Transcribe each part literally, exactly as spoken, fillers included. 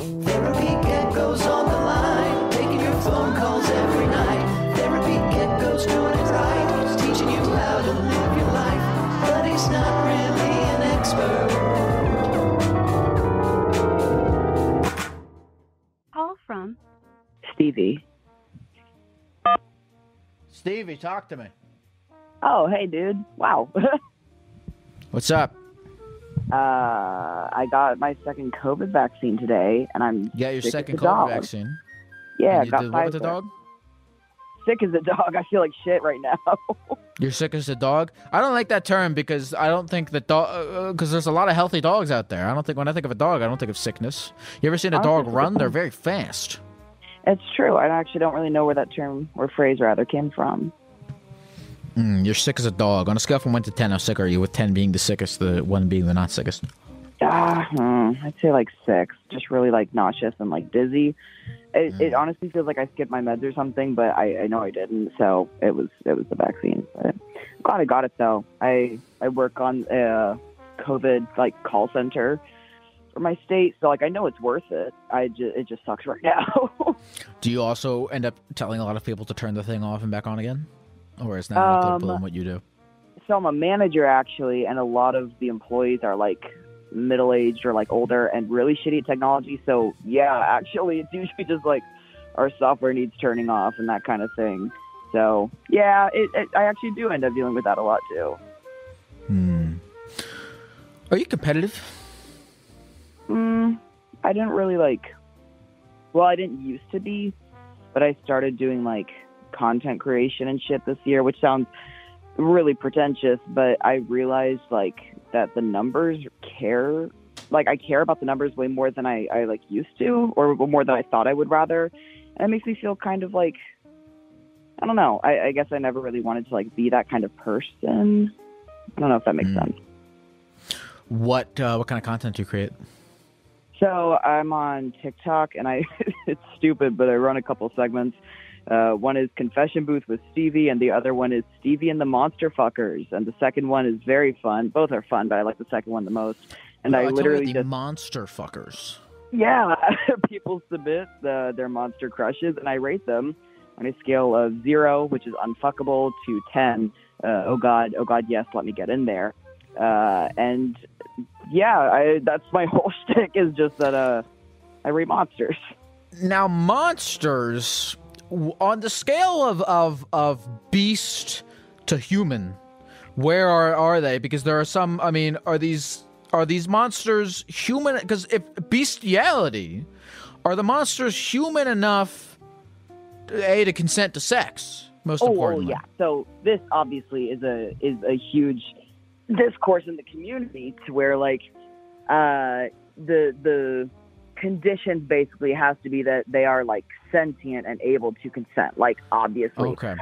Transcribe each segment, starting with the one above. Therapy Gecko's on the line, taking your phone calls every night. Therapy Gecko's doing it right, he's teaching you how to live your life, but he's not really an expert. Call from Stevie. Stevie, talk to me. Oh, hey, dude. Wow. What's up? Uh, I got my second COVID vaccine today, and I'm yeah, your sick second as a COVID dog. vaccine. Yeah, and you got did Pfizer. What with the dog? Sick as a dog. I feel like shit right now. You're sick as a dog. I don't like that term because I don't think the dog. Because uh, there's a lot of healthy dogs out there. I don't think when I think of a dog, I don't think of sickness. You ever seen a dog run? They're very fast. It's true. I actually don't really know where that term or phrase rather came from. Mm, you're sick as a dog. On a scale from one to ten, how sick are you? With ten being the sickest, the one being the not sickest. Ah, mm, I'd say like six. Just really like nauseous and like dizzy. It, mm. it honestly feels like I skipped my meds or something, but I, I know I didn't. So it was it was the vaccine. But I'm glad I got it though. I I work on a COVID like call center for my state, so like I know it's worth it. I ju- it just sucks right now. Do you also end up telling a lot of people to turn the thing off and back on again? Or is that not um, what you do? So I'm a manager, actually, and a lot of the employees are, like, middle-aged or, like, older and really shitty at technology. So, yeah, actually, it's usually just, like, our software needs turning off and that kind of thing. So, yeah, it, it, I actually do end up dealing with that a lot, too. Hmm. Are you competitive? Hmm. I didn't really, like... Well, I didn't used to be, but I started doing, like... content creation and shit this year, which sounds really pretentious, but I realized like that the numbers care, like I care about the numbers way more than I, I like used to, or more than I thought I would rather. And it makes me feel kind of like, I don't know. I, I guess I never really wanted to like be that kind of person. I don't know if that makes mm. sense. What, uh, what kind of content do you create? So I'm on TikTok and I, it's stupid, but I run a couple segments. Uh, one is Confession Booth with Stevie, and the other one is Stevie and the Monster Fuckers. And the second one is very fun. Both are fun, but I like the second one the most. And well, I, I literally the just... Monster Fuckers. Yeah. People submit the, their monster crushes, and I rate them on a scale of zero, which is unfuckable, to ten. Uh, oh, God. Oh, God, yes. Let me get in there. Uh, and, yeah, I, that's my whole shtick is just that uh, I rate monsters. Now, monsters... On the scale of, of, of beast to human, where are, are they? Because there are some, I mean, are these are these monsters human? Because if bestiality, are the monsters human enough, A, to consent to sex, most oh, importantly? Oh, yeah. So this obviously is a, is a huge discourse in the community to where, like, uh, the the... condition basically has to be that they are like sentient and able to consent, like obviously. Okay.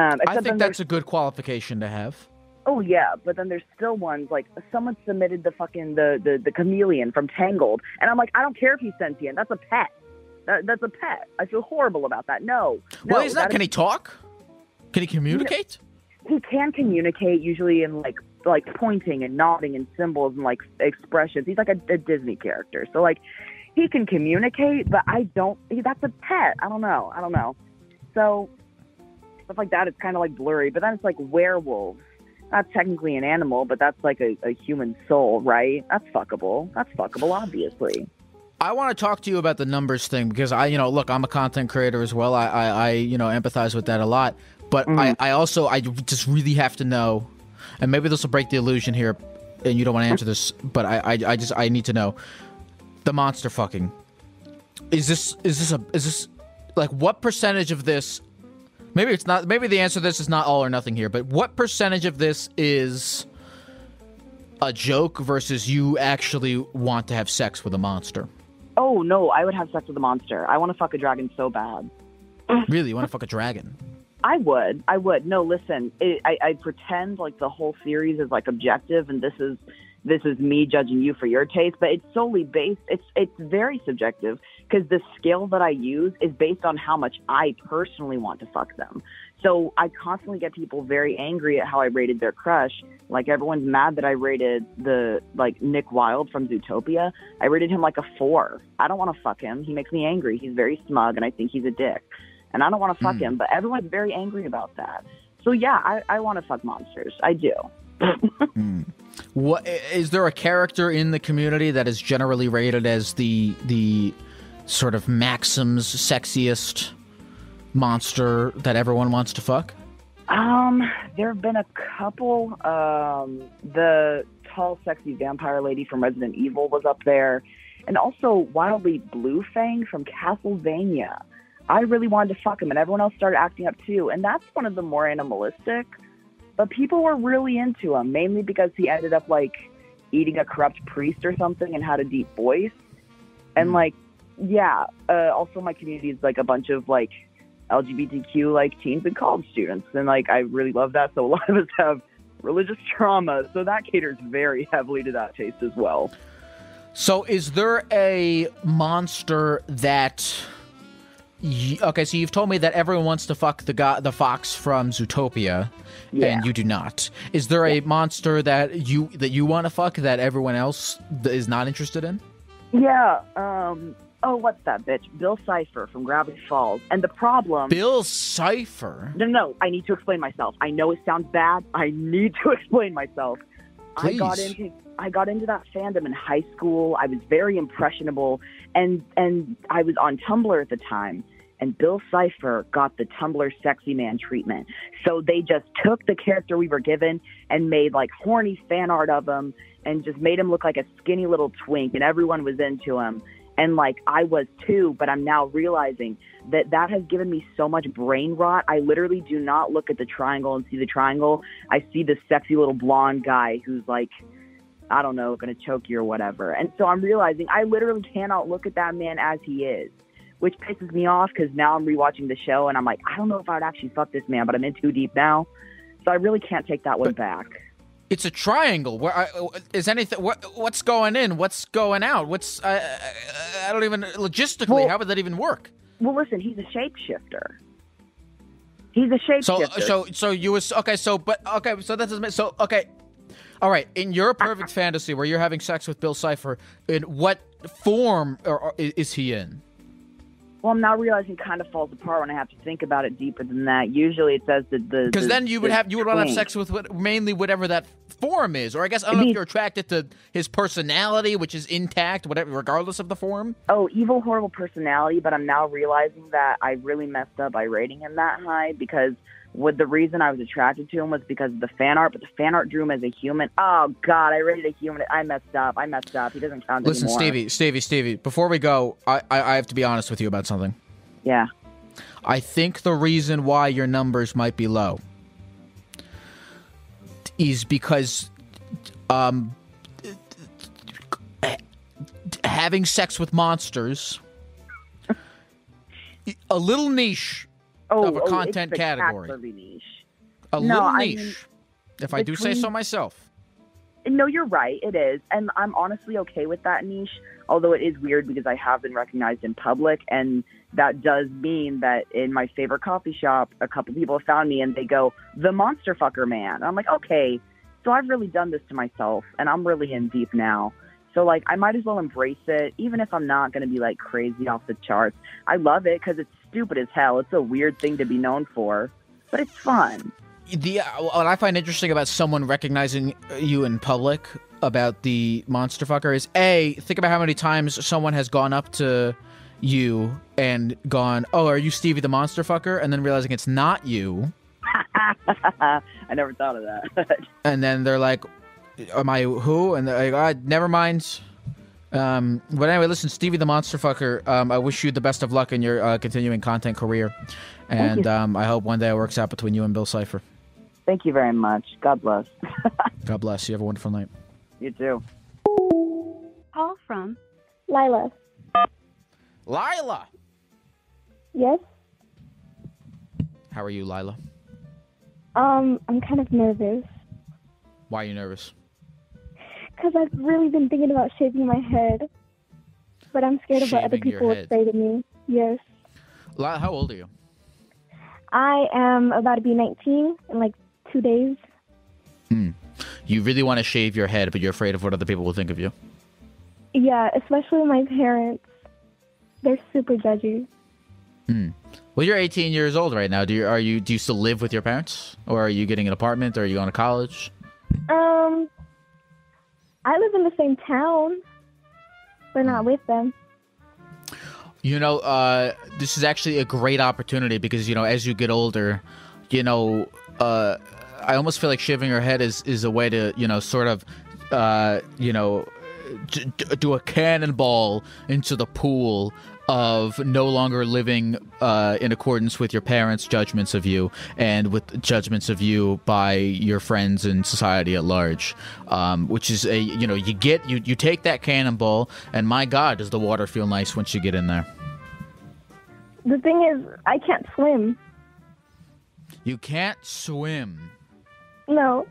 Um, I think that's a good qualification to have. Oh yeah, but then there's still ones like someone submitted the fucking the the, the chameleon from Tangled, and I'm like, I don't care if he's sentient. That's a pet. That, that's a pet. I feel horrible about that. No. no well, he's not. Can he talk? Can he communicate? He can communicate usually in like. like pointing and nodding and symbols and like expressions. He's like a, a Disney character, so like he can communicate, but I don't he, that's a pet. I don't know I don't know so stuff like that, it's kind of like blurry. But then it's like werewolves, not technically an animal, but that's like a, a human soul, right? That's fuckable that's fuckable obviously. I want to talk to you about the numbers thing because I, you know, look, I'm a content creator as well. I, I, I you know, empathize with that a lot, but mm-hmm. I, I also I just really have to know. And maybe this will break the illusion here, and you don't want to answer this, but I, I, I just, I need to know. The monster fucking. Is this, is this a, is this, like, what percentage of this, maybe it's not, maybe the answer to this is not all or nothing here, but what percentage of this is a joke versus you actually want to have sex with a monster? Oh, no, I would have sex with a monster. I want to fuck a dragon so bad. Really? You want to fuck a dragon? I would. I would. No, listen, it, I, I pretend like the whole series is like objective and this is this is me judging you for your taste, but it's solely based. It's it's very subjective because the scale that I use is based on how much I personally want to fuck them. So I constantly get people very angry at how I rated their crush. Like, everyone's mad that I rated the, like, Nick Wilde from Zootopia. I rated him like a four. I don't want to fuck him. He makes me angry. He's very smug, and I think he's a dick. And I don't want to fuck mm. him, but everyone's very angry about that. So, yeah, I, I want to fuck monsters. I do. mm. What, is there a character in the community that is generally rated as the the sort of Maxim's sexiest monster that everyone wants to fuck? Um, there have been a couple. Um, the tall, sexy vampire lady from Resident Evil was up there. And also Wildly Blue Fang from Castlevania. I really wanted to fuck him, and everyone else started acting up too. And that's one of the more animalistic. But people were really into him, mainly because he ended up, like, eating a corrupt priest or something and had a deep voice. And, mm. like, yeah. Uh, also, my community is, like, a bunch of, like, L G B T Q like teens and college students, and like I really love that. So a lot of us have religious trauma, so that caters very heavily to that taste as well. So is there a monster that you, okay, so you've told me that everyone wants to fuck the go, the fox from Zootopia, yeah. and you do not. Is there yeah. a monster that you that you want to fuck that everyone else is not interested in? Yeah, um oh, what's that bitch? Bill Cipher from Gravity Falls. And the problem... Bill Cipher? No, no, I need to explain myself. I know it sounds bad. I need to explain myself. Please. I got into I got into that fandom in high school. I was very impressionable. And, and I was on Tumblr at the time. And Bill Cipher got the Tumblr sexy man treatment. So they just took the character we were given and made, like, horny fan art of him and just made him look like a skinny little twink. And everyone was into him. And, like, I was too, but I'm now realizing that that has given me so much brain rot. I literally do not look at the triangle and see the triangle. I see this sexy little blonde guy who's, like, I don't know, going to choke you or whatever. And so I'm realizing I literally cannot look at that man as he is, which pisses me off because now I'm rewatching the show and I'm like, I don't know if I would actually fuck this man, but I'm in too deep now. So I really can't take that one back. It's a triangle. Where I, is anything? What, what's going in? What's going out? What's? I, I, I don't even logistically. Well, how would that even work? Well, listen. He's a shapeshifter. He's a shapeshifter. So, so, so you was okay. So, but okay. So that's so okay. All right. In your perfect uh, fantasy, where you're having sex with Bill Cipher, in what form or, or, is he in? Well, I'm now realizing it kind of falls apart when I have to think about it deeper than that. Usually, it says that the because the, then you would the have you would want to have sex with what, mainly whatever that form is, or I guess I don't know if you're attracted to his personality, which is intact, whatever, regardless of the form. Oh, evil, horrible personality! But I'm now realizing that I really messed up by rating him that high because what the reason I was attracted to him was because of the fan art, but the fan art drew him as a human. Oh God, I rated a human. I messed up. I messed up. He doesn't count Listen, anymore. Listen, Stevie, Stevie, Stevie. Before we go, I, I I have to be honest with you about something. Yeah. I think the reason why your numbers might be low is because um, having sex with monsters, a little niche oh, of a oh, content category. Niche. A no, little niche, I mean, if I between, do say so myself. No, you're right. It is. And I'm honestly okay with that niche, although it is weird because I have been recognized in public. And that does mean that in my favorite coffee shop, a couple people have found me and they go, the monster fucker man. And I'm like, okay, so I've really done this to myself and I'm really in deep now. So like, I might as well embrace it, even if I'm not going to be like crazy off the charts. I love it because it's stupid as hell. It's a weird thing to be known for, but it's fun. The, uh, what I find interesting about someone recognizing you in public about the monster fucker is, A, think about how many times someone has gone up to you and gone, oh, are you Stevie the monster fucker? And then realizing it's not you. I never thought of that. And then they're like, am I who? And they're like, oh, never mind. Um, but anyway, listen, Stevie the monster fucker, um, I wish you the best of luck in your uh, continuing content career. And um, I hope one day it works out between you and Bill Cipher. Thank you very much. God bless. God bless. You have a wonderful night. You too. Call from Lila. Lila! Yes? How are you, Lila? Um, I'm kind of nervous. Why are you nervous? Because I've really been thinking about shaving my head. But I'm scared shaving of what other people would say to me. Yes. Lila, how old are you? I am about to be nineteen in like two days. Hmm. You really want to shave your head, but you're afraid of what other people will think of you. Yeah, especially my parents. They're super judgy. Hmm. Well, you're eighteen years old right now. Do you are you do you still live with your parents, or are you getting an apartment, or are you going to college? Um, I live in the same town, but not with them. You know, uh, this is actually a great opportunity because, you know, as you get older, you know, uh, I almost feel like shaving your head is, is a way to, you know, sort of, uh, you know, d d do a cannonball into the pool of no longer living uh, in accordance with your parents' judgments of you and with judgments of you by your friends and society at large, um, which is a, you know, you get, you, you take that cannonball and my God, does the water feel nice once you get in there. The thing is, I can't swim. You can't swim? No.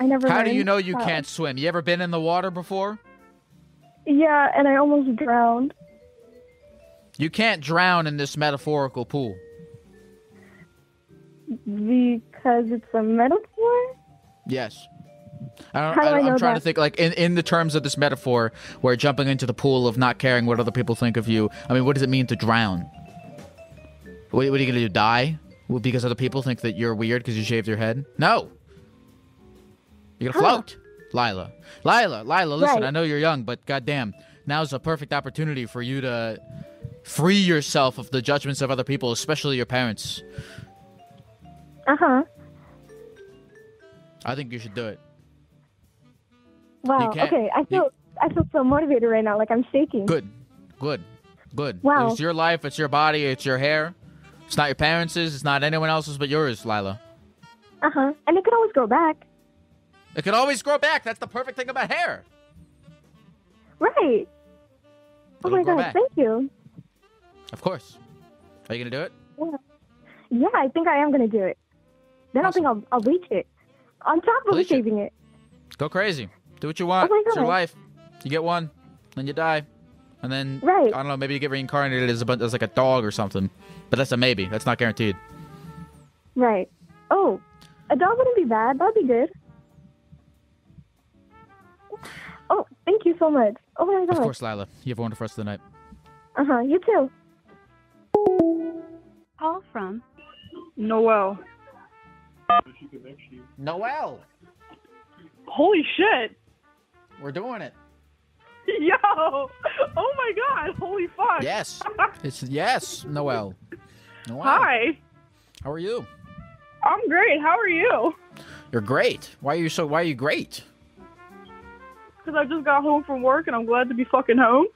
I never. How do you know you can't swim? You ever been in the water before? Yeah, and I almost drowned. You can't drown in this metaphorical pool. Because it's a metaphor? Yes. I don't, How do I, I know I'm trying that? to think, like, in, in the terms of this metaphor, where jumping into the pool of not caring what other people think of you, I mean, what does it mean to drown? What, what are you going to do, die? Well, because other people think that you're weird because you shaved your head? No. You're going to float, Lila. Lila, Lila, listen, right. I know you're young, but goddamn, now's a perfect opportunity for you to... free yourself of the judgments of other people, especially your parents. Uh-huh. I think you should do it. Wow, okay. I feel you, I feel so motivated right now, like I'm shaking. Good, good, good. Wow. It's your life, it's your body, it's your hair. It's not your parents', it's not anyone else's but yours, Lila. Uh-huh. And it could always grow back. It could always grow back. That's the perfect thing about hair. Right. It'll oh my God, back. Thank you. Of course. Are you going to do it? Yeah. yeah, I think I am going to do it. Then awesome. I don't think I'll, I'll bleach it. On top of bleach shaving it. it. Go crazy. Do what you want. Oh it's your life. You get one, then you die. And then, right. I don't know, maybe you get reincarnated as, a, as like a dog or something. But that's a maybe. That's not guaranteed. Right. Oh, a dog wouldn't be bad. That'd be good. Oh, thank you so much. Oh, my God. Of course, Lila. You have a wonderful rest of the night. Uh-huh. You too. Call from Noel. Noel. Holy shit. We're doing it. Yo. Oh my God. Holy fuck. Yes. It's yes, Noel. Noel. Hi. How are you? I'm great. How are you? You're great. Why are you so why are you great? Cuz I just got home from work and I'm glad to be fucking home.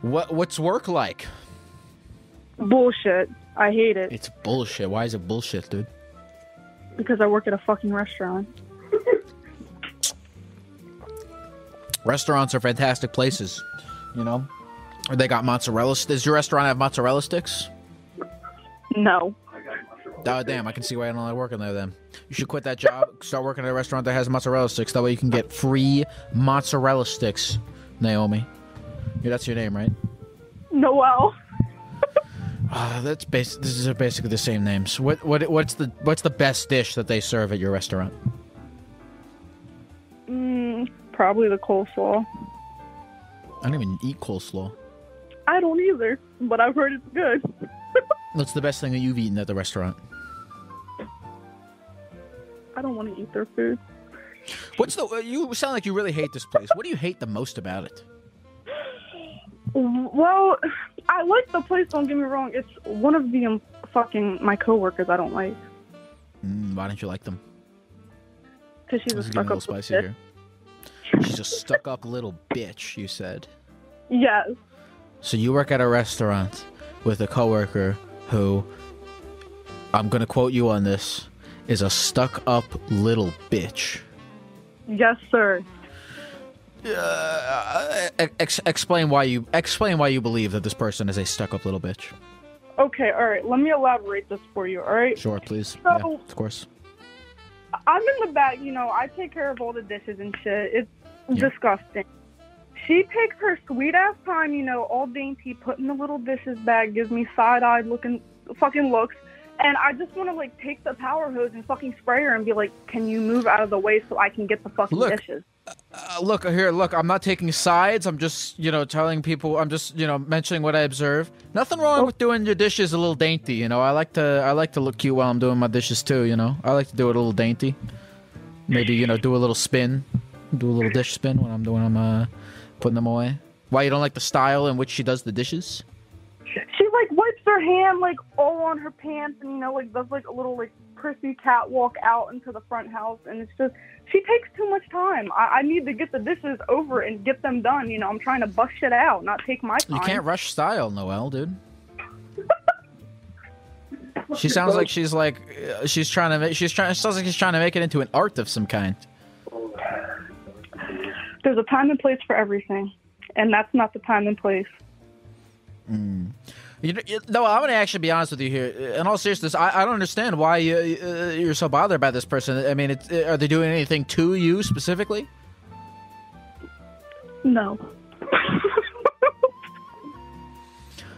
What what's work like? Bullshit. I hate it. It's bullshit. Why is it bullshit, dude? Because I work at a fucking restaurant. Restaurants are fantastic places, you know? They got mozzarella. Does your restaurant have mozzarella sticks? No. Oh, damn. I can see why I don't like working there, then. You should quit that job. Start working at a restaurant that has mozzarella sticks. That way you can get free mozzarella sticks, Naomi. Yeah, that's your name, right? Noelle. Uh, that's basic. This is basically the same names. What what what's the what's the best dish that they serve at your restaurant? Mm, probably the coleslaw. I don't even eat coleslaw. I don't either, but I've heard it's good. What's the best thing that you've eaten at the restaurant? I don't want to eat their food. What's the? You sound like you really hate this place. What do you hate the most about it? Well, I like the place, don't get me wrong. It's one of the um, fucking my coworkers I don't like. Mm, why don't you like them? Because she's this a stuck-up little spicy here. She's a stuck-up little bitch, you said. Yes. So you work at a restaurant with a coworker who, I'm going to quote you on this, is a stuck-up little bitch. Yes, sir. Uh, ex explain why you explain why you believe that this person is a stuck-up little bitch. Okay, all right. Let me elaborate this for you. All right. Sure, please. So, yeah, of course. I'm in the back. You know, I take care of all the dishes and shit. It's yeah. disgusting. She takes her sweet ass time. You know, all dainty, putting the little dishes back, gives me side-eyed looking fucking looks. And I just want to, like, take the power hose and fucking spray her and be like, can you move out of the way so I can get the fucking look, dishes? Uh, look, here, look, I'm not taking sides. I'm just, you know, telling people, I'm just, you know, mentioning what I observe. Nothing wrong oh. with doing your dishes a little dainty, you know. I like to I like to look cute while I'm doing my dishes, too, you know. I like to do it a little dainty. Maybe, you know, do a little spin. Do a little dish spin when I'm doing them, uh, putting them away. Why, you don't like the style in which she does the dishes? She, like, wipes her hand, like, all on her pants and, you know, like, does, like, a little, like, prissy catwalk out into the front house. And it's just, she takes too much time. I, I need to get the dishes over and get them done. You know, I'm trying to bust shit out, not take my time. You can't rush style, Noelle, dude. She sounds like she's, like, uh, she's trying to make, she's trying, she sounds like she's trying to make it into an art of some kind. There's a time and place for everything. And that's not the time and place. Mm. You know, you, no, I'm going to actually be honest with you here. In all seriousness, I, I don't understand why you, uh, you're so bothered by this person. I mean, it's, are they doing anything to you specifically? No.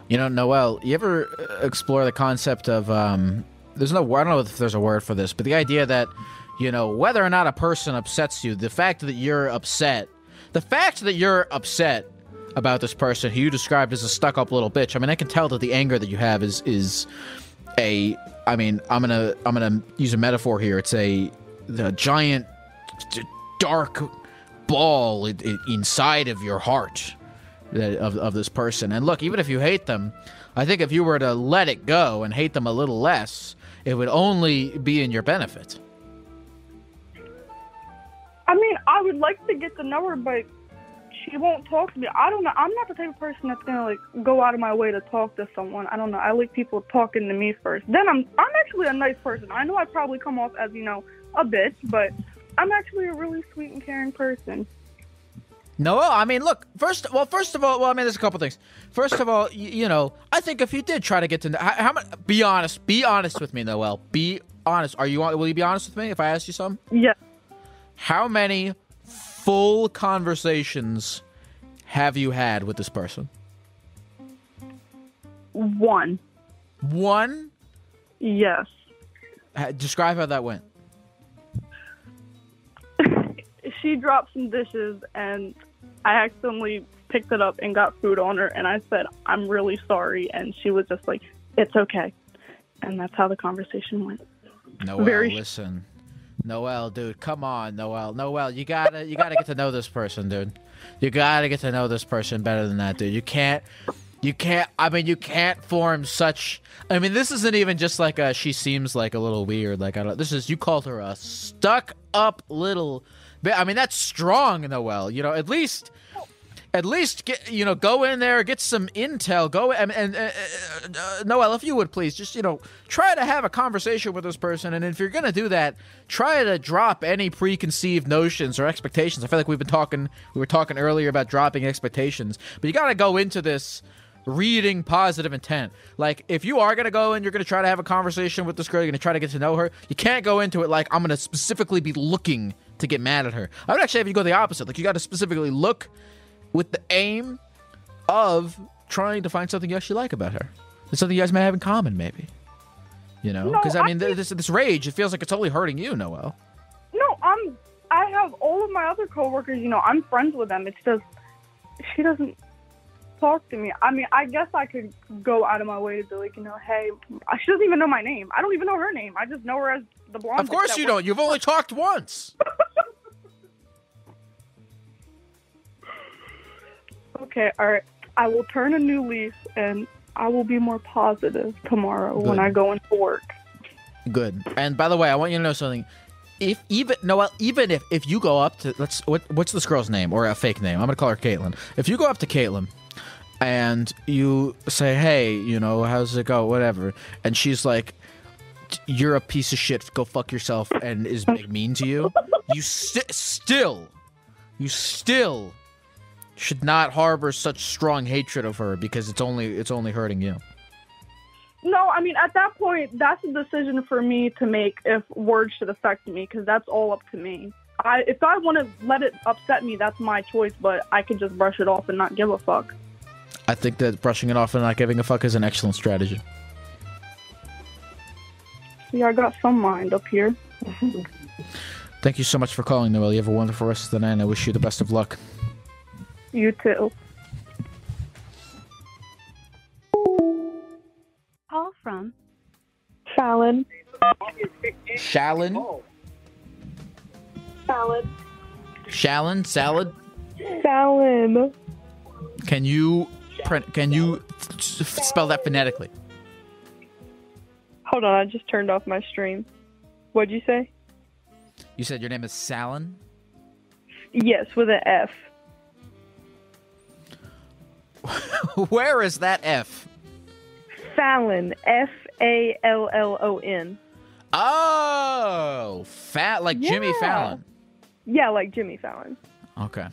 You know, Noelle, you ever explore the concept of, um, there's no, I don't know if there's a word for this, but the idea that, you know, whether or not a person upsets you, the fact that you're upset, the fact that you're upset about this person who you described as a stuck-up little bitch. I mean, I can tell that the anger that you have is is a. I mean, I'm gonna I'm gonna use a metaphor here. It's a the giant, dark ball inside of your heart of of this person. And look, even if you hate them, I think if you were to let it go and hate them a little less, it would only be in your benefit. I mean, I would like to get the number, but she won't talk to me. I don't know. I'm not the type of person that's gonna like go out of my way to talk to someone. I don't know. I like people talking to me first. Then I'm I'm actually a nice person. I know I probably come off as, you know, a bitch, but I'm actually a really sweet and caring person. No, I mean, look, first, well, first of all, well, I mean, there's a couple things. First of all, you, you know, I think if you did try to get to, how, how much, be honest, be honest with me, Noelle. Be honest. Are you, will you be honest with me if I ask you something? Yeah. How many full conversations have you had with this person? One. One? Yes. Describe how that went. She dropped some dishes, and I accidentally picked it up and got food on her, and I said, I'm really sorry, and she was just like, it's okay. And that's how the conversation went. No, Very listen. Noelle, dude, come on, Noelle. Noelle, you gotta, you gotta get to know this person, dude. You gotta get to know this person better than that, dude. You can't, you can't, I mean, you can't form such, I mean, this isn't even just like a, she seems like a little weird, like, I don't, this is, you called her a stuck-up little, I mean, that's strong, Noelle, you know, at least, at least, get, you know, go in there, get some intel, go, and, and uh, uh, Noelle, if you would please, just, you know, try to have a conversation with this person, and if you're going to do that, try to drop any preconceived notions or expectations. I feel like we've been talking, we were talking earlier about dropping expectations, but you got to go into this reading positive intent. Like, if you are going to go and you're going to try to have a conversation with this girl, you're going to try to get to know her, you can't go into it like, I'm going to specifically be looking to get mad at her. I would actually have you go the opposite. Like, you got to specifically look with the aim of trying to find something you actually like about her. It's something you guys may have in common, maybe. You know? Because, no, I mean, I think this, this rage, it feels like it's only hurting you, Noelle. No, I'm, I have all of my other coworkers, you know, I'm friends with them. It's just, she doesn't talk to me. I mean, I guess I could go out of my way to be like, you know, hey, she doesn't even know my name. I don't even know her name. I just know her as the blonde. Of course you don't. You've only talked once. Okay, all right. I will turn a new leaf, and I will be more positive tomorrow Good. when I go into work. Good. And by the way, I want you to know something. If even Noelle, even if if you go up to let's what what's this girl's name or a fake name? I'm gonna call her Caitlin. If you go up to Caitlin and you say, "Hey, you know, how's it go? Whatever," and she's like, "You're a piece of shit. Go fuck yourself," and is being mean to you, you st still, you still. should not harbor such strong hatred of her because it's only it's only hurting you. No, I mean, at that point, that's a decision for me to make if words should affect me, because that's all up to me. I, if I want to let it upset me, that's my choice, but I could just brush it off and not give a fuck. I think that brushing it off and not giving a fuck is an excellent strategy. Yeah, I got some mind up here. Thank you so much for calling, Noelle. You have a wonderful rest of the night, and I wish you the best of luck. You too. Call from Fallon. Shallon? Salad. Shallon? Salad? Fallon. Can you print, can you spell that phonetically? Hold on, I just turned off my stream. What'd you say? You said your name is Salon? Yes, with an F. Where is that F? Fallon. F A L L O N. Oh! Fat, like yeah. Jimmy Fallon. Yeah, like Jimmy Fallon. Okay.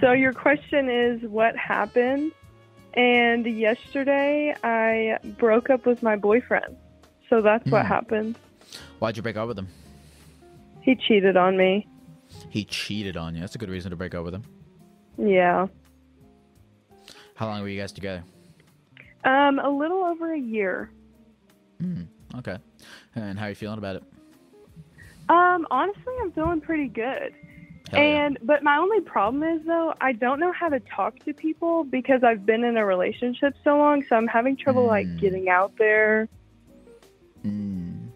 So your question is what happened? And yesterday, I broke up with my boyfriend. So that's what mm. happened. Why'd you break up with him? He cheated on me. He cheated on you. That's a good reason to break up with him. Yeah. How long were you guys together? Um, a little over a year. Mm, okay. And how are you feeling about it? Um, honestly, I'm feeling pretty good. Hell and yeah. But my only problem is, though, I don't know how to talk to people because I've been in a relationship so long, so I'm having trouble, mm. like, getting out there. Mm.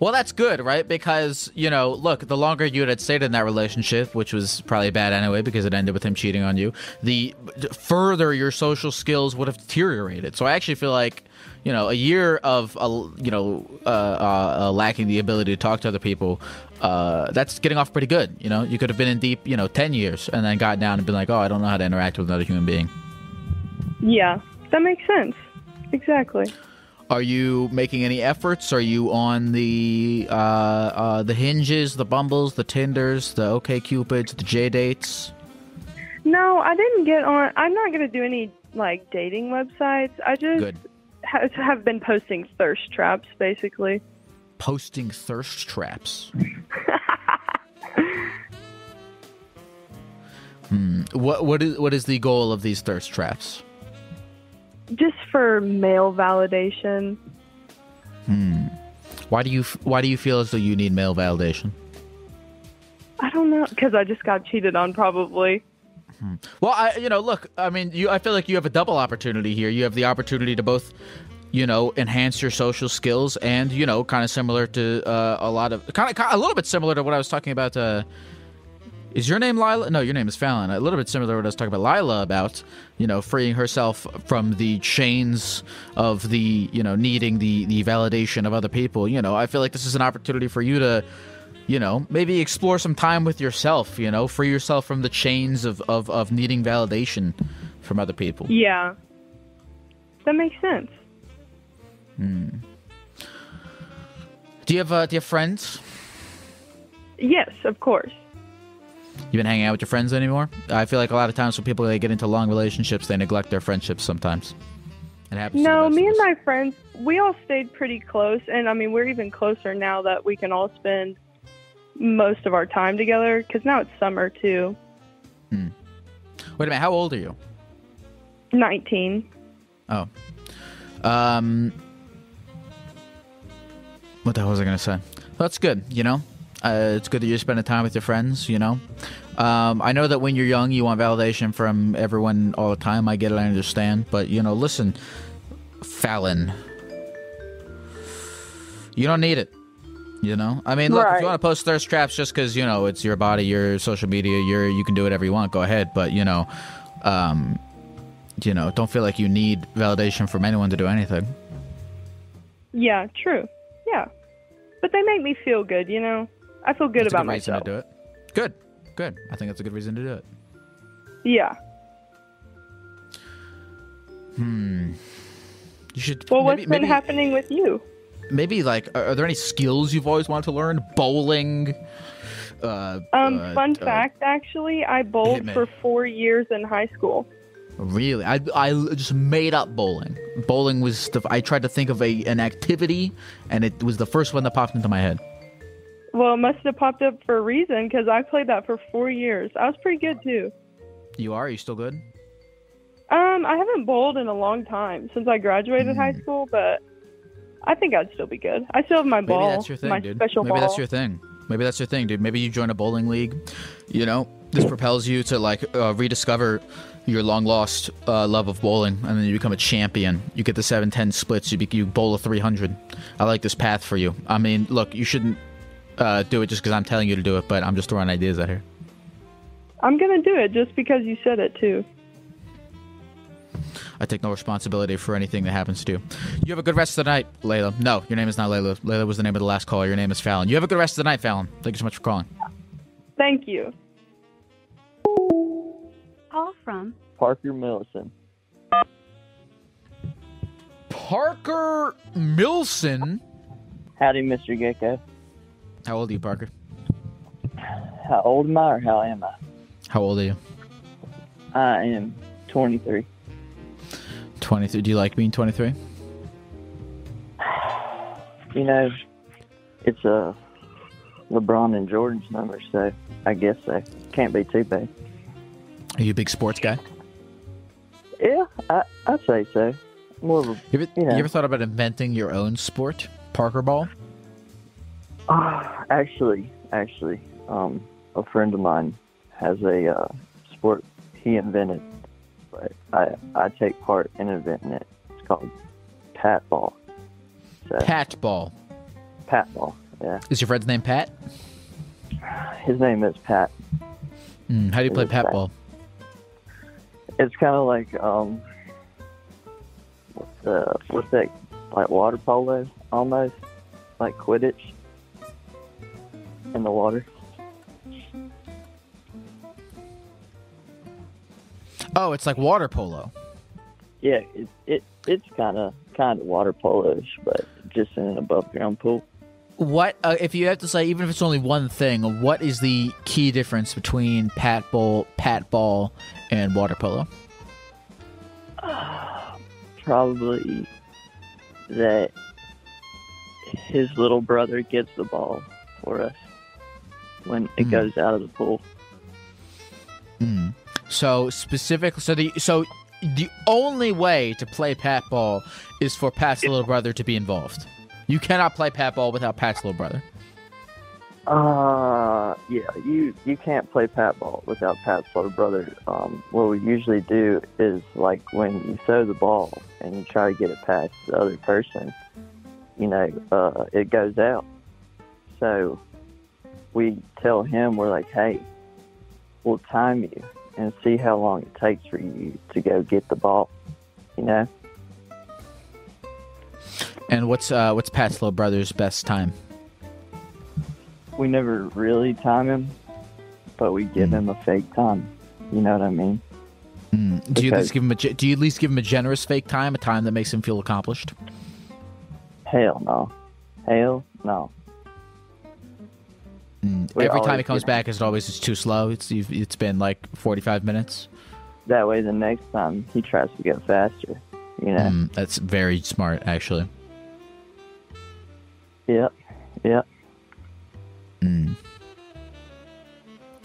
Well, that's good, right? Because, you know, look, the longer you had stayed in that relationship, which was probably bad anyway because it ended with him cheating on you, the further your social skills would have deteriorated. So I actually feel like, you know, a year of, uh, you know, uh, uh, lacking the ability to talk to other people, uh, that's getting off pretty good. You know, you could have been in deep, you know, ten years and then got down and been like, oh, I don't know how to interact with another human being. Yeah, that makes sense. Exactly. Are you making any efforts? Are you on the uh, uh, the Hinges, the Bumbles, the Tinders, the OkCupids, the J-Dates? No, I didn't get on. I'm not going to do any, like, dating websites. I just ha have been posting thirst traps, basically. Posting thirst traps? hmm. What what is what is the goal of these thirst traps? Just for male validation. Hmm. Why do you Why do you feel as though you need male validation? I don't know, because I just got cheated on, probably. Hmm. Well, I you know, look, I mean, you. I feel like you have a double opportunity here. You have the opportunity to both, you know, enhance your social skills, and you know, kind of similar to uh, a lot of kind of a little bit similar to what I was talking about. Uh, Is your name Lila? No, your name is Fallon. A little bit similar to what I was talking about Lila about, you know, freeing herself from the chains of the, you know, needing the, the validation of other people. You know, I feel like this is an opportunity for you to, you know, maybe explore some time with yourself, you know, free yourself from the chains of, of, of needing validation from other people. Yeah. That makes sense. Hmm. Do you have, uh, do you have friends? Yes, of course. You been hanging out with your friends anymore? I feel like a lot of times when people they get into long relationships, they neglect their friendships sometimes. It happens. No, me and my friends, we all stayed pretty close. And, I mean, we're even closer now that we can all spend most of our time together. Because now it's summer, too. Hmm. Wait a minute. How old are you? nineteen. Oh. Um. What the hell was I going to say? That's good, you know? Uh, it's good that you're spending time with your friends, you know? Um, I know that when you're young, you want validation from everyone all the time. I get it, I understand. But, you know, listen, Fallon. You don't need it, you know? I mean, look, right. If you want to post thirst traps just because, you know, it's your body, your social media, your, you can do whatever you want, go ahead. But, you know, um, you know, don't feel like you need validation from anyone to do anything. Yeah, true. Yeah. But they make me feel good, you know? I feel good that's about a good myself. Reason to do it. Good, good. I think that's a good reason to do it. Yeah. Hmm. You should. Well, maybe, what's been maybe, happening with you? Maybe like, are, are there any skills you've always wanted to learn? Bowling. Uh, um. Uh, fun uh, fact, actually, I bowled for four years in high school. Really, I I just made up bowling. Bowling was the, I tried to think of a an activity, and it was the first one that popped into my head. Well, it must have popped up for a reason, because I played that for four years. I was pretty good, too. You are? Are you still good? Um, I haven't bowled in a long time, since I graduated mm. high school, but I think I'd still be good. I still have my ball. Maybe that's your thing, my dude. Special Maybe ball. that's your thing. Maybe that's your thing, dude. Maybe you join a bowling league. You know, this propels you to like uh, rediscover your long lost uh, love of bowling, and then you become a champion. You get the seven ten splits. You be you bowl a three hundred. I like this path for you. I mean, look, you shouldn't uh, do it just because I'm telling you to do it, but I'm just throwing ideas out here. I'm gonna do it just because you said it too. I take no responsibility for anything that happens to you. You have a good rest of the night, Layla. No, your name is not Layla. Layla was the name of the last caller. Your name is Fallon. You have a good rest of the night, Fallon. Thank you so much for calling. Thank you. Call from Parker Milson. Parker Milson? Howdy, Mister Gecko. How old are you, Parker? How old am I or how am I? How old are you? I am twenty-three. twenty-three. Do you like being twenty-three? You know, it's uh, LeBron and Jordan's number, so I guess so. Can't be too bad. Are you a big sports guy? Yeah, I, I'd say so. More of a, you, ever, you, know. you ever thought about inventing your own sport? Parker ball? Uh, actually, actually, um, a friend of mine has a uh, sport he invented. But I, I take part in inventing it. It's called Pat Ball. So, Pat Ball. Pat Ball, yeah. Is your friend's name Pat? His name is Pat. Mm, how do you it play Pat, Pat Ball? It's kind of like, um, what's, uh, what's that? Like water polo, almost. Like Quidditch. In the water. Oh, it's like water polo. Yeah, it, it it's kind of kind of water polo-ish, but just in an above-ground pool. What, uh, if you have to say, even if it's only one thing, what is the key difference between pat ball, pat ball, and water polo? Uh, probably that his little brother gets the ball for us when it mm. goes out of the pool. Hmm. So specific. So the so the only way to play pat ball is for Pat's little brother to be involved. You cannot play pat ball without Pat's little brother. Uh, yeah. You you can't play pat ball without Pat's little brother. Um, what we usually do is like when you throw the ball and you try to get it past the other person, you know, uh, it goes out. So we tell him, we're like, hey, we'll time you and see how long it takes for you to go get the ball, you know? And what's uh, what's Pat's little brother's best time? We never really time him, but we give mm. him a fake time. You know what I mean? Mm. Do because, you at least give him a do you at least give him a generous fake time, a time that makes him feel accomplished? Hell no, hell no. Mm. Every time he comes back, it's always it's too slow. It's it's been like forty-five minutes. That way, the next time he tries to get faster, you know. Mm, that's very smart, actually. Yep, yep. Mm.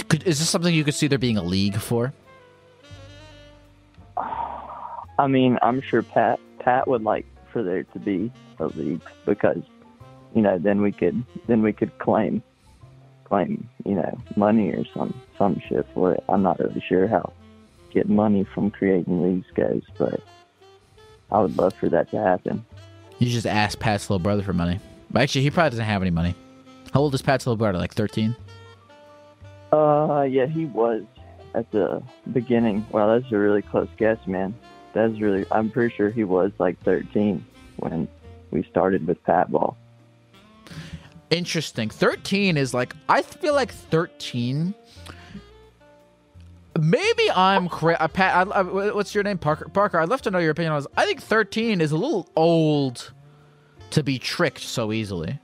Could, is this something you could see there being a league for? I mean, I'm sure Pat Pat would like for there to be a league because, you know, then we could then we could claim. claim, you know, money or some, some shit for it. I'm not really sure how getting money from creating leagues goes, but I would love for that to happen. You just ask Pat's little brother for money. Actually, he probably doesn't have any money. How old is Pat's little brother? Like thirteen? Uh, yeah, he was at the beginning. Wow, that's a really close guess, man. That's really, I'm pretty sure he was like thirteen when we started with Pat Ball. Interesting. thirteen is like, I feel like thirteen. Maybe I'm crazy. Pat, I, I, what's your name, Parker? Parker, I'd love to know your opinion on this. I think thirteen is a little old to be tricked so easily.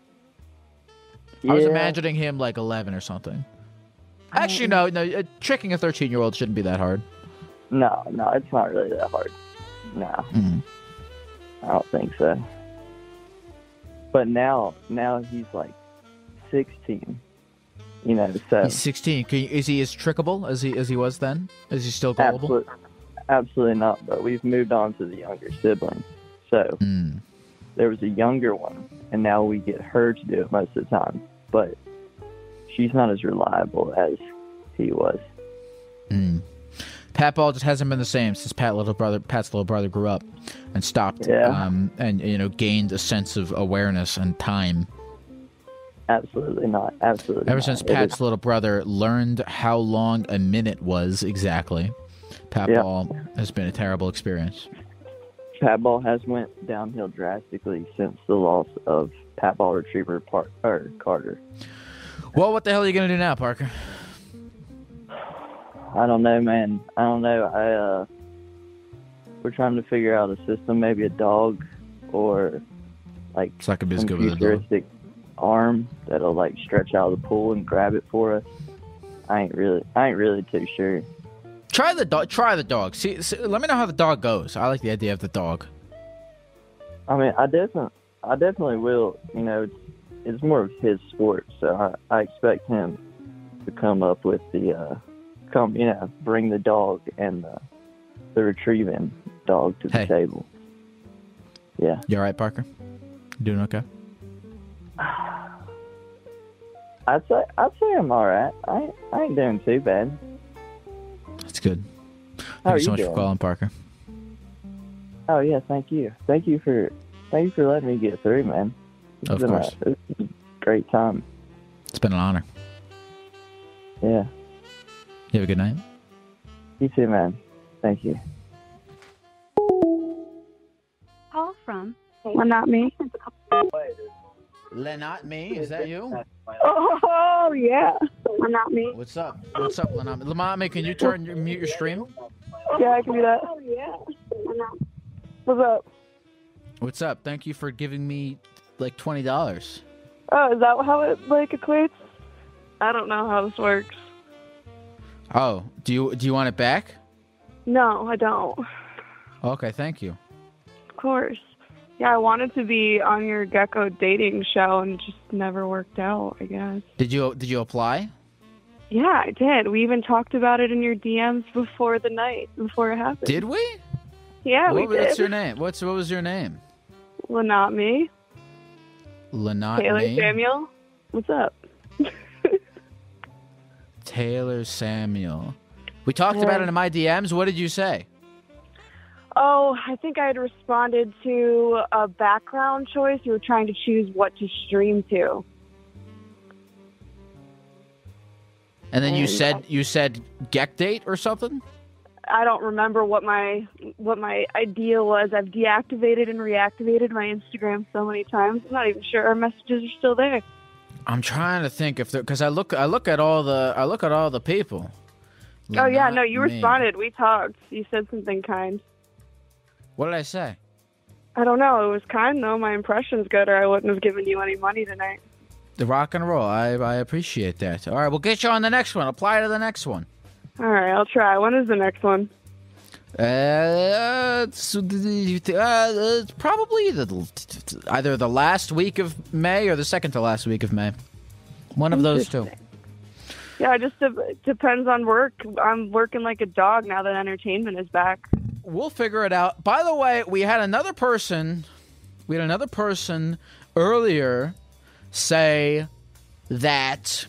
Yeah. I was imagining him like eleven or something. Actually, no, no. Tricking a thirteen-year-old shouldn't be that hard. No, no, it's not really that hard. No, mm-hmm. I don't think so. But now, now he's like sixteen, you know. So he's sixteen. Can you, is he as trickable as he as he was then? Is he still gullible? Absolute, absolutely not. But we've moved on to the younger sibling, so mm. there was a younger one, and now we get her to do it most of the time. But she's not as reliable as he was. Mm. Pat Ball just hasn't been the same since Pat little brother, Pat's little brother grew up and stopped, yeah. um, and you know, gained a sense of awareness and time. Absolutely not. Absolutely. Ever not. Since Pat's little brother learned how long a minute was exactly, Pat yeah. Ball has been a terrible experience. Pat Ball has went downhill drastically since the loss of Pat Ball Retriever Par- or Carter. Well, what the hell are you gonna do now, Parker? I don't know, man. I don't know. I uh, we're trying to figure out a system, maybe a dog, or like some futuristic arm that'll like stretch out of the pool and grab it for us. I ain't really, I ain't really too sure. Try the dog. Try the dog. See, see, let me know how the dog goes. I like the idea of the dog. I mean, I definitely, I definitely will. You know, it's it's more of his sport, so I, I expect him to come up with the. Uh, Come, you know, bring the dog and the, the retrieving dog to the hey. table. Yeah. You all right, Parker? You doing okay? I'd say I'd say I'm all right. I I ain't doing too bad. That's good. Thank How you so you much doing? For calling, Parker. Oh yeah, thank you. Thank you for thank you for letting me get through, man. This of course. A, it's been a great time. It's been an honor. Yeah. You have a good night. You too, man. Thank you. Call from Lenot Me. Lenot Me? Is that you? Oh, yeah. Lenot Me. What's up? What's up, Lenot Me? Lenot Me, can you turn your, mute your stream? Yeah, I can do that. Oh, yeah. What's up? What's up? Thank you for giving me, like, twenty dollars. Oh, is that how it, like, equates? I don't know how this works. Oh, do you do you want it back? No, I don't. Okay, thank you. Of course. Yeah, I wanted to be on your Gecko dating show and it just never worked out, I guess. Did you did you apply? Yeah, I did. We even talked about it in your D Ms before the night, before it happened. Did we? Yeah, what, we did. What's your name? What's what was your name? Lenot Me. Lenot Me. Taylor Samuel. What's up? Taylor Samuel. We talked yeah. about it in my D Ms. What did you say? Oh, I think I had responded to a background choice. We were trying to choose what to stream to. And then and you said I, you said Gek date or something? I don't remember what my what my idea was. I've deactivated and reactivated my Instagram so many times. I'm not even sure our messages are still there. I'm trying to think if there, because I look, I look at all the, I look at all the people. Lenot oh yeah, no, you me. Responded. We talked. You said something kind. What did I say? I don't know. It was kind though. My impression's good, or I wouldn't have given you any money tonight. The rock and roll. I, I appreciate that. All right, we'll get you on the next one. Apply to the next one. All right, I'll try. When is the next one? Uh, it's, uh, it's probably the, either the last week of May or the second to last week of May. One of those two. Yeah, it just de- depends on work. I'm working like a dog now that entertainment is back. We'll figure it out. By the way, we had another person, we had another person earlier say that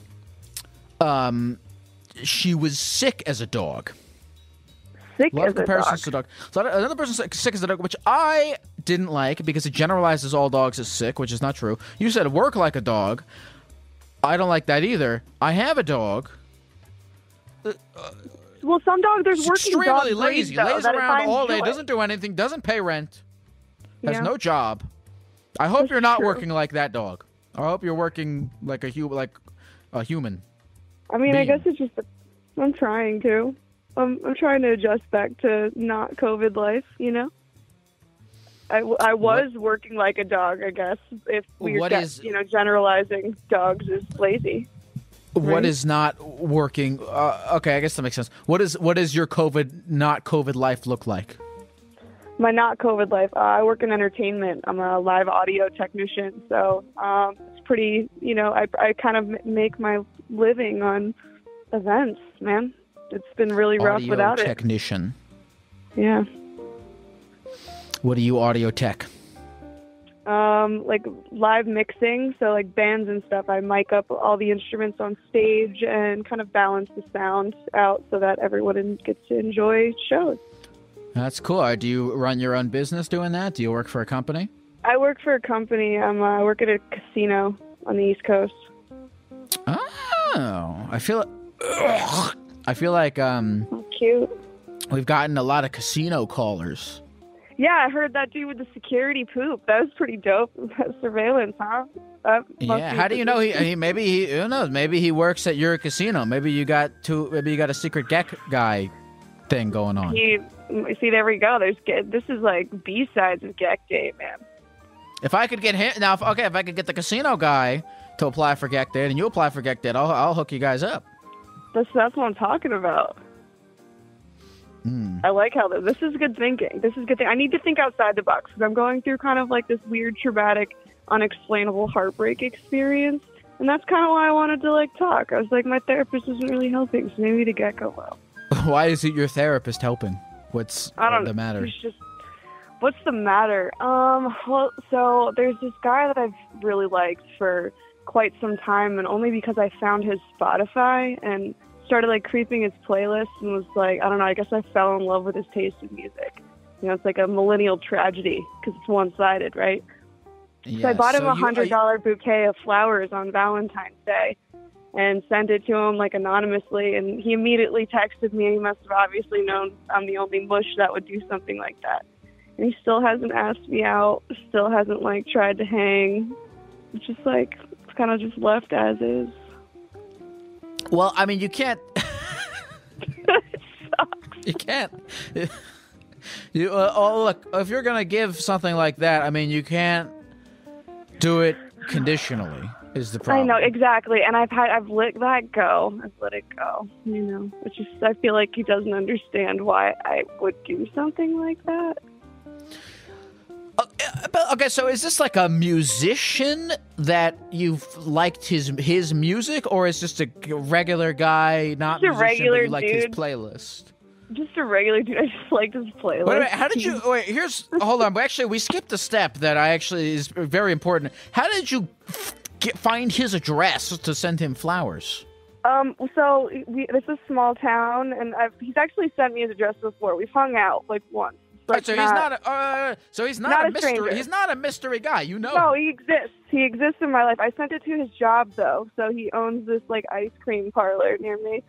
um, she was sick as a dog. Sick as a dog. To dog. So another person sick as a dog, which I didn't like because it generalizes all dogs as sick, which is not true. You said work like a dog. I don't like that either. I have a dog. Uh, well, some dogs there's working extremely dog lazy, breeds, though, lays around all day, joy. Doesn't do anything, doesn't pay rent, has yeah. no job. I hope That's you're not true. Working like that dog. I hope you're working like a hu- like a human. I mean, being. I guess it's just a, I'm trying to. I'm, I'm trying to adjust back to not COVID life, you know? I, I was what? working like a dog, I guess, if we were, is, you know, generalizing dogs as lazy. Right? What is not working? Uh, okay, I guess that makes sense. What is what is your COVID, not COVID life look like? My not COVID life? Uh, I work in entertainment. I'm a live audio technician, so um, it's pretty, you know, I, I kind of make my living on events, man. It's been really rough audio without technician. It. Technician. Yeah. What are you audio tech? um, like live mixing. So like bands and stuff, I mic up all the instruments on stage and kind of balance the sound out so that everyone gets to enjoy shows. That's cool. Do you run your own business doing that? Do you work for a company? I work for a company. Um, I work at a casino on the East Coast. Oh, I feel, ugh, I feel like um, cute. We've gotten a lot of casino callers. Yeah, I heard that dude with the security poop. That was pretty dope. That surveillance, huh? That yeah. How do you know he? he maybe he. Who knows? Maybe he works at your casino. Maybe you got two. Maybe you got a secret geck guy thing going on. He, see, there we go. There's this is like B sides of Geck Day, man. If I could get him now, if, okay. If I could get the casino guy to apply for Geck Day, and you apply for Geck Day, I'll I'll hook you guys up. That's that's what I'm talking about. Mm. I like how this, this is good thinking. This is good thing. I need to think outside the box because I'm going through kind of like this weird, traumatic, unexplainable heartbreak experience, and that's kind of why I wanted to like talk. I was like, my therapist isn't really helping, so maybe the gecko will. Why isn't your therapist helping? What's I don't, the matter? It's just, what's the matter? Um, well, so there's this guy that I've really liked for quite some time, and only because I found his Spotify and started like creeping his playlist and was like, I don't know, I guess I fell in love with his taste in music. You know, it's like a millennial tragedy because it's one-sided, right? Yeah, so I bought so him a hundred dollar you... bouquet of flowers on Valentine's Day and sent it to him like anonymously, and he immediately texted me. He must have obviously known I'm the only mush that would do something like that, and he still hasn't asked me out, still hasn't like tried to hang. It's just like it's kind of just left as is. Well, I mean, you can't. It sucks. You can't. You uh, oh look, if you're gonna give something like that, I mean, you can't do it conditionally. Is the problem? I know exactly, and I've had I've let that go. I've let it go. You know, it's just I feel like he doesn't understand why I would do something like that. Okay, so is this like a musician that you've liked his his music, or is just a regular guy, not just a musician, regular but you liked dude. His playlist? Just a regular dude. I just liked his playlist. Wait, wait, how did you? Wait, here's. Hold on. Actually, we skipped a step that I actually is very important. How did you get, find his address to send him flowers? Um. So we, this is a small town, and I've, he's actually sent me his address before. We've hung out like once. Right, so, not, he's not a, uh, so he's not. So he's not a mystery. Stranger. He's not a mystery guy. You know. No, he exists. He exists in my life. I sent it to his job though. So he owns this like ice cream parlor near me,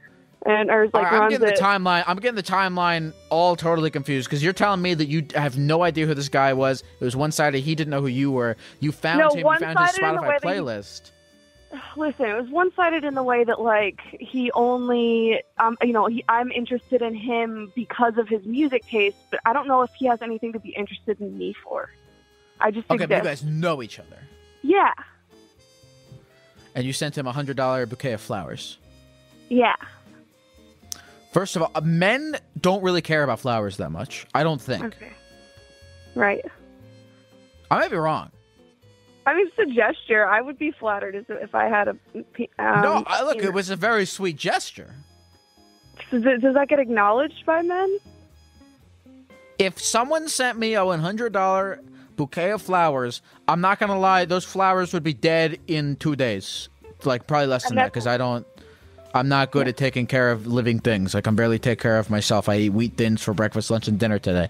and or like right, I'm getting it. the timeline. I'm getting the timeline all totally confused because you're telling me that you have no idea who this guy was. It was one sided. He didn't know who you were. You found no, him. You found his Spotify playlist. Listen, it was one-sided in the way that, like, he only, um, you know, he, I'm interested in him because of his music taste, but I don't know if he has anything to be interested in me for. I just think okay, but you guys know each other. Yeah. And you sent him a hundred dollar bouquet of flowers. Yeah. First of all, men don't really care about flowers that much, I don't think. Okay. Right. I might be wrong. I mean, it's a gesture. I would be flattered if I had a... Um, no, I, look, you know. It was a very sweet gesture. So th does that get acknowledged by men? If someone sent me a hundred dollar bouquet of flowers, I'm not going to lie, those flowers would be dead in two days. Like, probably less than that, because I don't... I'm not good yeah. at taking care of living things. I can barely take care of myself. I eat wheat thins for breakfast, lunch, and dinner today.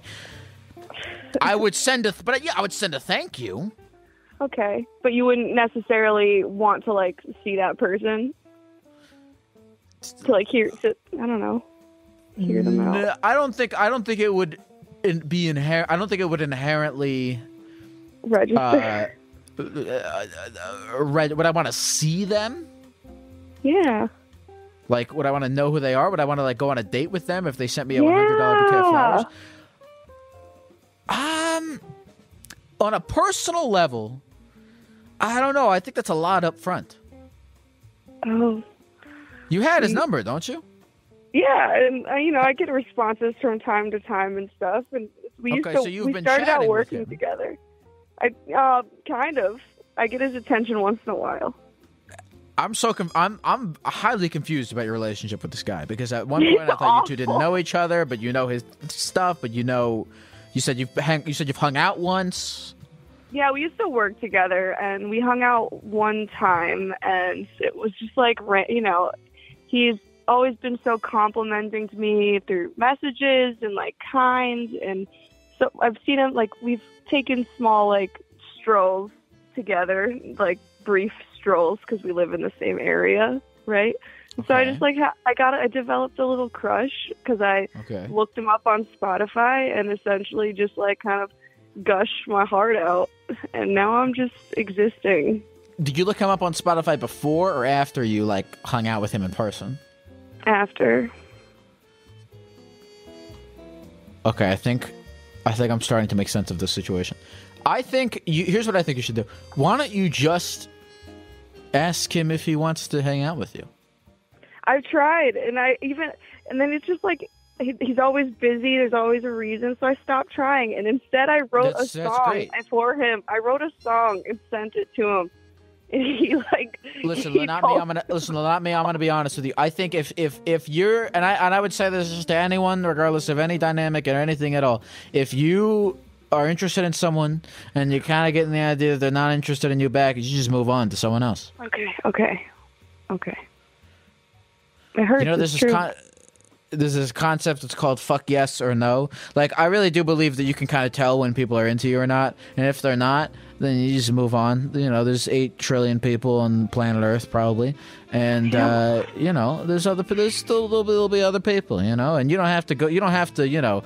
I would send a... But, yeah, I would send a thank you. Okay, but you wouldn't necessarily want to, like, see that person? To, like, hear, to, I don't know, hear them out? I don't think, I don't think it would be inherent, I don't think it would inherently... Register. Uh, uh, uh, reg would I want to see them? Yeah. Like, would I want to know who they are? Would I want to, like, go on a date with them if they sent me a yeah. hundred dollar bouquet of flowers? Um, on a personal level... I don't know. I think that's a lot up front. Oh. You had his number, don't you? Yeah, and uh, you know, I get responses from time to time and stuff, and we used okay, to, so you've we been started out working together. I uh, kind of. I get his attention once in a while. I'm so com I'm I'm highly confused about your relationship with this guy because at one point He's I thought awful. you two didn't know each other, but you know his stuff, but you know, you said you've hang you said you've hung out once. Yeah, we used to work together, and we hung out one time, and it was just like, you know, he's always been so complimenting to me through messages and, like, kind, and so I've seen him, like, we've taken small, like, strolls together, like, brief strolls, because we live in the same area, right? Okay. So I just, like, I got, I developed a little crush, because I okay. looked him up on Spotify, and essentially just, like, kind of gushed my heart out, and now I'm just existing. Did you look him up on Spotify before or after you, like, hung out with him in person? After. Okay, I think I think I'm starting to make sense of this situation. I think you, here's what I think you should do. Why don't you just ask him if he wants to hang out with you? I've tried, and I even and then it's just like he, he's always busy. There's always a reason, so I stopped trying. And instead, I wrote that's, a song for him. I wrote a song and sent it to him. And he like listen, he not me. I'm gonna listen. Not me. I'm gonna be honest with you. I think if if if you're and I and I would say this to anyone, regardless of any dynamic or anything at all. If you are interested in someone and you're kind of getting the idea that they're not interested in you back, you just move on to someone else. Okay. Okay. Okay. It hurts. You know, there's this con- there's this concept that's called "fuck yes" or "no." Like, I really do believe that you can kind of tell when people are into you or not, and if they're not, then you just move on. You know, there's eight trillion people on planet Earth, probably, and yeah. uh, you know, there's other, there's still there'll be, there'll be other people, you know, and you don't have to go, you don't have to, you know,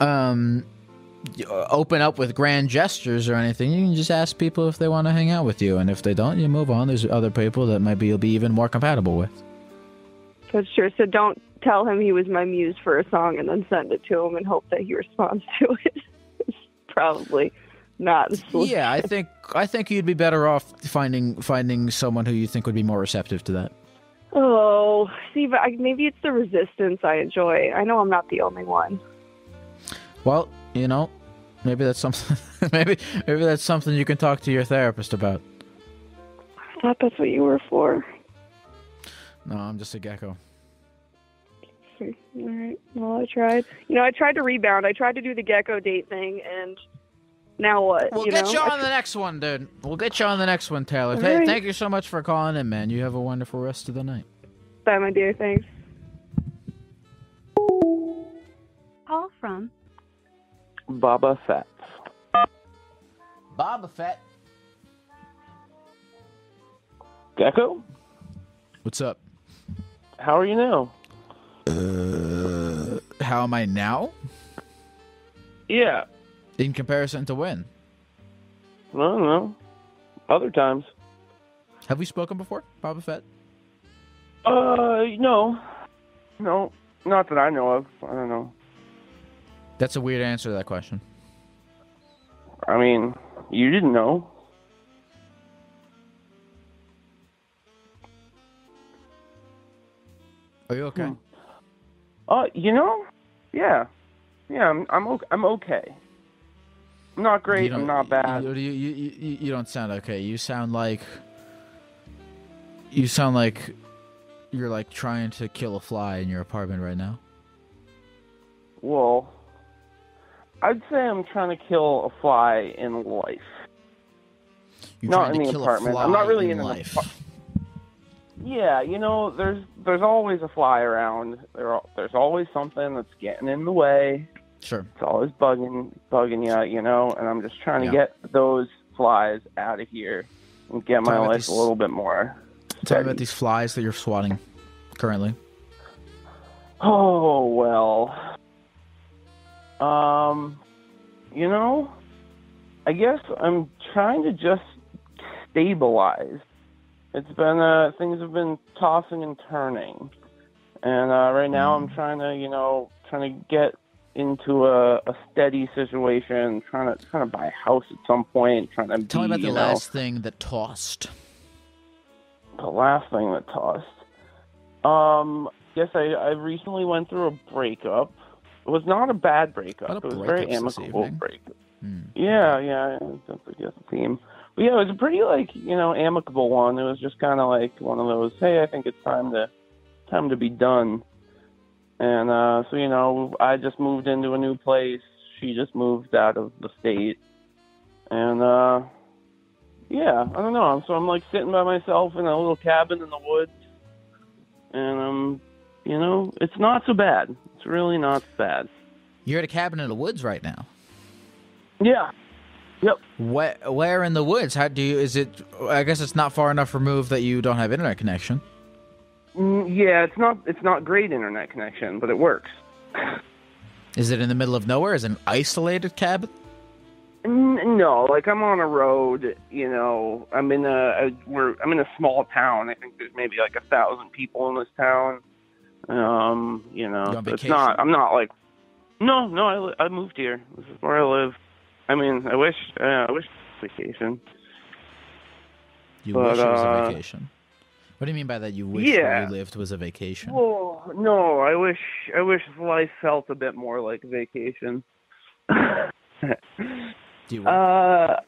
um, open up with grand gestures or anything. You can just ask people if they want to hang out with you, and if they don't, you move on. There's other people that maybe you'll be even more compatible with. That's true. So don't tell him he was my muse for a song and then send it to him and hope that he responds to it. It's probably not the solution. Yeah, I think I think you'd be better off finding finding someone who you think would be more receptive to that. Oh, see, but I, maybe it's the resistance I enjoy. I know I'm not the only one. Well, you know, maybe that's something. maybe maybe that's something you can talk to your therapist about. I thought that's what you were for. No, I'm just a gecko. All right. Well, I tried. You know, I tried to rebound. I tried to do the gecko date thing, and now what? We'll you get know? you on the next one, dude. We'll get you on the next one, Taylor. Th- right. Thank you so much for calling in, man. You have a wonderful rest of the night. Bye, my dear. Thanks. Call from Boba Fett. Boba Fett. Gecko? What's up? How are you now? Uh, how am I now? Yeah. In comparison to when? I don't know. Other times. Have we spoken before, Boba Fett? Uh, no. No, not that I know of. I don't know. That's a weird answer to that question. I mean, you didn't know. Are you okay? Hmm. Uh, you know, yeah, yeah, I'm, I'm, okay. I'm okay. I'm not great. I'm not bad. You, you, you, you don't sound okay. You sound like, you sound like, you're like trying to kill a fly in your apartment right now. Well, I'd say I'm trying to kill a fly in life. You're not in the apartment. I'm not really in, in life. An, Yeah, you know, there's there's always a fly around. There there's always something that's getting in the way. Sure. It's always bugging bugging you, you know, and I'm just trying yeah. to get those flies out of here and get my life these, a little bit more. Tell me about these flies that you're swatting currently. Oh, well. Um, you know, I guess I'm trying to just stabilize. It's been, uh, things have been tossing and turning. And uh, right now I'm trying to, you know, trying to get into a, a steady situation, trying to, trying to buy a house at some point, trying to Tell be, me about the know, last thing that tossed. The last thing that tossed. Um, yes, I, I recently went through a breakup. It was not a bad breakup. Not a breakup it was a very amicable breakup. Hmm. Yeah, yeah, that's I guess the theme. But yeah, it was a pretty, like, you know, amicable one. It was just kind of like one of those, hey, I think it's time to time to be done. And uh, so, you know, I just moved into a new place. She just moved out of the state. And, uh, yeah, I don't know. So I'm, like, sitting by myself in a little cabin in the woods. And, um, you know, it's not so bad. It's really not bad. You're at a cabin in the woods right now? Yeah. Yep. Where, where in the woods? How do you, is it, I guess it's not far enough removed that you don't have internet connection. Yeah, it's not, it's not great internet connection, but it works. Is it in the middle of nowhere? Is it an isolated cabin? No, like I'm on a road, you know, I'm in a, we're, I'm in a small town. I think there's maybe like a thousand people in this town. Um, you know, so it's not, I'm not like, no, no, I, I moved here. This is where I live. I mean, I wish, uh, I wish it was a vacation. You but, wish it was a vacation? Uh, what do you mean by that? You wish yeah. where you lived was a vacation? Well, no, I wish, I wish life felt a bit more like a vacation. Do you work? Uh,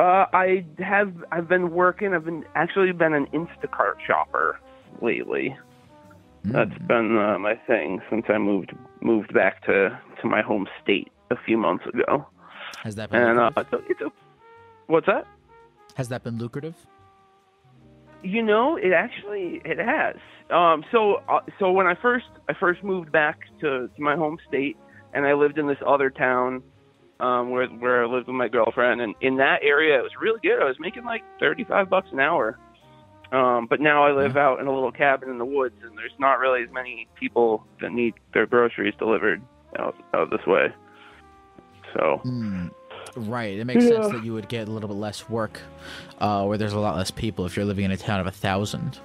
uh, I have, I've been working, I've been actually been an Instacart shopper lately. Mm. That's been uh, my thing since I moved, moved back to, to my home state a few months ago. Has that been and, lucrative? Uh, it's a, what's that? Has that been lucrative? You know, it actually, it has. Um, so, uh, so when I first, I first moved back to, to my home state and I lived in this other town, um, where, where I lived with my girlfriend, and in that area, it was really good. I was making like thirty-five bucks an hour. Um, but now I live yeah. out in a little cabin in the woods, and there's not really as many people that need their groceries delivered out, out this way. So, mm, right. It makes yeah. sense that you would get a little bit less work uh, where there's a lot less people if you're living in a town of a thousand.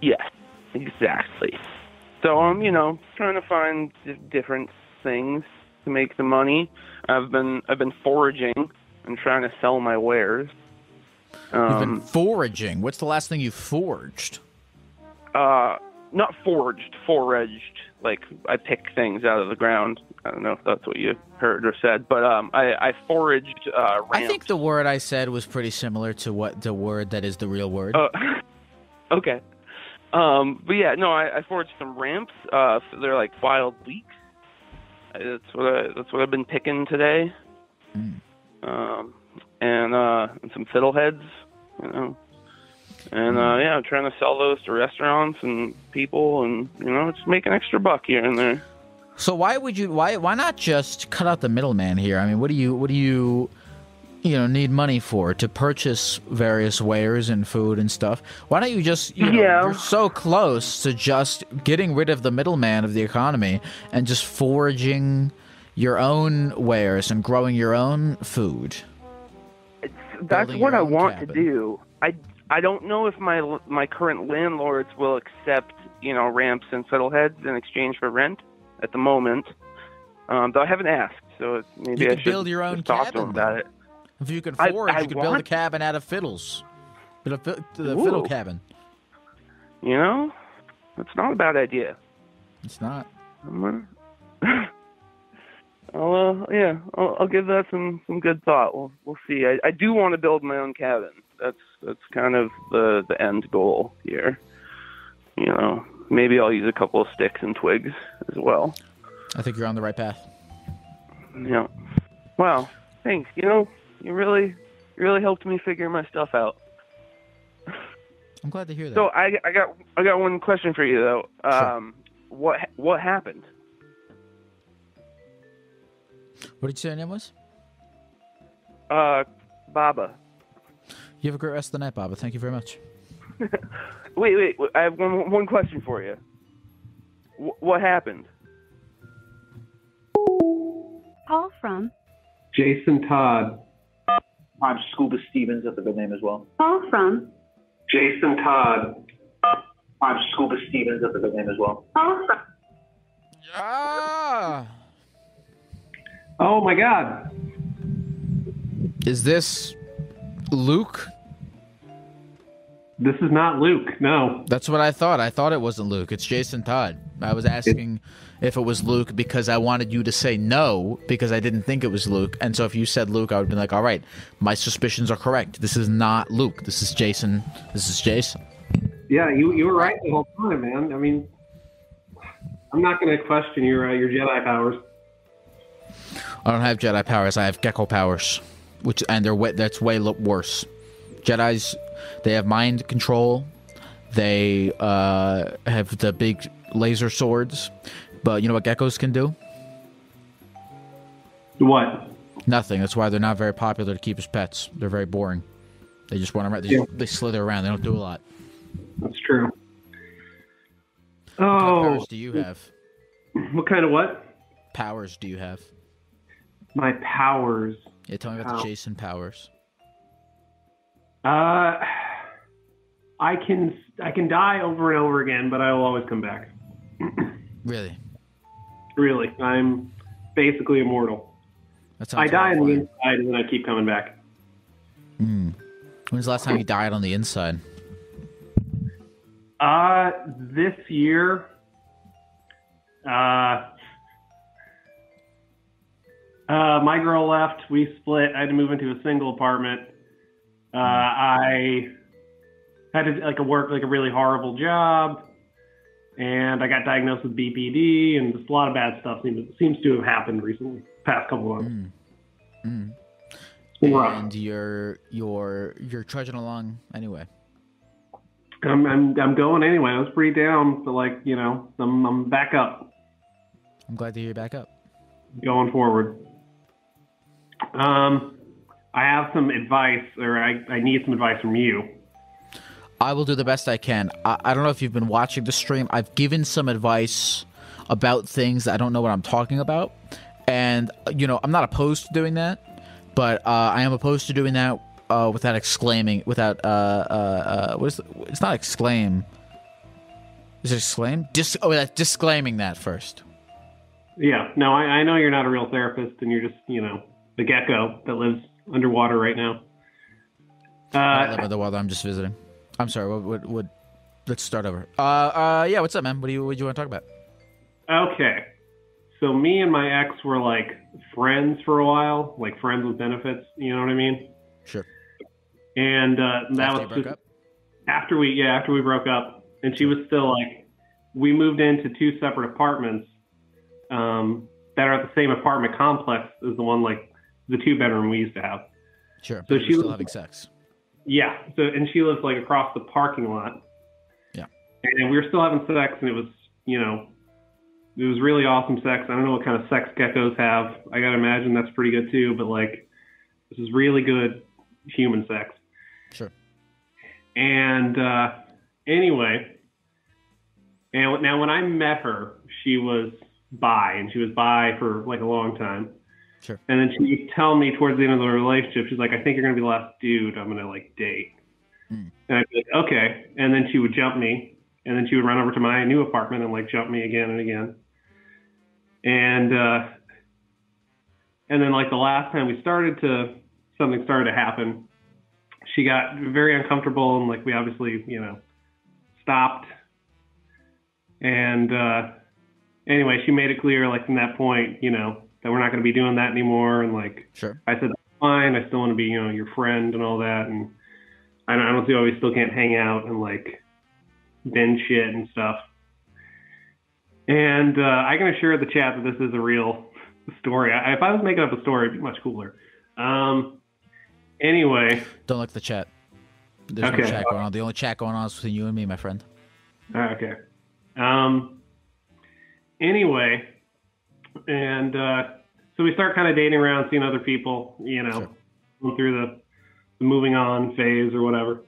Yes, exactly. So I'm, um, you know, trying to find different things to make the money. I've been I've been foraging and trying to sell my wares. Um, You've been foraging. What's the last thing you foraged? Uh, not forged, foraged. Like I pick things out of the ground. I don't know if that's what you heard or said, but um, I, I foraged. Uh, ramped. I think the word I said was pretty similar to what the word that is the real word. Uh, okay. Um, but yeah, no, I, I foraged some ramps. Uh, they're like wild leeks. That's what I, that's what I've been picking today. Mm. Um. And, uh, and some fiddleheads, you know, and, uh, yeah, I'm trying to sell those to restaurants and people and, you know, just make an extra buck here and there. So why would you, why, why not just cut out the middleman here? I mean, what do you, what do you, you know, need money for to purchase various wares and food and stuff? Why don't you just, you know, yeah. you're so close to just getting rid of the middleman of the economy and just foraging your own wares and growing your own food. That's what I want cabin. to do. I, I don't know if my my current landlords will accept, you know, ramps and fiddleheads in exchange for rent at the moment. Um, though I haven't asked, so maybe you I should build your own cabin, talk to them about it. If you can forage, I, I you could want... build a cabin out of fiddles. Build a fi the Ooh. fiddle cabin. You know, that's not a bad idea. It's not. I'm gonna... I'll, uh, yeah, I'll, I'll give that some, some good thought. We'll, we'll see. I, I do want to build my own cabin. That's that's kind of the, the end goal here. You know, maybe I'll use a couple of sticks and twigs as well. I think you're on the right path. Yeah. Wow. Thanks. You know, you really you really helped me figure my stuff out. I'm glad to hear that. So I, I got I got one question for you though. Um, sure. What what happened? What did you say your name was? Uh, Baba. You have a great rest of the night, Baba. Thank you very much. wait, wait. I have one one question for you. W what happened? Call from Jason Todd. I'm Scuba Stevens. That's a good name as well. Call from Jason Todd. I'm Scuba Stevens. That's a good name as well. Call from Ah. Oh my God! Is this Luke? This is not Luke. No, that's what I thought. I thought it wasn't Luke. It's Jason Todd. I was asking it, if it was Luke because I wanted you to say no because I didn't think it was Luke. And so if you said Luke, I would be like, "All right, my suspicions are correct. This is not Luke. This is Jason. This is Jason." Yeah, you you were right the whole time, man. I mean, I'm not going to question your uh, your Jedi powers. I don't have Jedi powers. I have Gecko powers, which and they're way, that's way worse. Jedis, they have mind control. They uh, have the big laser swords. But you know what geckos can do? What? Nothing. That's why they're not very popular to keep as pets. They're very boring. They just run around. They, yeah. just, they slither around. They don't do a lot. That's true. Oh. What powers do you have? What kind of what? Powers do you have? My powers. Yeah, tell me about Pow. the Jason powers. Uh, I can I can die over and over again, but I will always come back. Really? Really. I'm basically immortal. I die on the inside, and then I keep coming back. Mm. When's the last time you died on the inside? Uh, this year. Uh, uh, my girl left. We split. I had to move into a single apartment. Uh, I had to like a work like a really horrible job, and I got diagnosed with B P D, and just a lot of bad stuff seems seems to have happened recently. Past couple of months. Mm. Mm. And you're you're you're trudging along anyway. I'm I'm I'm going anyway. I was pretty down, but like you know, I'm I'm back up. I'm glad to hear you're back up. Going forward. Um, I have some advice, or I I need some advice from you. I will do the best I can. I I don't know if you've been watching the stream. I've given some advice about things that I don't know what I'm talking about. And, you know, I'm not opposed to doing that, but uh, I am opposed to doing that uh, without exclaiming, without, uh, uh, uh, what is the, it's not exclaim. Is it exclaim? Dis oh, that's disclaiming that first. Yeah, no, I, I know you're not a real therapist and you're just, you know, the gecko that lives underwater right now. Uh, I live underwater, I'm just visiting. I'm sorry, what, what, what, let's start over. Uh, uh, yeah, what's up, man? What do you, what do you want to talk about? Okay. So me and my ex were like friends for a while, like friends with benefits. You know what I mean? Sure. And uh, that after was broke up? after we, yeah, after we broke up, and she was still like, we moved into two separate apartments um, that are at the same apartment complex as the one, like the two bedroom we used to have. Sure. So she was still having sex. Yeah. So and she lived like across the parking lot. Yeah. And we were still having sex, and it was, you know. It was really awesome sex. I don't know what kind of sex geckos have. I gotta imagine that's pretty good too, but like, this is really good human sex. Sure. And uh, anyway, and now when I met her, she was bi, and she was bi for like a long time. Sure. And then she would tell me towards the end of the relationship, she's like, I think you're gonna be the last dude I'm gonna like date. Mm. And I'd be like, okay. And then she would jump me, and then she would run over to my new apartment and like jump me again and again. And uh, and then like the last time we started to, something started to happen. She got very uncomfortable and like we obviously, you know, stopped. And uh, anyway, she made it clear like from that point, you know, that we're not going to be doing that anymore. And like, sure. I said, fine, I still want to be, you know, your friend and all that. And I don't, I don't see why we still can't hang out and like binge shit and stuff. And uh, I can assure the chat that this is a real story. I, if I was making up a story, it'd be much cooler. Um, anyway. Don't look at the chat. There's okay. no chat going on. The only chat going on is between you and me, my friend. Okay. Um, anyway, and uh, so we start kind of dating around, seeing other people, you know, sure. going through the, the moving on phase or whatever.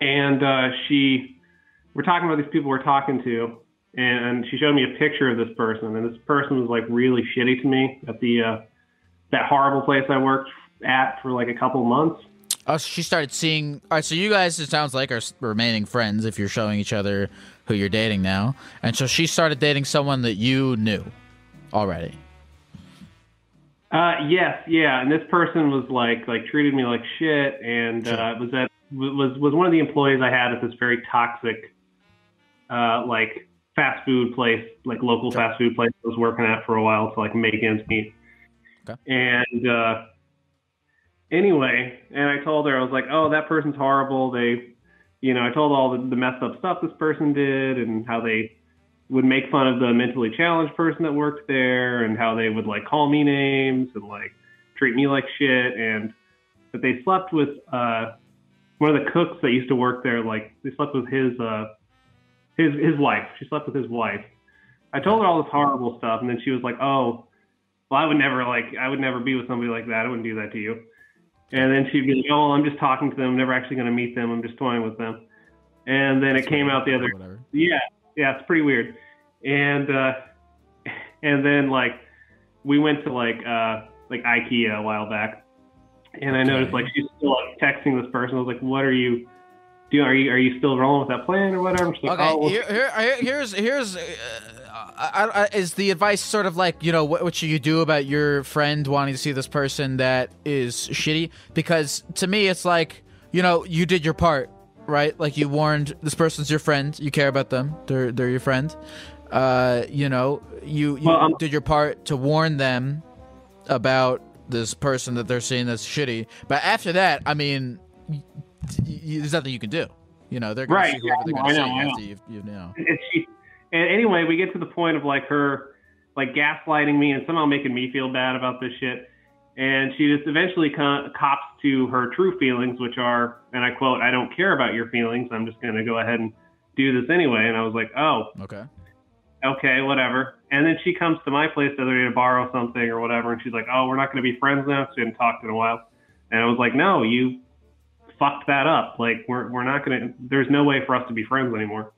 And uh, she, we're talking about these people we're talking to, and she showed me a picture of this person, and this person was like really shitty to me at the uh, that horrible place I worked at for like a couple months. Oh, so she started seeing. All right, so you guys, it sounds like, are remaining friends if you're showing each other who you're dating now, and so she started dating someone that you knew already. Uh, yes, yeah, and this person was like like treated me like shit, and sure. uh, was at. was was one of the employees I had at this very toxic, uh, like fast food place, like local sure. fast food place I was working at for a while to like make ends meet. Okay. And, uh, anyway, and I told her, I was like, oh, that person's horrible. They, you know, I told all the, the messed up stuff this person did and how they would make fun of the mentally challenged person that worked there and how they would like call me names and like treat me like shit. And that they slept with uh, one of the cooks that used to work there. Like they slept with his uh, his his wife. She slept with his wife. I told her all this horrible stuff, and then she was like, "Oh, well, I would never like I would never be with somebody like that. I wouldn't do that to you." And then she'd be like, "Oh, I'm just talking to them. I'm never actually going to meet them. I'm just toying with them." And then That's it came out the other. Whatever. Yeah. Yeah, it's pretty weird. And uh, and then like we went to like uh, like IKEA a while back, and I noticed like she's still like, texting this person. I was like, "What are you doing? Are you are you still rolling with that plan or whatever?" She's like, okay, oh, here, here, here's here's uh, I, I, is the advice sort of like, you know, what, what should you do about your friend wanting to see this person that is shitty? Because to me, it's like, you know, you did your part. Right, like you warned this person's your friend. You care about them. They're they're your friend. Uh, you know, you, you well, did your part to warn them about this person that they're seeing that's shitty. But after that, I mean, y- y- there's nothing you can do. You know, they're gonna right. See yeah, they're gonna I know. See I know. After you, you know. And, she, and anyway, we get to the point of like her like gaslighting me and somehow making me feel bad about this shit. And she just eventually co- cops to her true feelings, which are, and I quote, "I don't care about your feelings. I'm just going to go ahead and do this anyway." And I was like, oh, okay, okay, whatever. And then she comes to my place the other day to borrow something or whatever. And she's like, "Oh, we're not going to be friends now." She hadn't talked in a while. And I was like, no, you fucked that up. Like, we're we're not going to, there's no way for us to be friends anymore.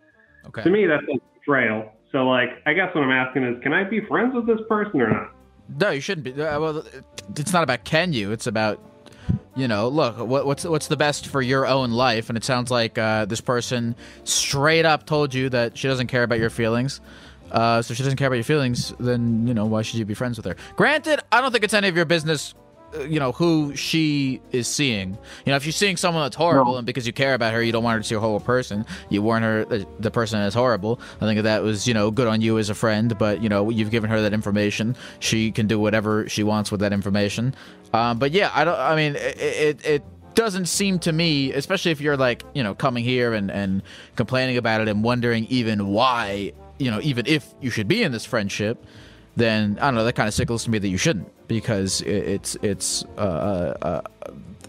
Okay. To me, that's a betrayal. So like, I guess what I'm asking is, can I be friends with this person or not? No, you shouldn't be. Well, it's not about can you. It's about, you know, look, what, what's what's the best for your own life? And it sounds like uh, this person straight up told you that she doesn't care about your feelings. Uh, so if she doesn't care about your feelings, then, you know, why should you be friends with her? Granted, I don't think it's any of your business, you know, who she is seeing. You know, if you're seeing someone that's horrible no. and because you care about her, you don't want her to see a horrible person. You warn her that the person is horrible. I think that was, you know, good on you as a friend, but, you know, you've given her that information. She can do whatever she wants with that information. Um, but yeah, I don't, I mean, it, it, it doesn't seem to me, especially if you're like, you know, coming here and, and complaining about it and wondering even why, you know, even if you should be in this friendship, then I don't know, that kind of signals to me that you shouldn't, because it's it's uh, uh,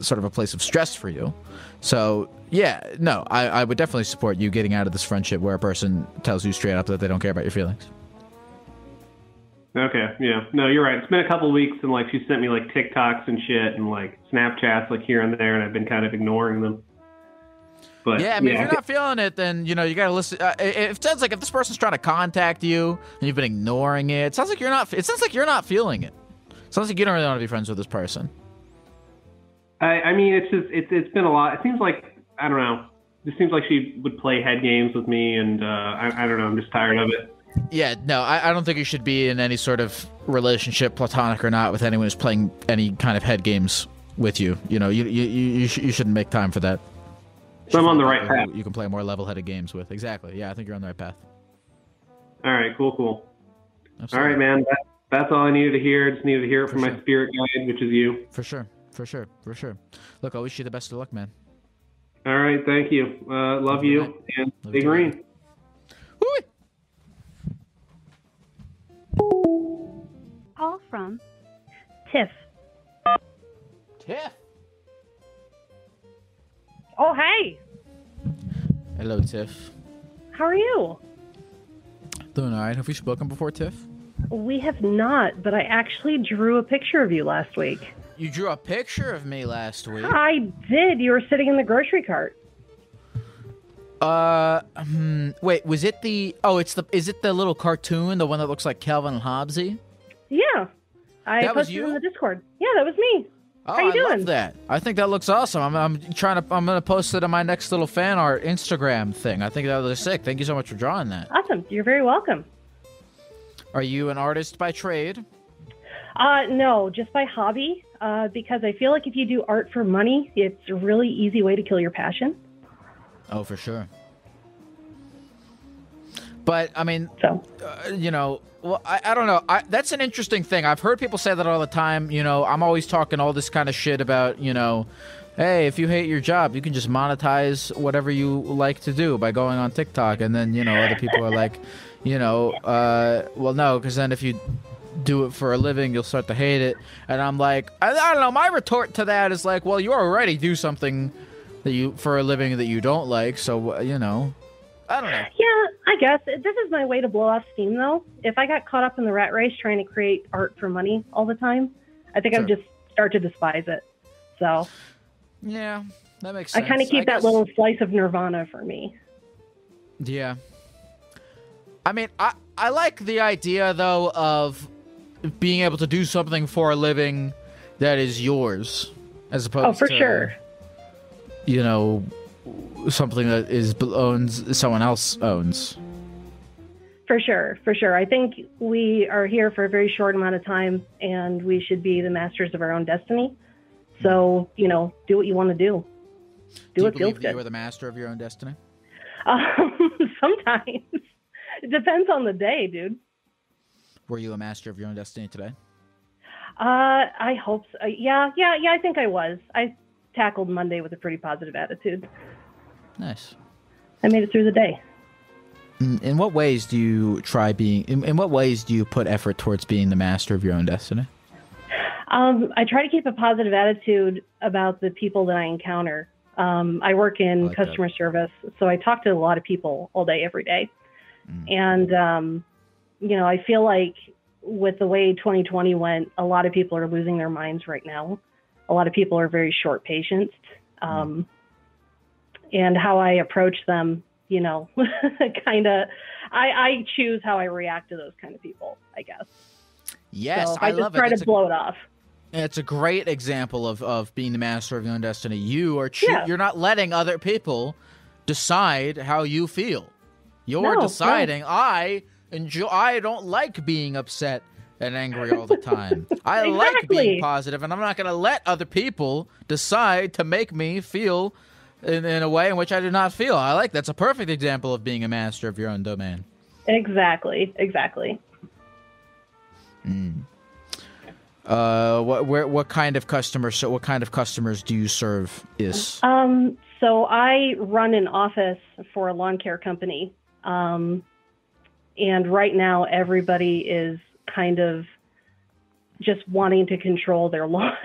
sort of a place of stress for you. So yeah, no, I, I would definitely support you getting out of this friendship where a person tells you straight up that they don't care about your feelings. Okay, yeah, no, you're right. It's been a couple of weeks, and like she sent me like TikToks and shit, and like Snapchats like here and there, and I've been kind of ignoring them. But, yeah, I mean, yeah. If you're not feeling it, then, you know, you got to listen. Uh, it, it sounds like if this person's trying to contact you and you've been ignoring it, it sounds like you're not. It sounds like you're not feeling it. It sounds like you don't really want to be friends with this person. I, I mean, it's just it's it's been a lot. It seems like I don't know. It seems like she would play head games with me, and uh, I, I don't know. I'm just tired of it. Yeah, no, I, I don't think you should be in any sort of relationship, platonic or not, with anyone who's playing any kind of head games with you. You know, you you you, you, sh- you shouldn't make time for that. So I'm on the right path. You can play more level-headed games with. Exactly. Yeah, I think you're on the right path. All right, cool, cool. Absolutely. All right, man. That, that's all I needed to hear. Just needed to hear it from my spirit guide, which is you. For sure. For sure. For sure. Look, I wish you the best of luck, man. All right, thank you. Uh, love you. And stay green. Call from Tiff. Tiff? Oh, hey. Hello, Tiff. How are you? Doing all right. Have we spoken before, Tiff? We have not, but I actually drew a picture of you last week. You drew a picture of me last week? I did. You were sitting in the grocery cart. Uh, um, wait, was it the... Oh, it's the. Is it the little cartoon, the one that looks like Calvin and Hobbesy? Yeah. I that posted it in the Discord. Yeah, that was me. Oh, How you I doing? love that. I think that looks awesome. I'm, I'm trying to. I'm gonna post it on my next little fan art Instagram thing. I think that was sick. Thank you so much for drawing that. Awesome. You're very welcome. Are you an artist by trade? Uh, no, just by hobby. Uh, because I feel like if you do art for money, it's a really easy way to kill your passion. Oh, for sure. But I mean, so. uh, you know. Well, I, I don't know. I, that's an interesting thing. I've heard people say that all the time. You know, I'm always talking all this kind of shit about, you know, hey, if you hate your job, you can just monetize whatever you like to do by going on TikTok. And then, you know, other people are like, you know, uh, well, no, because then if you do it for a living, you'll start to hate it. And I'm like, I, I don't know. My retort to that is like, well, you already do something that you for a living that you don't like, so you know, I don't know. Yeah, I guess this is my way to blow off steam, though. If I got caught up in the rat race trying to create art for money all the time, I think sure. I would just start to despise it. So, yeah, that makes sense. I kind of keep I that guess... little slice of nirvana for me. Yeah. I mean, I, I like the idea, though, of being able to do something for a living that is yours, as opposed to... Oh, for to, sure. You know, something that is owns someone else owns. For sure, for sure. I think we are here for a very short amount of time, and we should be the masters of our own destiny. So, you know, do what you want to do. Do, do what feels good. Do you believe you are the master of your own destiny? Um, sometimes. It depends on the day, dude. Were you a master of your own destiny today? Uh, I hope so. Yeah, yeah, yeah, I think I was. I tackled Monday with a pretty positive attitude. Nice. I made it through the day. In what ways do you try being... In, in what ways do you put effort towards being the master of your own destiny? Um, I try to keep a positive attitude about the people that I encounter. Um, I work in I like customer that. service, so I talk to a lot of people all day, every day. Mm. And, um, you know, I feel like with the way twenty twenty went, a lot of people are losing their minds right now. A lot of people are very short patience. Um, mm. And how I approach them, you know, kind of, I, I choose how I react to those kind of people, I guess. Yes, so I, I just love try it. to it's blow a, it off. It's a great example of, of being the master of your own destiny. You are cho- yeah. You're not letting other people decide how you feel. You're no, deciding. No. I enjoy. I don't like being upset and angry all the time. I exactly. like being positive, and I'm not going to let other people decide to make me feel in, in a way in which I do not feel. I like that's a perfect example of being a master of your own domain. Exactly. Exactly. Mm. Uh, what where, what kind of customers? So, what kind of customers do you serve? Is um, so I run an office for a lawn care company, um, and right now everybody is kind of just wanting to control their lawns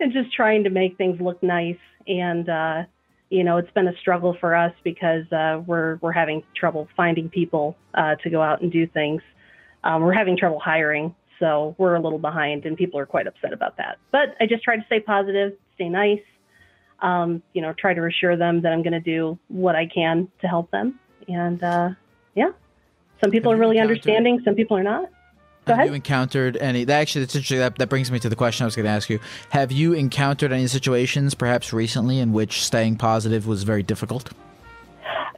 and just trying to make things look nice. And uh, you know, it's been a struggle for us because uh, we're we're having trouble finding people uh, to go out and do things. Um, we're having trouble hiring, so we're a little behind, and people are quite upset about that. But I just try to stay positive, stay nice, um, you know, try to reassure them that I'm going to do what I can to help them. And, uh, yeah, some people have are really understanding. Some people are not. Go have ahead. you encountered any – actually, that's interesting. That, that brings me to the question I was going to ask you. Have you encountered any situations perhaps recently in which staying positive was very difficult?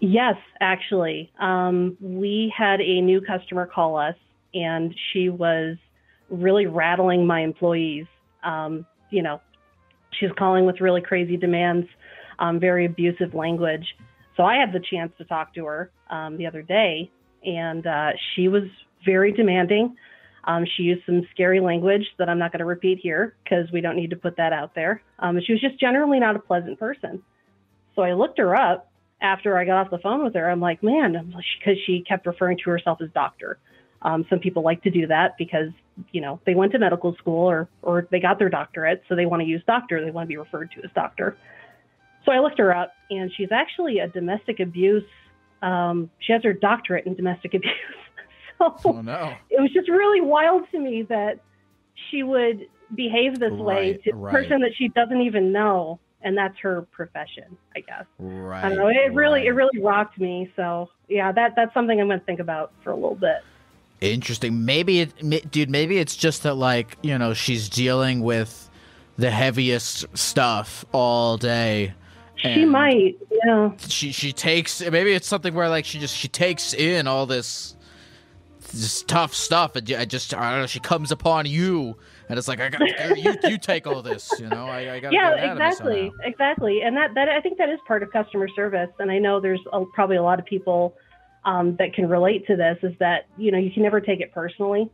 Yes, actually. Um, we had a new customer call us. And she was really rattling my employees. Um, you know, she was calling with really crazy demands, um, very abusive language. So I had the chance to talk to her um, the other day, and uh, she was very demanding. Um, she used some scary language that I'm not going to repeat here because we don't need to put that out there. Um, she was just generally not a pleasant person. So I looked her up after I got off the phone with her. I'm like, man, because she kept referring to herself as doctor. Um, some people like to do that because, you know, they went to medical school or, or they got their doctorate. So they want to use doctor. They want to be referred to as doctor. So I looked her up, and she's actually a domestic abuse. Um, she has her doctorate in domestic abuse. so oh, no. It was just really wild to me that she would behave this right, way to right. a person that she doesn't even know. And that's her profession, I guess. Right. I don't know. It right. really, it really rocked me. So yeah, that, that's something I'm going to think about for a little bit. Interesting. Maybe it, dude, maybe it's just that, like, you know, she's dealing with the heaviest stuff all day. She might, yeah. She she takes, maybe it's something where, like, she just, she takes in all this, this tough stuff. And I just, I don't know, she comes upon you and it's like, I got, you, you take all this, you know, I, I got to yeah, get exactly, out of exactly. And that, that, I think that is part of customer service. And I know there's a, probably a lot of people Um, that can relate to this, is that, you know, you can never take it personally.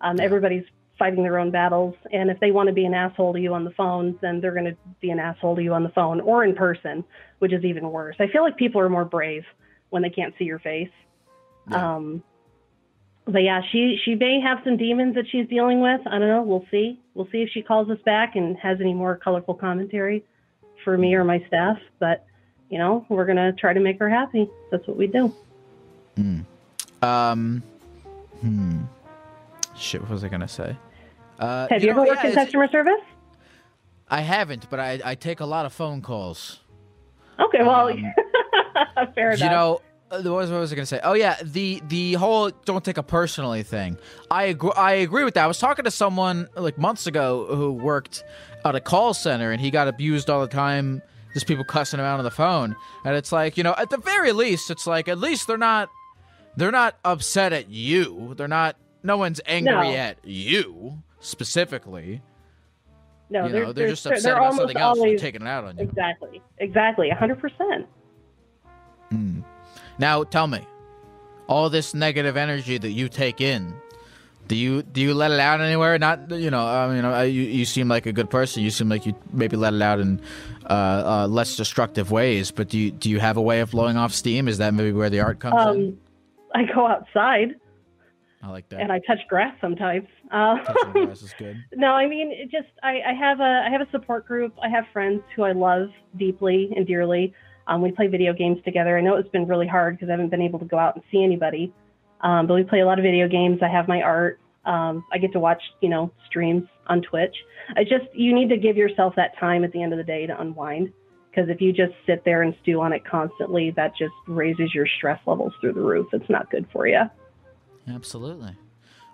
Um, yeah. Everybody's fighting their own battles. And if they want to be an asshole to you on the phone, then they're going to be an asshole to you on the phone or in person, which is even worse. I feel like people are more brave when they can't see your face. Yeah. Um, but yeah, she, she may have some demons that she's dealing with. I don't know. We'll see. We'll see if she calls us back and has any more colorful commentary for me or my staff. But, you know, we're going to try to make her happy. That's what we do. Mm. Um, hmm. Shit, what was I going to say? Uh, have you, you know, ever worked yeah, in customer service? I haven't, but I, I take a lot of phone calls. Okay, well, um, fair enough. You know, what was, what was I going to say? Oh, yeah, the, the whole don't take it personally thing. I agree, I agree with that. I was talking to someone like months ago who worked at a call center, and he got abused all the time, just people cussing him out on the phone. And it's like, you know, at the very least, it's like, at least they're not, they're not upset at you. They're not, no one's angry no. at you specifically. No, you they're, know, they're just upset they're about something else always, and taking it out on you. Exactly. Exactly. one hundred percent. Mm. Now, tell me, all this negative energy that you take in, do you do you let it out anywhere? Not, you know, I mean, I, you, you seem like a good person. You seem like you maybe let it out in uh, uh, less destructive ways. But do you, do you have a way of blowing off steam? Is that maybe where the art comes um, in? I go outside. I like that. And I touch grass sometimes. Uh, Touching grass is good. No, I mean, it just I, I have a I have a support group. I have friends who I love deeply and dearly. Um, we play video games together. I know it's been really hard because I haven't been able to go out and see anybody, um, but we play a lot of video games. I have my art. Um, I get to watch, you know, streams on Twitch. I just you need to give yourself that time at the end of the day to unwind, because if you just sit there and stew on it constantly, that just raises your stress levels through the roof. It's not good for you. Absolutely.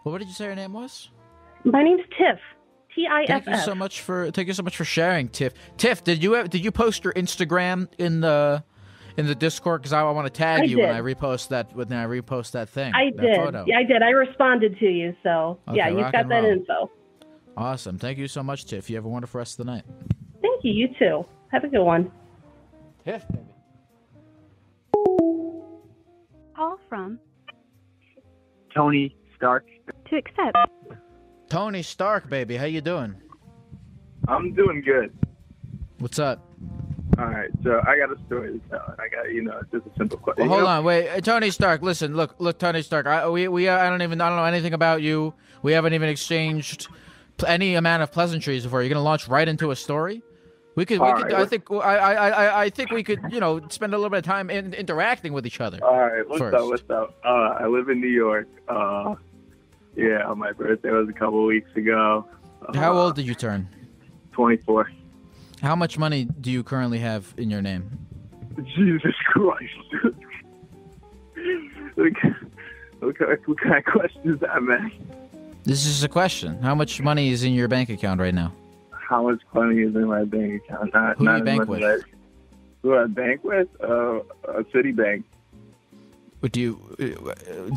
Well, what did you say your name was? My name's Tiff. T I F F. Thank you so much for thank you so much for sharing, Tiff. Tiff, did you did you post your Instagram in the in the Discord? Because I, I want to tag I you did. when I repost that when I repost that thing. I that did. Photo. Yeah, I did. I responded to you, so okay, yeah, you've got that roll. info. Awesome. Thank you so much, Tiff. You have a wonderful rest of the night. Thank you. You too. Have a good one. Tiff, baby. All from. Tony Stark. To accept. Tony Stark, baby. How you doing? I'm doing good. What's up? All right, so I got a story to tell. I got, you know, it's just a simple question. Well, hold on, wait. Hey, Tony Stark, listen, look, look, Tony Stark. I, we, we, I don't even, I don't know anything about you. We haven't even exchanged any amount of pleasantries before. You're gonna launch right into a story? We could, we could right, I think, I, I, I think we could, you know, spend a little bit of time in, interacting with each other. All right, what's first. up? What's up? Uh, I live in New York. Uh, yeah, my birthday was a couple of weeks ago. Uh, How old did you turn? twenty-four. How much money do you currently have in your name? Jesus Christ! Look, look, what kind of question is that, man? This is a question. How much money is in your bank account right now? How much money is in my bank account? Not, Who do you bank with? I, who I bank with? Uh, uh, Citibank. Would you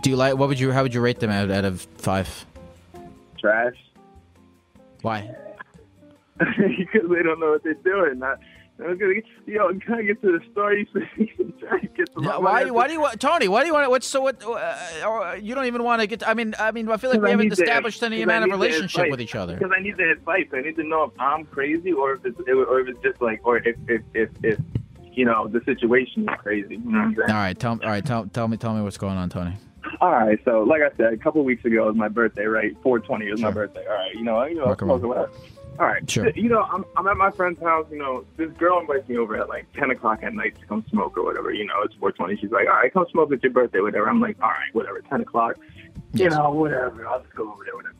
do you like? What would you? How would you rate them out, out of five? Trash. Why? Because they don't know what they're doing. I, I was gonna get, yo, I'm trying to get to the story. So trying to get to no, why? Why do you want, Tony? Why do you want? What's so? What? Uh, you don't even want to get. I mean, I mean, I feel like we I haven't established to, any amount of relationship with each other. Because I need the advice. I need to know if I'm crazy or if it's, or if it's just like, or if if if, if you know the situation is crazy. You know what I'm saying? All right, tell, all right, tell, tell me, tell me what's going on, Tony. All right, so like I said, a couple of weeks ago was my birthday, right? four twenty was sure. my birthday. All right, you know, you know, I was whatever. All right. Sure. You know, I'm I'm at my friend's house. You know, this girl invites me over at like ten o'clock at night to come smoke or whatever. You know, it's four twenty. She's like, all right, come smoke. It's your birthday, whatever. I'm like, all right, whatever. ten o'clock. You yes. know, whatever. I'll just go over there, whatever.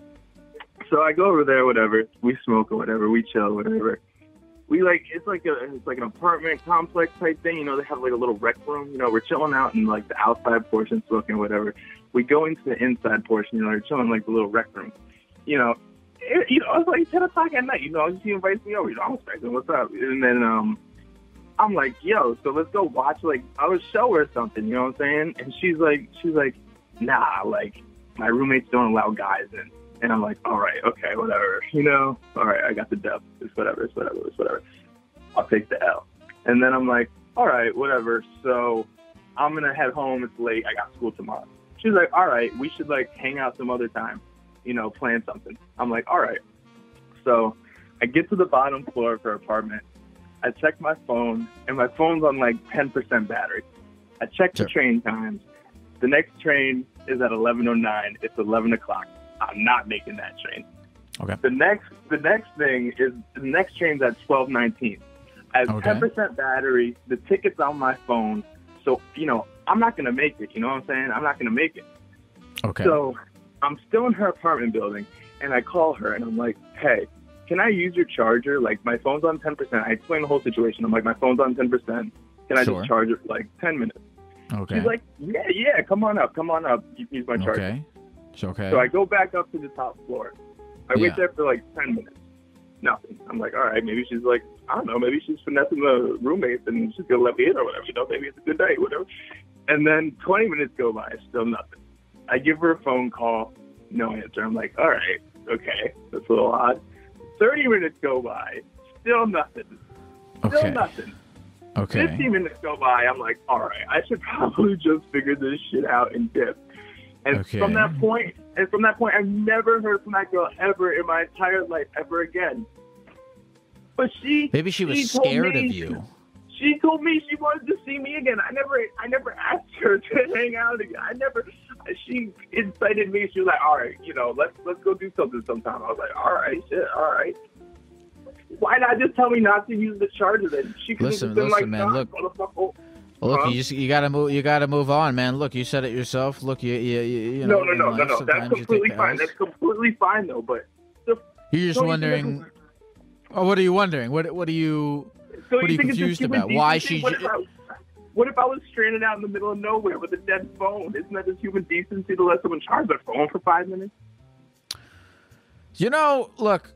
So I go over there, whatever. We smoke or whatever. We chill, whatever. We like it's like a it's like an apartment complex type thing. You know, they have like a little rec room. You know, we're chilling out in like the outside portion, smoking whatever. We go into the inside portion. You know, we're chilling in, like the little rec room. You know. It, you know, it's like ten o'clock at night, you know, she invites me over, you know, I'm expecting, what's up? And then um, I'm like, yo, so let's go watch, like, our show or something, you know what I'm saying? And she's like, she's like, nah, like, my roommates don't allow guys in. And I'm like, all right, okay, whatever, you know, all right, I got the dub, it's whatever, it's whatever, it's whatever. I'll take the L. And then I'm like, all right, whatever, so I'm going to head home, it's late, I got school tomorrow. She's like, all right, we should, like, hang out some other time. You know, plan something. I'm like, all right. So I get to the bottom floor of her apartment. I check my phone, and my phone's on like ten percent battery. I check sure. the train times. The next train is at eleven oh nine. It's eleven o'clock. I'm not making that train. Okay. The next the next thing is the next train's at twelve nineteen. I have okay. ten percent battery. The ticket's on my phone. So, you know, I'm not going to make it. You know what I'm saying? I'm not going to make it. Okay. So I'm still in her apartment building, and I call her, and I'm like, hey, can I use your charger? Like, my phone's on ten percent. I explain the whole situation. I'm like, my phone's on ten percent. Can I sure. just charge it for, like, ten minutes? Okay. She's like, yeah, yeah, come on up. Come on up. You can use my charger. Okay. It's okay. So I go back up to the top floor. I yeah. wait there for, like, ten minutes. Nothing. I'm like, all right, maybe she's like, I don't know, maybe she's finessing the roommates and she's going to let me in or whatever. You know, maybe it's a good night, whatever. And then twenty minutes go by, still nothing. I give her a phone call, no answer. I'm like, all right, okay, that's a little odd. thirty minutes go by, still nothing. Still okay. nothing. Okay. fifteen minutes go by, I'm like, all right, I should probably just figure this shit out and dip. And okay. from that point, and from that point, I've never heard from that girl ever in my entire life ever again. But she maybe she was she scared me, of you. She told me she wanted to see me again. I never, I never asked her to hang out again. I never. She incited me. She was like, "All right, you know, let's let's go do something sometime." I was like, "All right, shit, all right." Why not just tell me not to use the charger? Then she could have been like, man, look. Motherfucker. Well, look, huh? you just, you gotta move. You gotta move on, man. Look, you said it yourself. Look, you you you know. No, no, no, no, no. That's completely fine. That's completely fine, though. But the, you're just so wondering. You oh, what are you wondering? What what are you? So what you are you confused about? Why she? What, ju- if I, what if I was stranded out in the middle of nowhere with a dead phone? Isn't that just human decency to let someone charge their phone for five minutes? You know, look,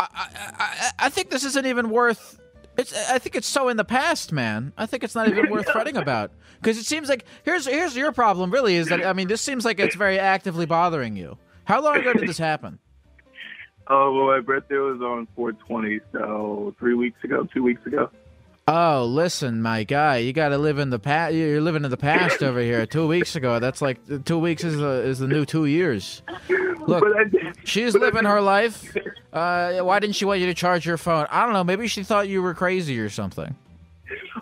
I I I, I think this isn't even worth. It's, I think it's so in the past, man. I think it's not even worth fretting about. Because it seems like, here's here's your problem, really, is that, I mean, this seems like it's very actively bothering you. How long ago did this happen? Oh, well, my birthday was on four twenty, so three weeks ago, two weeks ago. Oh, listen, my guy, you got to live in the past. You're living in the past over here. Two weeks ago, that's like, two weeks is the, is the new two years. Look, she's living her life. Uh, why didn't she want you to charge your phone? I don't know. Maybe she thought you were crazy or something.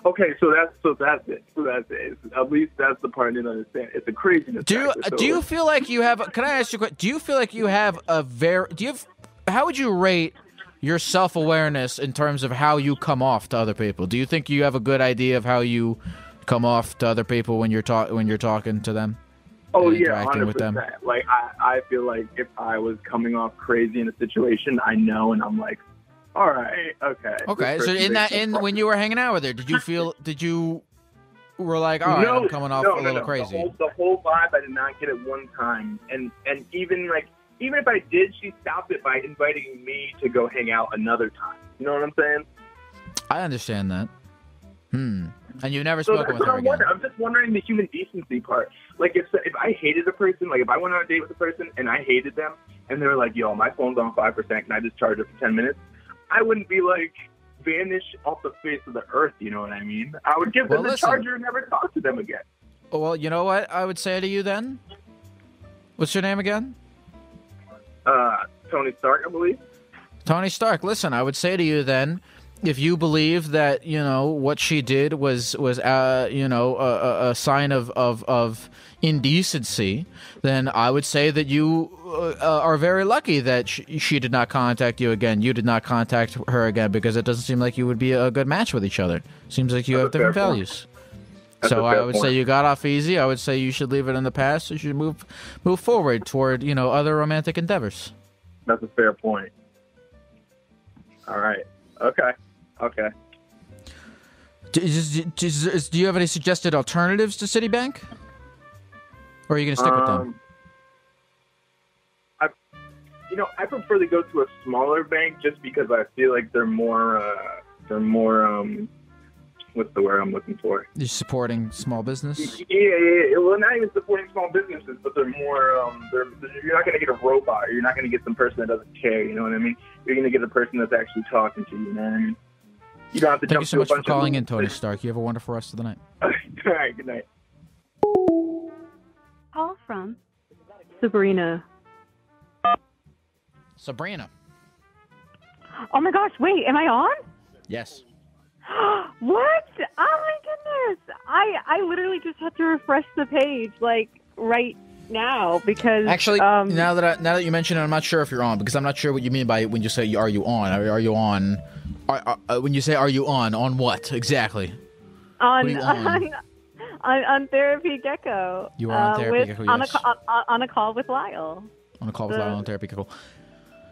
Okay, so that's so that's it. So that's it. At least that's the part I didn't understand. It's a craziness. Do you, so. do you feel like you have? Can I ask you a question? Do you feel like you have a very? Do you? Have, how would you rate your self-awareness in terms of how you come off to other people? Do you think you have a good idea of how you come off to other people when you're talk when you're talking to them? Oh yeah, one hundred percent. Like I, I feel like if I was coming off crazy in a situation, I know, and I'm like, all right, okay. Okay, so in that, in when you were hanging out with her, did you feel? Did you were like, all right, no, I'm coming off no, a little no, no. crazy? The whole, the whole vibe, I did not get it one time, and and even like even if I did, she stopped it by inviting me to go hang out another time. You know what I'm saying? I understand that. Hmm. And you've never spoken so with her again. I'm just wondering the human decency part. Like, if if I hated a person, like, if I went on a date with a person and I hated them, and they were like, yo, my phone's on five percent, can I just charge it for ten minutes? I wouldn't be, like, vanish off the face of the earth, you know what I mean? I would give well, them listen. the charger and never talk to them again. Well, you know what I would say to you then? What's your name again? Uh, Tony Stark, I believe. Tony Stark, listen, I would say to you then, if you believe that, you know, what she did was, was uh, you know, a, a sign of, of, of indecency, then I would say that you uh, are very lucky that she, she did not contact you again. You did not contact her again, because it doesn't seem like you would be a good match with each other. Seems like you That's have different values. So I would point. say you got off easy. I would say you should leave it in the past. You should move move forward toward, you know, other romantic endeavors. That's a fair point. All right. Okay. Okay. Do, do, do, do you have any suggested alternatives to Citibank? Or are you going to stick um, with them? I, you know, I prefer to go to a smaller bank just because I feel like they're more, uh, they're more, um, what's the word I'm looking for? You're supporting small business? Yeah, yeah, yeah. Well, not even supporting small businesses, but they're more, um, they're, they're, you're not going to get a robot. Or you're not going to get some person that doesn't care. You know what I mean? You're going to get a person that's actually talking to you, you know what I mean? You don't have to Thank jump you so much for calling in, Tony Stark. You have a wonderful rest of the night. All right, good night. Call from Sabrina. Sabrina. Oh my gosh, wait, am I on? Yes. What? Oh my goodness. I, I literally just had to refresh the page, like, right now, because... Actually, um, now that I, now that you mention it, I'm not sure if you're on, because I'm not sure what you mean by when you say, are you on? Are, are you on? Are, are, when you say, are you on? On what? Exactly. On... What on? on On, on Therapy Gecko. You are on uh, Therapy with, Gecko, yes. On a, on, on a call with Lyle. On a call with so, Lyle on Therapy Gecko.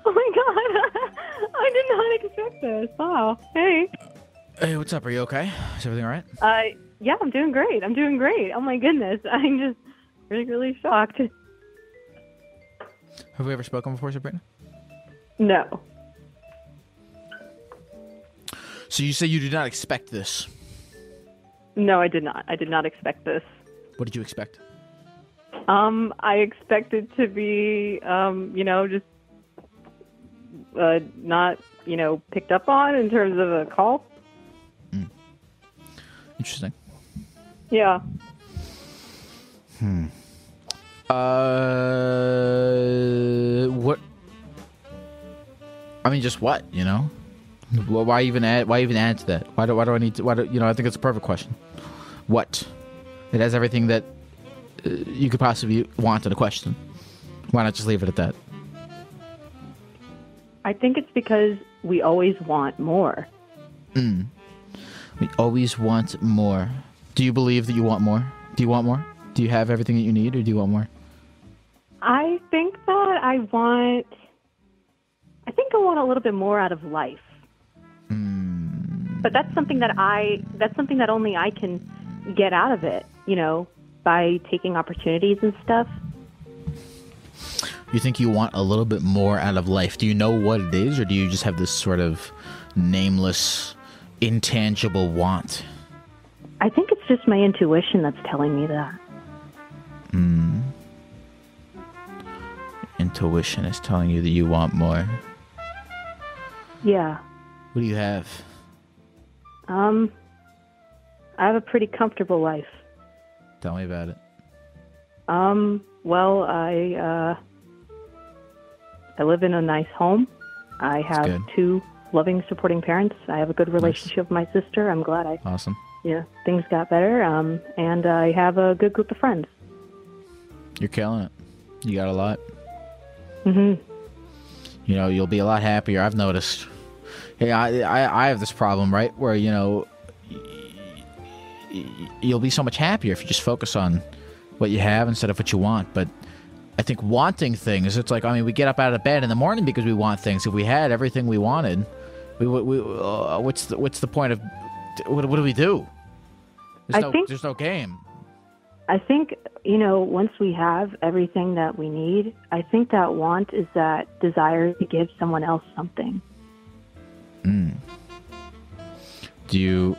Oh, my God. I did not expect this. Wow. Hey. Hey, what's up? Are you okay? Is everything all right? Uh, yeah, I'm doing great. I'm doing great. Oh, my goodness. I'm just really, really shocked. Have we ever spoken before, Sabrina? No. So you say you did not expect this. No, I did not. I did not expect this. What did you expect? Um, I expected to be, um, you know, just uh, not, you know, picked up on in terms of a call. Mm. Interesting. Yeah. Hmm. Uh, what? I mean, just what, you know? Well, why even add? Why even add to that? Why do? Why do I need to? Why do you know? I think it's a perfect question. What? It has everything that uh, you could possibly want in a question. Why not just leave it at that? I think it's because we always want more. Mm. We always want more. Do you believe that you want more? Do you want more? Do you have everything that you need, or do you want more? I think that I want. I think I want a little bit more out of life. But that's something that I, that's something that only I can get out of it, you know, by taking opportunities and stuff. You think you want a little bit more out of life. Do you know what it is, or do you just have this sort of nameless, intangible want? I think it's just my intuition that's telling me that. Mm. Intuition is telling you that you want more. Yeah. What do you have? Um, I have a pretty comfortable life. Tell me about it. Um, well, I, uh, I live in a nice home. I That's have good. two loving, supporting parents. I have a good relationship nice. with my sister. I'm glad I, awesome. yeah, you know, things got better. Um, and I have a good group of friends. You're killing it. You got a lot. Mm-hmm. You know, you'll be a lot happier. I've noticed. Hey, I, I I have this problem, right? Where, you know, you'll be so much happier if you just focus on what you have instead of what you want. But I think wanting things, it's like, I mean, we get up out of bed in the morning because we want things. If we had everything we wanted, we, we uh, what's the, what's the point of what, what do we do? There's I no, think there's no game. I think, you know, once we have everything that we need, I think that want is that desire to give someone else something. Mm. Do you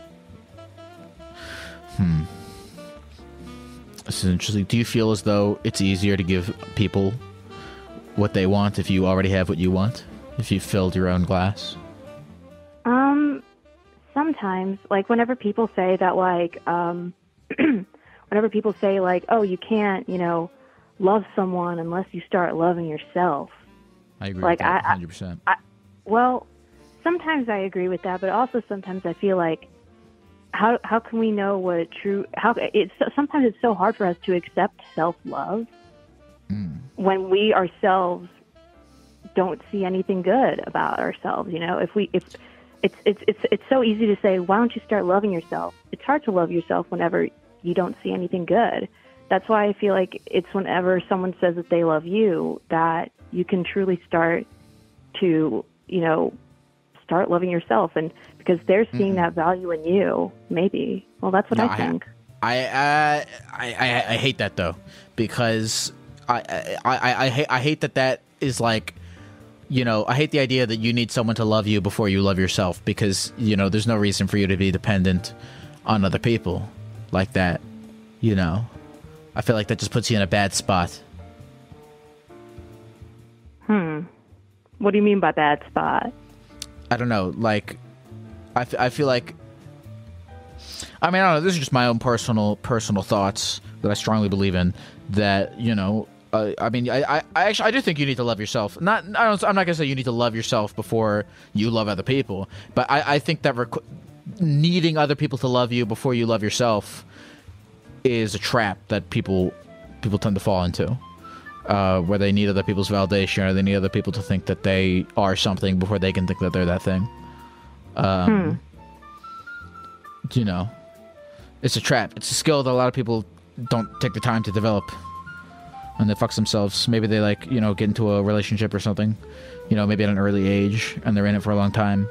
hmm this is interesting. Do you feel as though it's easier to give people what they want if you already have what you want, if you filled your own glass? Um sometimes, like, whenever people say that, like, um whenever people say, like, oh, you can't, you know, love someone unless you start loving yourself. I agree, like, with that one hundred percent. I, I, well sometimes I agree with that, but also sometimes I feel like, how how can we know what true? How it's sometimes it's so hard for us to accept self-love mm. when we ourselves don't see anything good about ourselves. You know, if we if it's it's it's it's so easy to say, why don't you start loving yourself? It's hard to love yourself whenever you don't see anything good. That's why I feel like it's whenever someone says that they love you that you can truly start to, you know, start loving yourself, and because they're seeing mm-hmm. that value in you, maybe. Well, that's what no, I think. I I, I I I hate that though, because I I I, I, hate, I hate that that is like, you know, I hate the idea that you need someone to love you before you love yourself, because, you know, there's no reason for you to be dependent on other people like that. You know, I feel like that just puts you in a bad spot. Hmm. What do you mean by bad spot? I don't know, like, I, f I feel like, I mean, I don't know, this is just my own personal, personal thoughts that I strongly believe in, that, you know, uh, I mean, I, I, I actually, I do think you need to love yourself. Not, I don't, I'm not going to say you need to love yourself before you love other people, but I, I think that, needing other people to love you before you love yourself is a trap that people people tend to fall into, uh, where they need other people's validation or they need other people to think that they are something before they can think that they're that thing. Um, hmm. You know, it's a trap. It's a skill that a lot of people don't take the time to develop, and they fucks themselves. Maybe they, like, you know, get into a relationship or something, you know, maybe at an early age, and they're in it for a long time,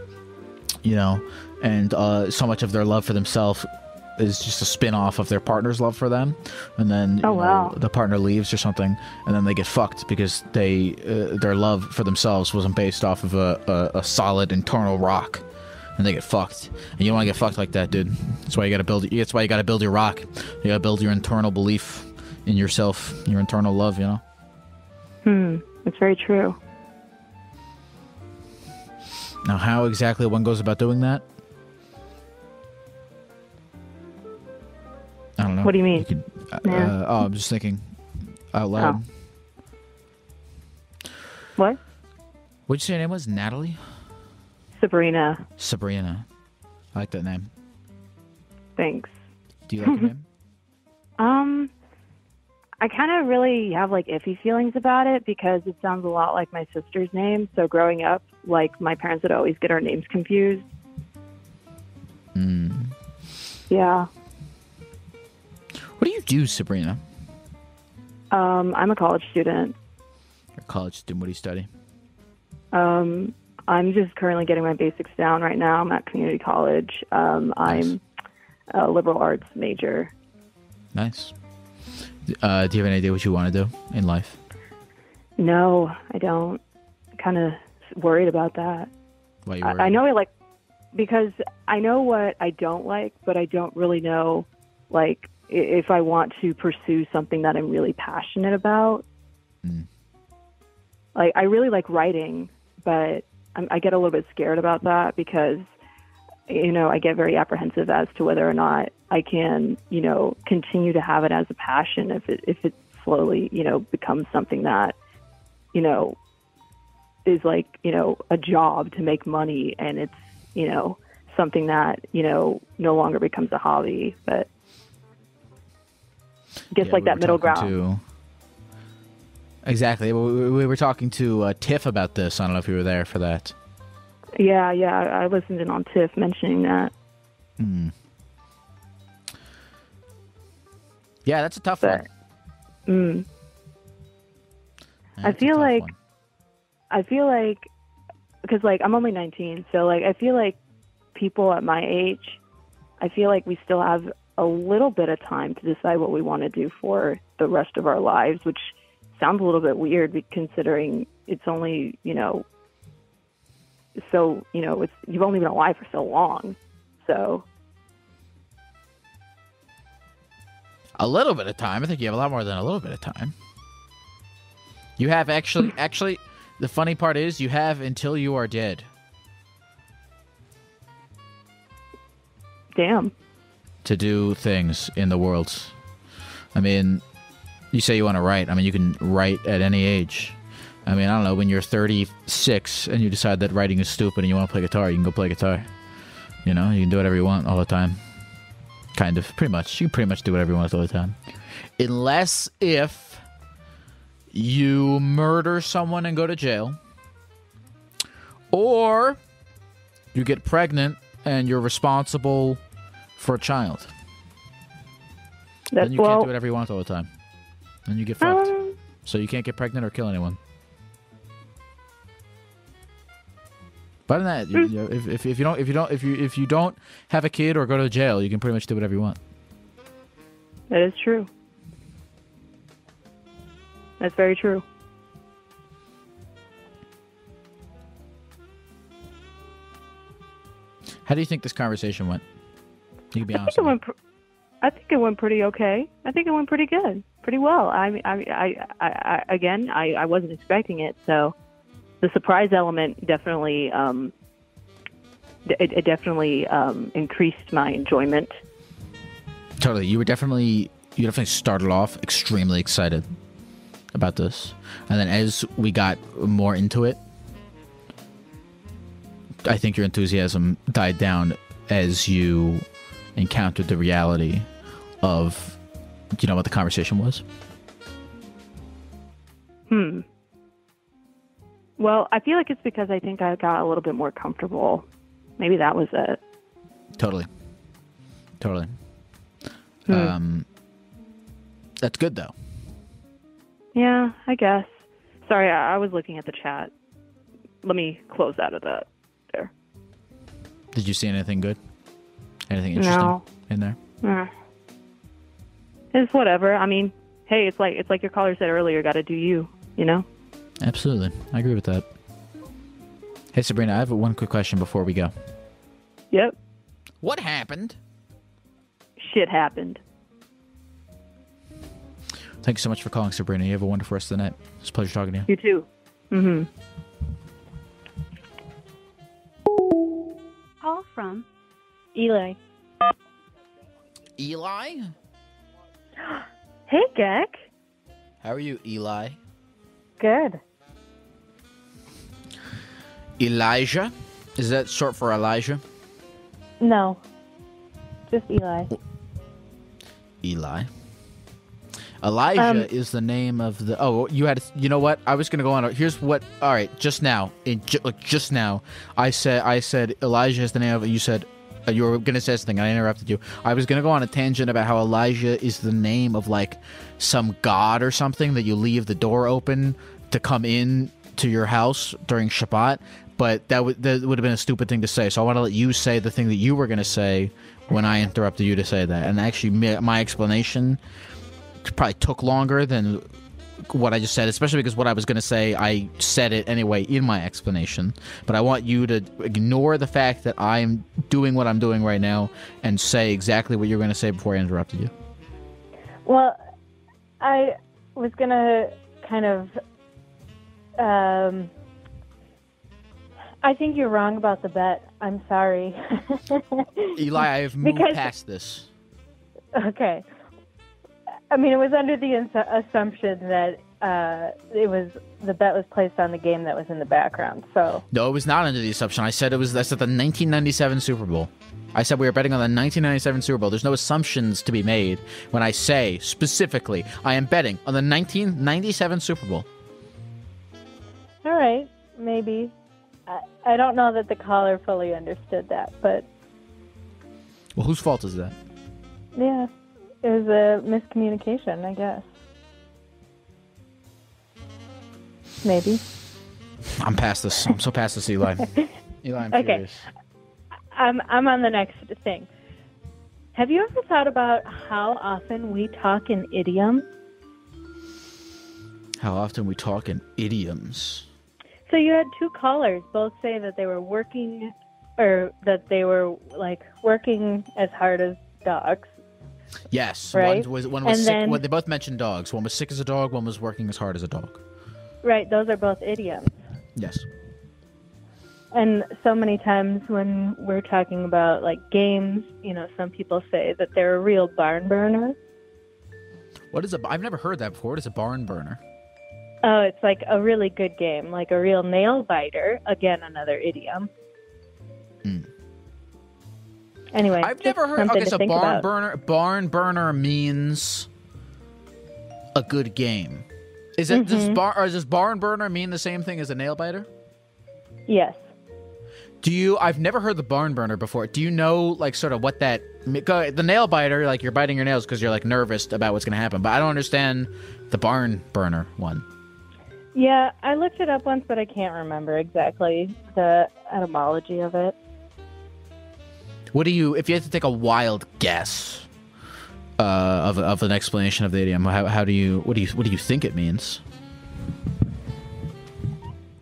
you know, and uh, so much of their love for themselves is just a spin-off of their partner's love for them, and then oh, you know, wow. the partner leaves or something, and then they get fucked because they uh, their love for themselves wasn't based off of a, a, a solid internal rock, and they get fucked. And you don't want to get fucked like that, dude. That's why you gotta build. That's why you gotta build your rock. You gotta build your internal belief in yourself, your internal love. You know. Hmm. That's very true. Now, how exactly one goes about doing that? I don't know. What do you mean? You could, uh, yeah. uh, oh, I'm just thinking out loud. Oh. What? What'd you say your name was? Natalie? Sabrina. Sabrina. I like that name. Thanks. Do you like your name? Um, I kind of really have, like, iffy feelings about it because it sounds a lot like my sister's name. So growing up, like, my parents would always get our names confused. Mm. Yeah. What do you do, Sabrina? Um, I'm a college student. You're a college student. What do you study? Um, I'm just currently getting my basics down right now. I'm at community college. Um, nice. I'm a liberal arts major. Nice. Uh, do you have any idea what you want to do in life? No, I don't. I'm kind of worried about that. Why are you worried? I, I know I like, because I know what I don't like, but I don't really know, like, if I want to pursue something that I'm really passionate about. Mm. Like, I really like writing, but I'm, I get a little bit scared about that because, you know, I get very apprehensive as to whether or not I can, you know, continue to have it as a passion if it, if it slowly, you know, becomes something that, you know, is like, you know, a job to make money, and it's, you know, something that, you know, no longer becomes a hobby, but Just yeah, like we that middle ground. To, exactly. We, we were talking to uh, Tiff about this. I don't know if you were there for that. Yeah, yeah. I listened in on Tiff mentioning that. Mm. Yeah, that's a tough but, one. Mm. Yeah, I feel like, one. I feel like, because, like, I'm only nineteen, so, like, I feel like people at my age, I feel like we still have a little bit of time to decide what we want to do for the rest of our lives, which sounds a little bit weird considering it's only, you know, so, you know, it's, you've only been alive for so long. So a little bit of time. I think you have a lot more than a little bit of time. You have actually, actually, the funny part is you have until you are dead. Damn. To do things in the world. I mean, you say you want to write. I mean, you can write at any age. I mean, I don't know, when you're thirty-six and you decide that writing is stupid and you want to play guitar, you can go play guitar. You know, you can do whatever you want all the time. Kind of, pretty much. You pretty much do whatever you want all the time. Unless if you murder someone and go to jail. Or you get pregnant and you're responsible for a child. That's, then you well, can't do whatever you want all the time. Then you get fucked. Um, so you can't get pregnant or kill anyone. But in that, you, you know, if, if if you don't if you don't if you if you don't have a kid or go to jail, you can pretty much do whatever you want. That is true. That's very true. How do you think this conversation went? You can be I, think it went pr I think it went pretty okay. I think it went pretty good, pretty well. I, I, I, I again, I, I wasn't expecting it, so the surprise element definitely, um, it, it definitely um, increased my enjoyment. Totally, you were definitely, you definitely started off extremely excited about this, and then as we got more into it, I think your enthusiasm died down as you encountered the reality of, you know, what the conversation was? Hmm. Well, I feel like it's because I think I got a little bit more comfortable. Maybe that was it. Totally. Totally. Hmm. Um, that's good, though. Yeah, I guess. Sorry, I, I was looking at the chat. Let me close out of that there. Did you see anything good? Anything interesting no. in there? Uh, it's whatever. I mean, hey, it's like it's like your caller said earlier, gotta do you, you know? Absolutely. I agree with that. Hey, Sabrina, I have one quick question before we go. Yep. What happened? Shit happened. Thank you so much for calling, Sabrina. You have a wonderful rest of the night. It's a pleasure talking to you. You too. Mm-hmm. Call from Eli. Eli? Hey, Gek. How are you, Eli? Good. Elijah? Is that short for Elijah? No. Just Eli. Eli. Elijah um, is the name of the... Oh, you had... You know what? I was going to go on... Here's what... All right. Just now. In, ju like, just now. I said I said Elijah is the name of... You said... Uh, you were going to say something. I interrupted you. I was going to go on a tangent about how Elijah is the name of, like, some god or something that you leave the door open to come in to your house during Shabbat. But that, that would have been a stupid thing to say. So I want to let you say the thing that you were going to say when I interrupted you to say that. And actually, my explanation... probably took longer than what I just said, especially because what I was going to say, I said it anyway in my explanation. But I want you to ignore the fact that I'm doing what I'm doing right now and say exactly what you're going to say before I interrupted you. Well, I was going to kind of... Um, I think you're wrong about the bet. I'm sorry. Eli, I have moved because... past this. Okay. I mean, it was under the assumption that uh, it was the bet was placed on the game that was in the background. So no, it was not under the assumption. I said it was. I said the nineteen ninety-seven Super Bowl. I said we were betting on the nineteen ninety-seven Super Bowl. There's no assumptions to be made when I say specifically I am betting on the nineteen ninety-seven Super Bowl. All right, maybe. I, I don't know that the caller fully understood that, but well, whose fault is that? Yeah. It was a miscommunication, I guess. Maybe. I'm past this. I'm so past this, Eli. Eli, I'm okay. Curious. I'm, I'm on the next thing. Have you ever thought about how often we talk in idioms? How often we talk in idioms? So you had two callers both say that they were working, or that they were, like, working as hard as dogs. Yes, right? one was, one was sick. Then, well, they both mentioned dogs. One was sick as a dog, one was working as hard as a dog. Right, those are both idioms. Yes. And so many times when we're talking about, like, games, you know, some people say that they're a real barn burner. What is a... I've never heard that before. What is a barn burner? Oh, it's like a really good game, like a real nail biter. Again, another idiom. Hmm. Anyway, I've never heard. Okay, so barn about. burner. Barn burner means a good game. Is it mm-hmm. does bar? Or does barn burner mean the same thing as a nail biter? Yes. Do you? I've never heard the barn burner before. Do you know, like, sort of what that? The nail biter, like, you're biting your nails because you're, like, nervous about what's going to happen. But I don't understand the barn burner one. Yeah, I looked it up once, but I can't remember exactly the etymology of it. What do you, if you had to take a wild guess uh, of of an explanation of the idiom? How, how do you, what do you, what do you think it means?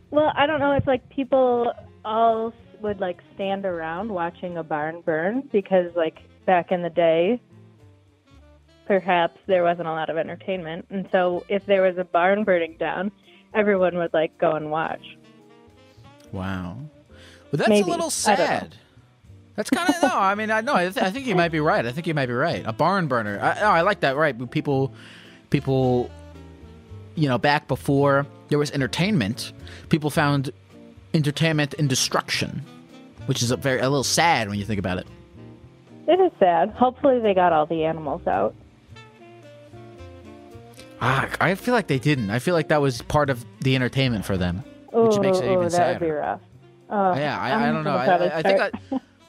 Well, I don't know. It's like people all would, like, stand around watching a barn burn because, like, back in the day, perhaps there wasn't a lot of entertainment, and so if there was a barn burning down, everyone would, like, go and watch. Wow, well, that's Maybe. a little sad. That's kind of, no, I mean, I, no, I, th I think you might be right. I think you might be right. A barn burner. I, no, I like that, right. People, people, you know, back before there was entertainment, people found entertainment in destruction, which is a very, a little sad when you think about it. It is sad. Hopefully they got all the animals out. Ah, I feel like they didn't. I feel like that was part of the entertainment for them, ooh, which makes it even ooh, sadder. That would be rough. Uh, yeah, I, I don't know. I, I think I,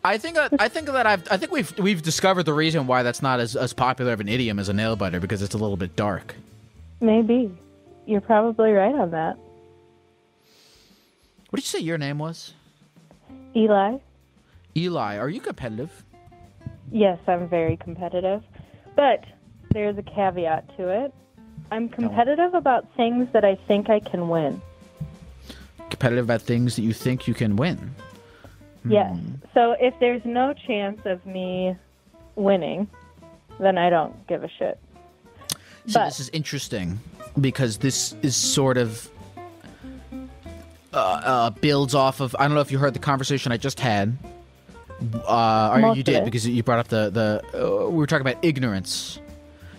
I think I, I think that I've I think we've we've discovered the reason why that's not as, as popular of an idiom as a nail biter, because it's a little bit dark. Maybe. You're probably right on that. What did you say your name was? Eli. Eli, are you competitive? Yes, I'm very competitive, but there's a caveat to it. I'm competitive about things that I think I can win. Competitive about things that you think you can win? Yes. Hmm. So if there's no chance of me winning, then I don't give a shit. So but, this is interesting because this is sort of uh, uh, builds off of, I don't know if you heard the conversation I just had. Uh, or you did, because you brought up the, the uh, we were talking about ignorance.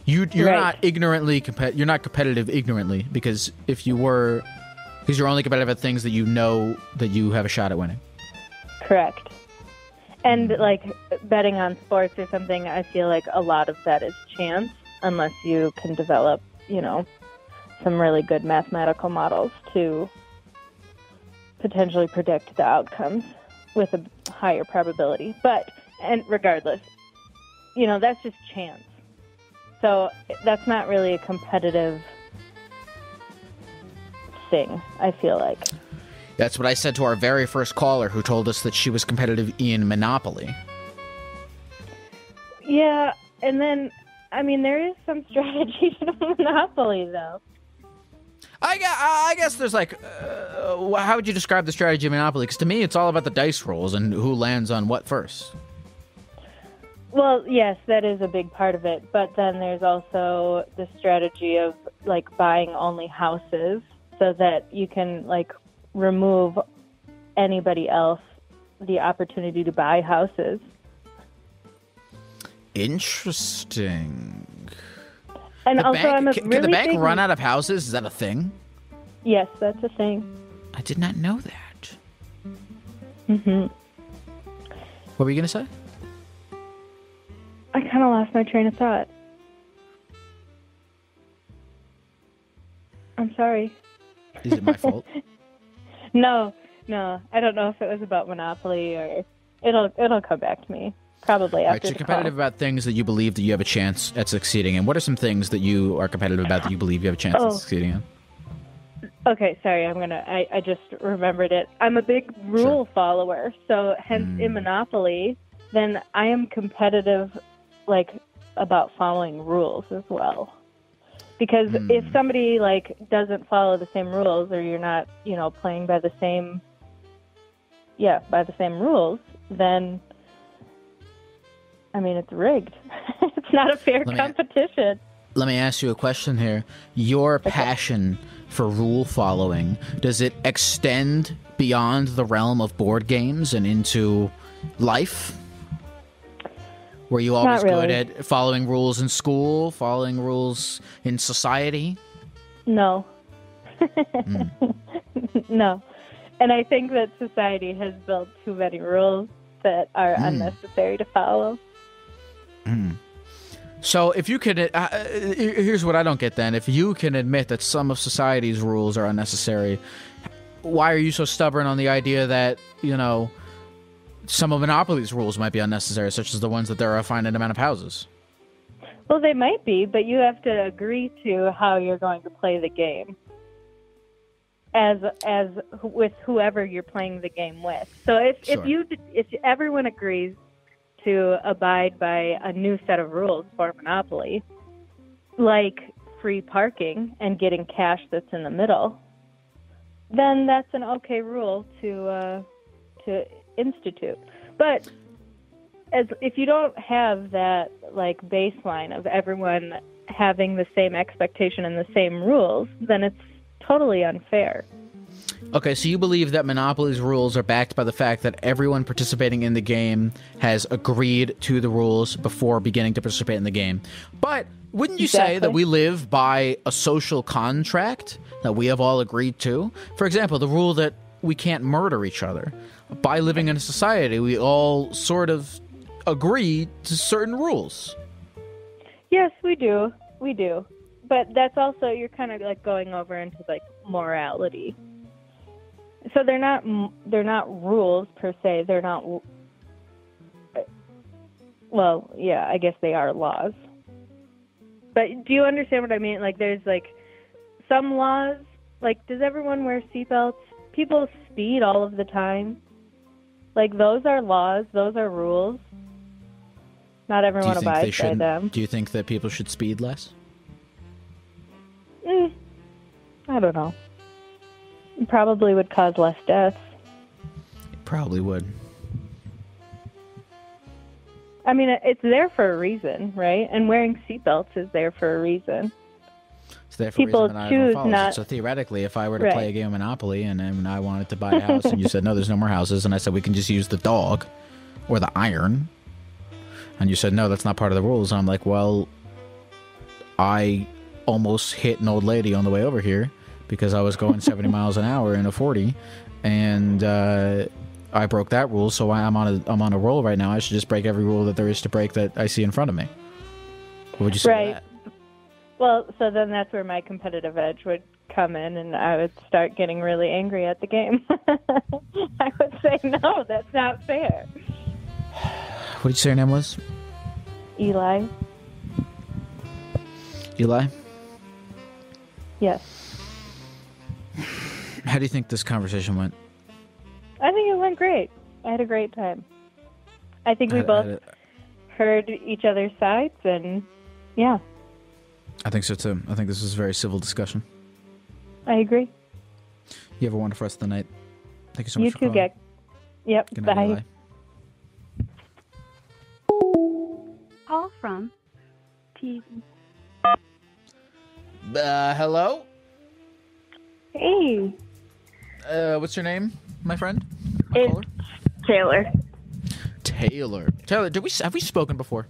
You, you're right. not ignorantly compet- You're not competitive ignorantly, because if you were, because you're only competitive at things that you know that you have a shot at winning. Correct. And like betting on sports or something, I feel like a lot of that is chance, unless you can develop, you know, some really good mathematical models to potentially predict the outcomes with a higher probability. But, and regardless, you know, that's just chance. So that's not really a competitive thing, I feel like. That's what I said to our very first caller, who told us that she was competitive in Monopoly. Yeah, and then, I mean, there is some strategy to Monopoly, though. I guess, I guess there's like, uh, how would you describe the strategy of Monopoly? Because to me, it's all about the dice rolls and who lands on what first. Well, yes, that is a big part of it. But then there's also the strategy of like buying only houses so that you can like remove anybody else the opportunity to buy houses. Interesting. And the also, bank, I'm a can, really can the bank big... run out of houses? Is that a thing? Yes, that's a thing. I did not know that. Mm-hmm. What were you going to say? I kind of lost my train of thought. I'm sorry. Is it my fault? No, no. I don't know if it was about Monopoly or it'll it'll come back to me. Probably after. Right, so you're competitive call. About things that you believe that you have a chance at succeeding in. What are some things that you are competitive about that you believe you have a chance oh. at succeeding in? Okay, sorry, I'm gonna. I, I just remembered it. I'm a big rule sure. follower, so hence mm. in Monopoly, then I am competitive, like about following rules as well, because mm. if somebody like doesn't follow the same rules, or you're not, you know, playing by the same, yeah, by the same rules, then. I mean, it's rigged. It's not a fair let me, competition. Let me ask you a question here. Your okay. passion for rule following, does it extend beyond the realm of board games and into life? Were you always really. good at following rules in school, following rules in society? No. mm. No. And I think that society has built too many rules that are mm. unnecessary to follow. Mm. So if you could, uh, here's what I don't get then. If you can admit that some of society's rules are unnecessary, why are you so stubborn on the idea that, you know, some of Monopoly's rules might be unnecessary, such as the ones that there are a finite amount of houses? Well, they might be, but you have to agree to how you're going to play the game as as with whoever you're playing the game with. So if, sure. if you if everyone agrees to abide by a new set of rules for Monopoly, like free parking and getting cash that's in the middle, then that's an okay rule to uh, to institute. But as if you don't have that like baseline of everyone having the same expectation and the same rules, then it's totally unfair. Okay, so you believe that Monopoly's rules are backed by the fact that everyone participating in the game has agreed to the rules before beginning to participate in the game. But wouldn't you exactly. say that we live by a social contract that we have all agreed to? For example, the rule that we can't murder each other. By living in a society, we all sort of agree to certain rules. Yes, we do. We do. But that's also, you're kind of like going over into like morality. So they're not they're not rules per se. They're not. Well, yeah, I guess they are laws. But do you understand what I mean? Like, there's like some laws. Like, does everyone wear seatbelts? People speed all of the time. Like, those are laws. Those are rules. Not everyone abides by them. Do you think that people should speed less? Mm, I don't know. It probably would cause less deaths. It probably would. I mean, it's there for a reason, right? And wearing seatbelts is there for a reason. It's there for People a reason. People choose not. It. So theoretically, if I were to right. play a game of Monopoly and, and I wanted to buy a house and you said, no, there's no more houses. And I said, we can just use the dog or the iron. And you said, no, that's not part of the rules. And I'm like, well, I almost hit an old lady on the way over here because I was going seventy miles an hour in a forty. And, uh... I broke that rule, so I'm on a I'm on a roll right now. I should just break every rule that there is to break that I see in front of me. What would you say right. to that? Well, so then that's where my competitive edge would come in, and I would start getting really angry at the game. I would say, no, that's not fair. What did you say your name was? Eli. Eli? Yes. How do you think this conversation went? I think it went great. I had a great time. I think we I, both I, I, heard each other's sides, and yeah. I think so, too. I think this was a very civil discussion. I agree. You have a wonderful rest of the night. Thank you so much you for too, calling. You too, Gek. Yep, Good night, bye. Eli. Call from T V. Uh, hello? Hey. Uh, what's your name, my friend? My it's Taylor. Taylor. Taylor, did we have we spoken before?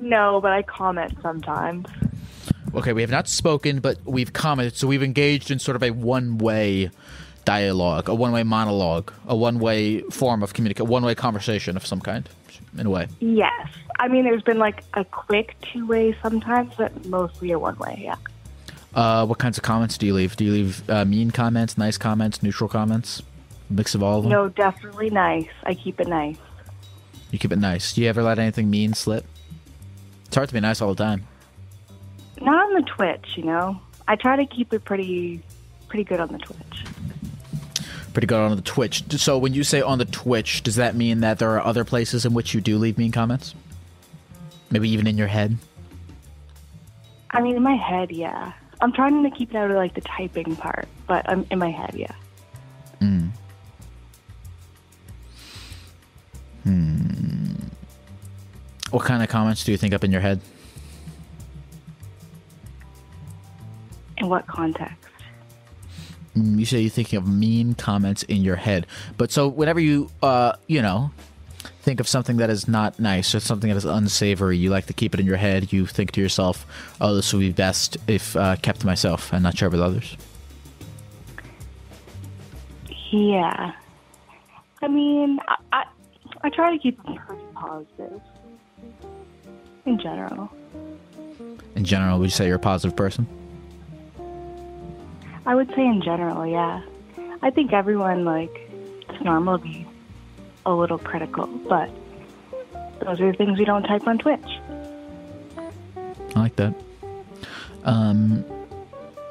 No, but I comment sometimes. Okay, we have not spoken, but we've commented. So we've engaged in sort of a one-way dialogue, a one-way monologue, a one-way form of communication, a one-way conversation of some kind, in a way. Yes. I mean, there's been like a quick two-way sometimes, but mostly a one-way, yeah. Uh, what kinds of comments do you leave? Do you leave uh, mean comments, nice comments, neutral comments? A mix of all of them? No, definitely nice. I keep it nice. You keep it nice. Do you ever let anything mean slip? It's hard to be nice all the time. Not on the Twitch, you know. I try to keep it pretty pretty good on the Twitch. Pretty good on the Twitch. So when you say on the Twitch, does that mean that there are other places in which you do leave mean comments? Maybe even in your head? I mean, in my head, yeah. I'm trying to keep it out of, like, the typing part, but I'm in my head, yeah. Mm. Hmm. What kind of comments do you think up in your head? In what context? You say you're thinking of mean comments in your head. But so whenever you, uh, you know, think of something that is not nice or something that is unsavory, you like to keep it in your head. You think to yourself, oh, this would be best if uh, kept to myself and not shared with others. Yeah. I mean, I, I, I try to keep it pretty positive in general. In general, would you say you're a positive person? I would say in general, yeah. I think everyone, like, it's normal to be a little critical, but those are the things we don't type on Twitch. I like that. Um,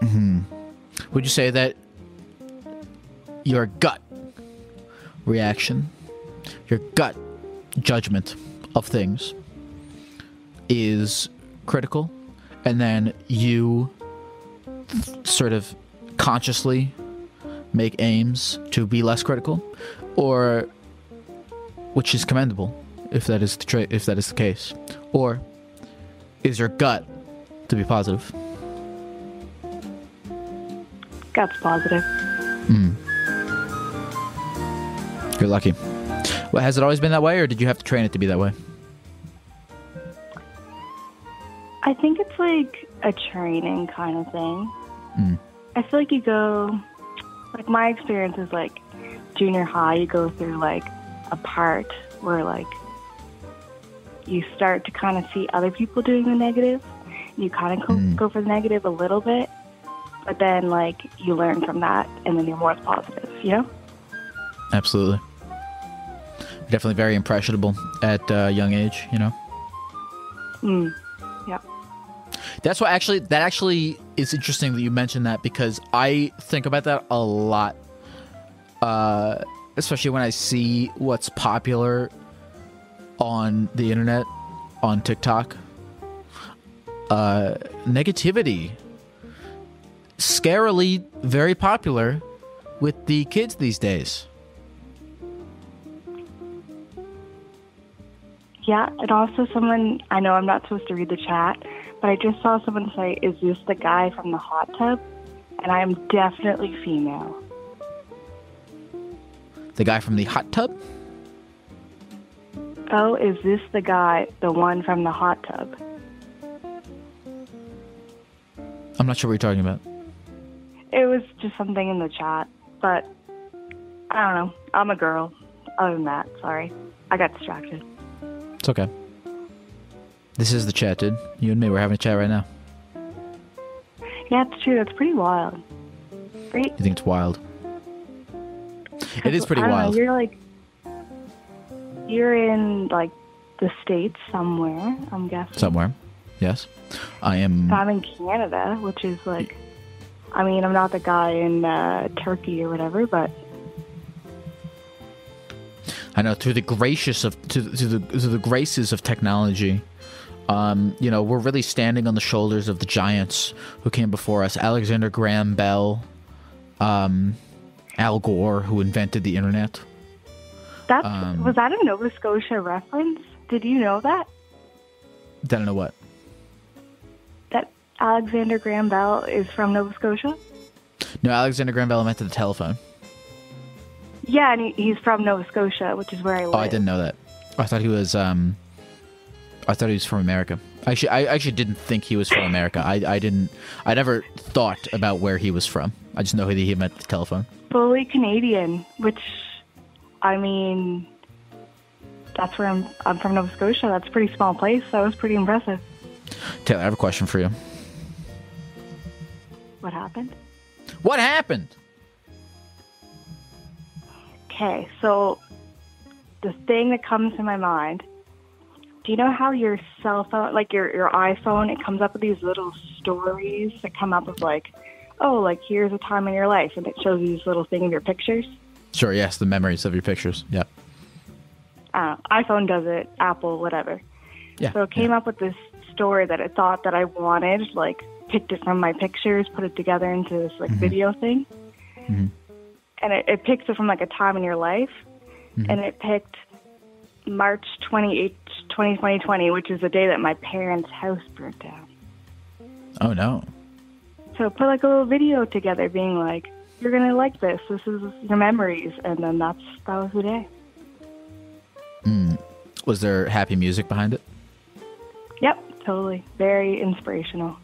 mm-hmm. Would you say that your gut reaction, your gut judgment of things is critical, and then you sort of consciously make aims to be less critical, or which is commendable, if that is the tra if that is the case, or is your gut to be positive? Gut's positive. Mm. You're lucky. Well, has it always been that way, or did you have to train it to be that way? I think it's like a training kind of thing. Mm. I feel like you go, like my experience is like junior high. You go through like a part where like you start to kind of see other people doing the negative. You kind of go, mm. go for the negative a little bit, but then like you learn from that and then you're more positive, you know? Absolutely. Definitely very impressionable at a uh, young age, you know? Mm. Yeah. That's what actually, that actually is interesting that you mentioned that, because I think about that a lot. Uh, especially when I see what's popular on the internet, on TikTok. Uh, negativity. Scarily very popular with the kids these days. Yeah, and also someone, I know I'm not supposed to read the chat, but I just saw someone say, is this the guy from the hot tub? And I am definitely female. The guy from the hot tub? Oh, is this the guy, the one from the hot tub? I'm not sure what you're talking about. It was just something in the chat, but I don't know. I'm a girl. Other than that, sorry. I got distracted. It's okay. This is the chat, dude. You and me, we're having a chat right now. Yeah, it's true. That's pretty wild. Right? You think it's wild? It is pretty wild. Know, you're like, you're in like the States somewhere, I'm guessing. Somewhere, yes. I am. I'm in Canada, which is like, I mean, I'm not the guy in uh, Turkey or whatever, but. I know through the gracious of to, to the to the graces of technology, um, you know, we're really standing on the shoulders of the giants who came before us: Alexander Graham Bell, um, Al Gore, who invented the internet. That's um, was that a Nova Scotia reference? Did you know that? I don't know what. That Alexander Graham Bell is from Nova Scotia? No, Alexander Graham Bell invented the telephone. Yeah, and he, he's from Nova Scotia, which is where I live. Oh, I didn't know that. I thought he was. Um, I thought he was from America. Actually, I actually didn't think he was from America. I, I didn't. I never thought about where he was from. I just know that he meant the telephone. Fully Canadian, which, I mean, that's where I'm. I'm from Nova Scotia. That's a pretty small place. That was pretty impressive. Taylor, I have a question for you. What happened? What happened? Okay, so the thing that comes to my mind, do you know how your cell phone, like your, your iPhone, it comes up with these little stories that come up with like, oh, like here's a time in your life, and it shows you these little thing of your pictures? Sure, yes, the memories of your pictures, yeah. Uh, iPhone does it, Apple, whatever. Yeah. So it came yeah. up with this story that it thought that I wanted, like picked it from my pictures, put it together into this like mm-hmm. video thing. Mm-hmm. And it, it picks it from like a time in your life, mm-hmm. and it picked March twenty-eighth, twenty twenty, which is the day that my parents' house burnt down. Oh no! So it put like a little video together, being like, "You're gonna like this. This is your memories," and then that's that was the day. Mm. Was there happy music behind it? Yep, totally. Very inspirational.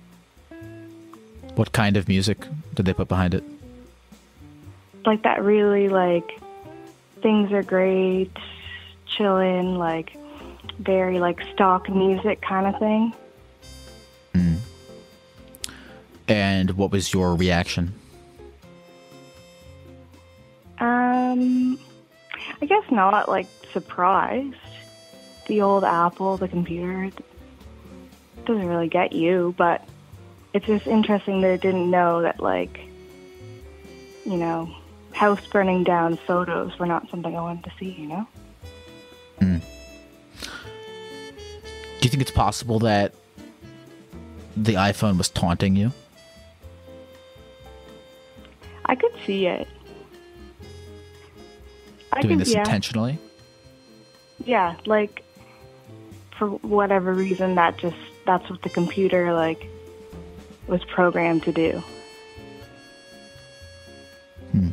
What kind of music did they put behind it? Like that really like things are great, chillin', like very like stock music kind of thing. Mm. And what was your reaction? Um, I guess not like surprised. The old Apple, the computer doesn't really get you, but it's just interesting that it didn't know that like, you know, house burning down photos were not something I wanted to see, you know? Mm. Do you think it's possible that the iPhone was taunting you? I could see it. I Doing could, this yeah. intentionally? Yeah, like, for whatever reason, that just, that's what the computer, like, was programmed to do. Hmm.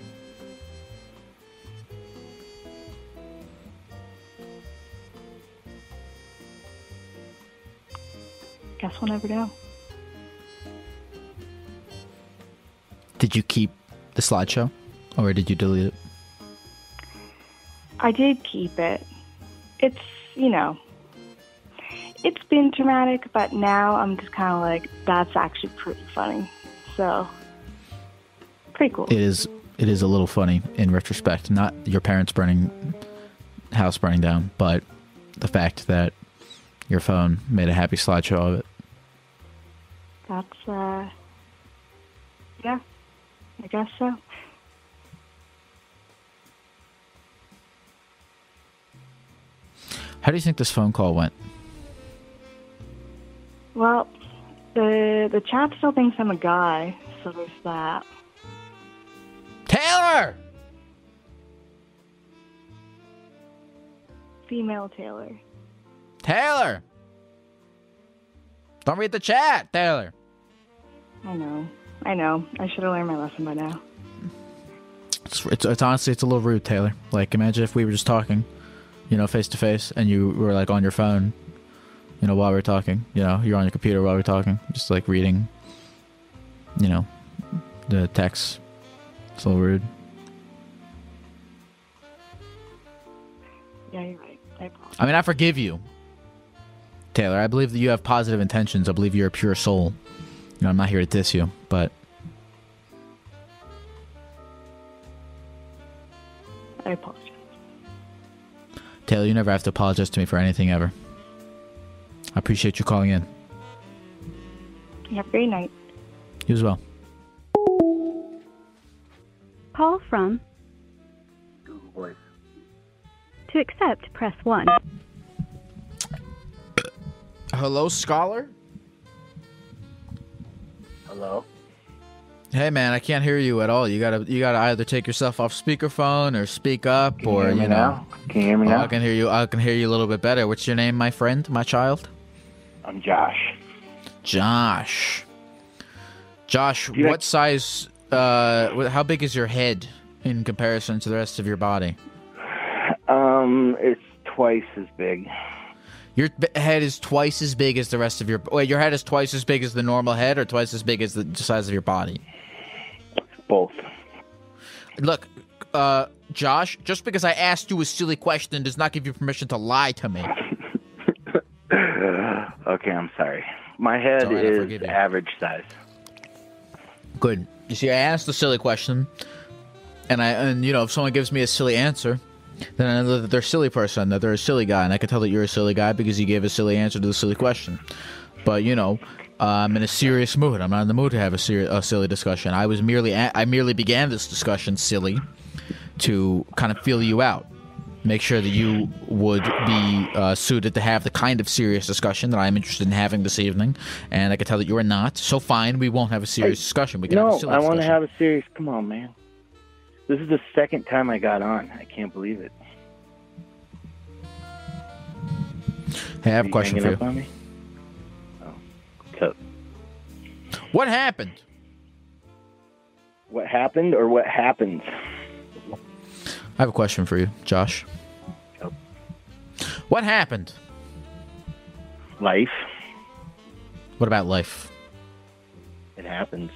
Guess we'll never know. Did you keep the slideshow, or did you delete it? I did keep it. It's, you know, it's been dramatic, but now I'm just kind of like, that's actually pretty funny. So, pretty cool. It is. It is a little funny in retrospect. Not your parents burning, house burning down, but the fact that your phone made a happy slideshow of it. That's, uh, yeah, I guess so. How do you think this phone call went? Well, the the chap still thinks I'm a guy, so there's that. Taylor! Female Taylor. Taylor! Don't read the chat, Taylor. I know. I know. I should have learned my lesson by now. It's, it's, it's honestly, it's a little rude, Taylor. Like, imagine if we were just talking, you know, face to face, and you were like on your phone, you know, while we were talking, you know, you're on your computer while we were talking, just like reading, you know, the text. It's a little rude. Yeah, you're right. I, I mean, I forgive you, Taylor. I believe that you have positive intentions. I believe you're a pure soul. You know, I'm not here to diss you, but I apologize. Taylor, you never have to apologize to me for anything ever. I appreciate you calling in. You have a great night. You as well. Call from Google Voice. To accept, press one. Hello, Scholar? Hello? Hey, man, I can't hear you at all. You gotta, you gotta either take yourself off speakerphone or speak up, can or you, you know. Now? Can you hear me oh, now? I can hear you. I can hear you a little bit better. What's your name, my friend, my child? I'm Josh. Josh. Josh, what like size? Uh, how big is your head in comparison to the rest of your body? Um, it's twice as big. Your head is twice as big as the rest of your... Wait, your head is twice as big as the normal head or twice as big as the size of your body? Both. Look, uh, Josh, just because I asked you a silly question does not give you permission to lie to me. Okay, I'm sorry. My head right, is average size. Good. You see, I asked the silly question, and, I, and you know, if someone gives me a silly answer... Then I know that they're a silly person, that they're a silly guy, and I can tell that you're a silly guy because you gave a silly answer to the silly question. But you know, uh, I'm in a serious mood. I'm not in the mood to have a, seri a silly discussion. I was merely, a I merely began this discussion silly to kind of feel you out, make sure that you would be uh, suited to have the kind of serious discussion that I'm interested in having this evening. And I can tell that you are not. So fine, we won't have a serious I, discussion. We can no, have a silly I want to have a serious. Come on, man. This is the second time I got on. I can't believe it. Hey, I have a question for you. On me? Oh. So, what happened? What happened or what happened? I have a question for you, Josh. Oh. What happened? Life. What about life? It happens.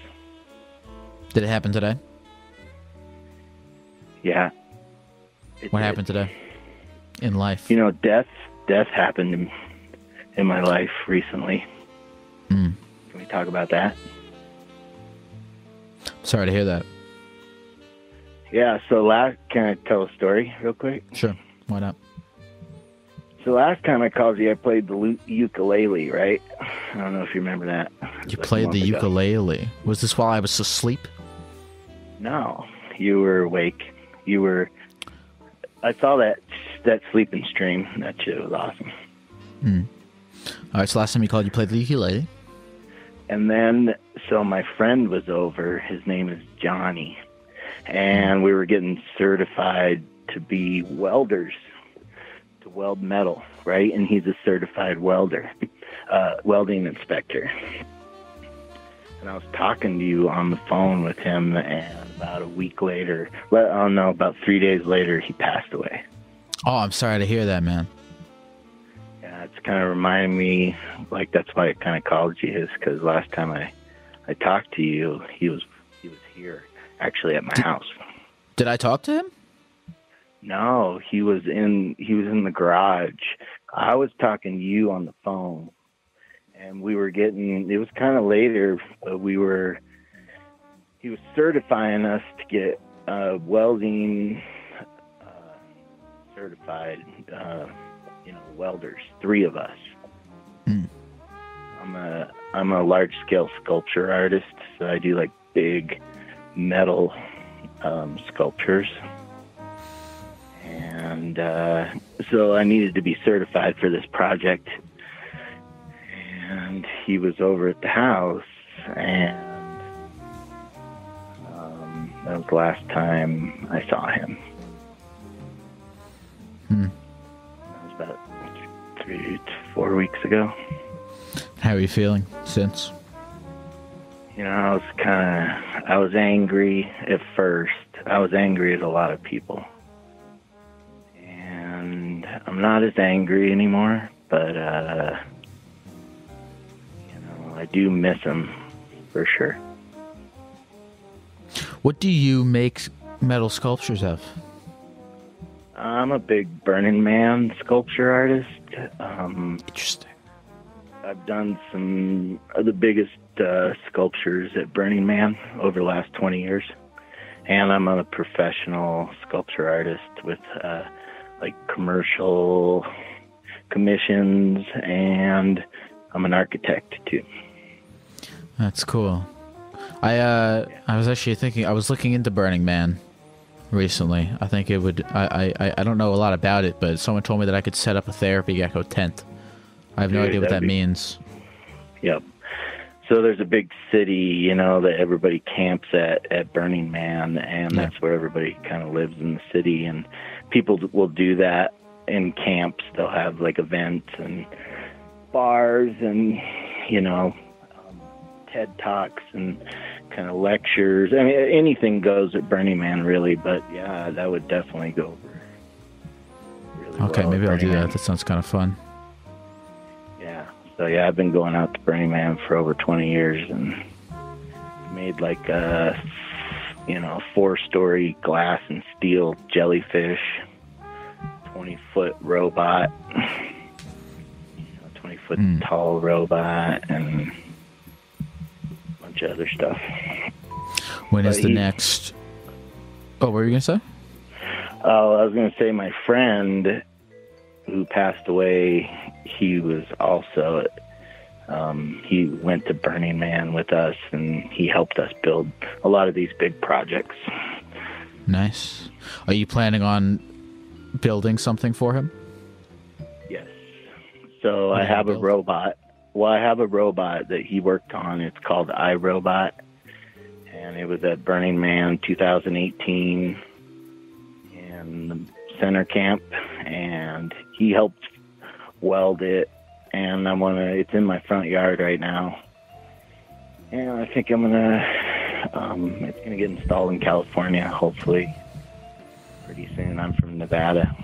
Did it happen today? Yeah. It, what happened it, today in life? You know, death death happened in, in my life recently. Mm. Can we talk about that? Sorry to hear that. Yeah, so last, can I tell a story real quick? Sure, why not? So last time I called you, I played the ukulele, right? I don't know if you remember that. You like played the ago. ukulele. Was this while I was asleep? No, you were awake. You were, I saw that that sleeping stream. That shit was awesome. Mm. All right, so last time you called, you played the ukulele. And then, so my friend was over. His name is Johnny. And we were getting certified to be welders, to weld metal, right? And he's a certified welder, uh, welding inspector. And I was talking to you on the phone with him, and about a week later, well, I don't know, about three days later, he passed away. Oh, I'm sorry to hear that, man. Yeah, it's kind of reminding me, like, that's why I kind of called you, is because last time I, I talked to you, he was he was here, actually at my did, house. Did I talk to him? No, he was in he was in the garage I was talking to you on the phone, and we were getting, it was kind of later, but we were, he was certifying us to get uh, welding uh, certified, uh, you know, welders, three of us. Mm. I'm a, I'm a large-scale sculpture artist, so I do, like, big metal um, sculptures. And uh, so I needed to be certified for this project. And he was over at the house, and um, that was the last time I saw him. Hmm. That was about three to four weeks ago. How are you feeling since? You know, I was kind of, I was angry at first. I was angry at a lot of people. And I'm not as angry anymore, but, uh, you know, I do miss him for sure. What do you make metal sculptures of? I'm a big Burning Man sculpture artist. Um, Interesting. I've done some of the biggest uh, sculptures at Burning Man over the last twenty years. And I'm a professional sculpture artist with uh, like commercial commissions, and I'm an architect too. That's cool. I uh, yeah. I was actually thinking, I was looking into Burning Man recently. I think it would, I, I, I don't know a lot about it, but someone told me that I could set up a Therapy Gecko tent. I have no Dude, idea what that be, means. Yep. So there's a big city, you know, that everybody camps at, at Burning Man, and yeah. that's where everybody kind of lives in the city, and people will do that in camps. They'll have, like, events and bars and, you know, um, TED Talks and kind of lectures. I mean, anything goes at Burning Man, really, but, yeah, that would definitely go over really well. Okay, maybe I'll do that. That sounds kind of fun. So, yeah, I've been going out to Burning Man for over twenty years and made, like, a, you know, four-story glass and steel jellyfish, twenty-foot robot, twenty-foot you know, mm. tall robot, and a bunch of other stuff. When but is the he, next... Oh, what were you going to say? Oh, I was going to say my friend who passed away... He was also, um, he went to Burning Man with us, and he helped us build a lot of these big projects. Nice. Are you planning on building something for him? Yes. So what I have a robot. Well, I have a robot that he worked on. It's called iRobot, and it was at Burning Man twenty eighteen in the center camp, and he helped weld it, and I want to, it's in my front yard right now, and I think I'm gonna um it's gonna get installed in California hopefully pretty soon. I'm from Nevada.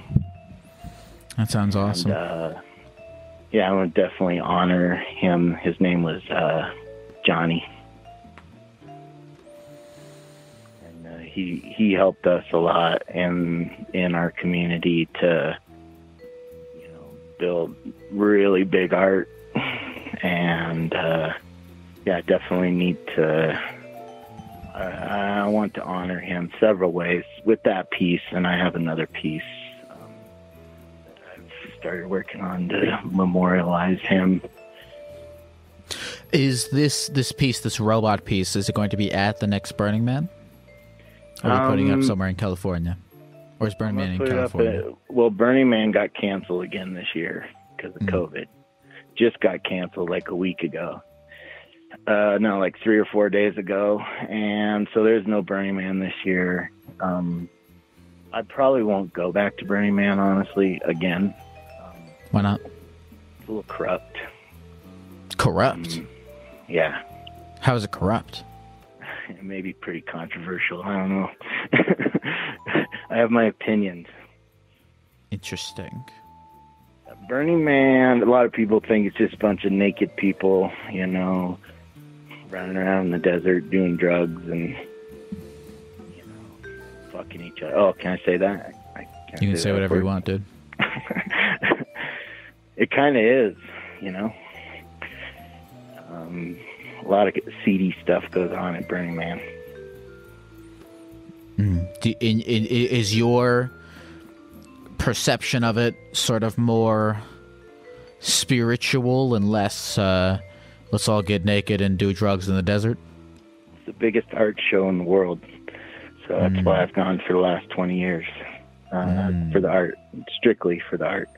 That sounds and, awesome. uh yeah I would definitely honor him. His name was uh Johnny, and uh, he he helped us a lot in in our community to build really big art, and uh, yeah, I definitely need to. Uh, I want to honor him several ways with that piece, and I have another piece um, that I've started working on to memorialize him. Is this this piece, this robot piece, is it going to be at the next Burning Man? Or are we um, putting it up somewhere in California? Or is Burning Man in California? At, well, Burning Man got canceled again this year because of mm. COVID. Just got canceled like a week ago. Uh, no, like three or four days ago. And so there's no Burning Man this year. Um, I probably won't go back to Burning Man, honestly, again. Um, Why not? It's a little corrupt. Corrupt? Um, yeah. How is it corrupt? It may be pretty controversial. I don't know. I have my opinions. Interesting. Burning Man, a lot of people think it's just a bunch of naked people, you know, running around in the desert doing drugs and, you know, fucking each other. Oh, can I say that? I can't you can say, say whatever you want, dude. It kind of is, you know. Um, a lot of seedy stuff goes on at Burning Man. Mm. Do, in, in, is your perception of it sort of more spiritual and less uh, let's all get naked and do drugs in the desert? It's the biggest art show in the world. So that's mm. why I've gone for the last twenty years. Uh, mm. For the art. Strictly for the art.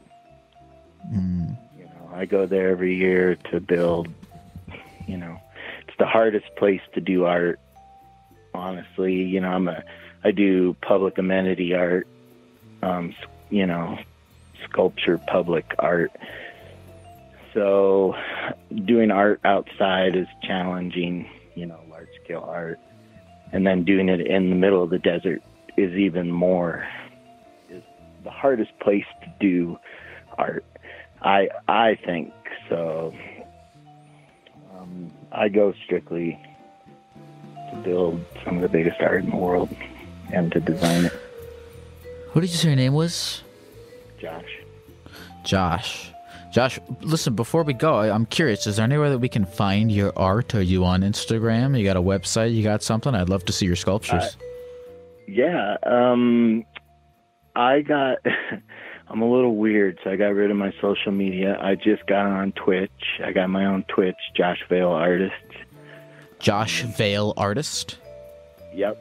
Mm. You know, I go there every year to build, you know. It's the hardest place to do art, honestly. You know, I'm a, I do public amenity art, um, you know, sculpture, public art. So doing art outside is challenging, you know, large-scale art. And then doing it in the middle of the desert is even more, is the hardest place to do art. I I think so. Um, I go strictly to build some of the biggest art in the world and to design it. What did you say your name was? Josh. Josh. Josh, listen, before we go, I'm curious, is there anywhere that we can find your art? Are you on Instagram? You got a website? You got something? I'd love to see your sculptures. Uh, yeah. Um, I got... I'm a little weird, so I got rid of my social media. I just got on Twitch. I got my own Twitch, Josh Vale Artist. Josh Vale Artist? Yep.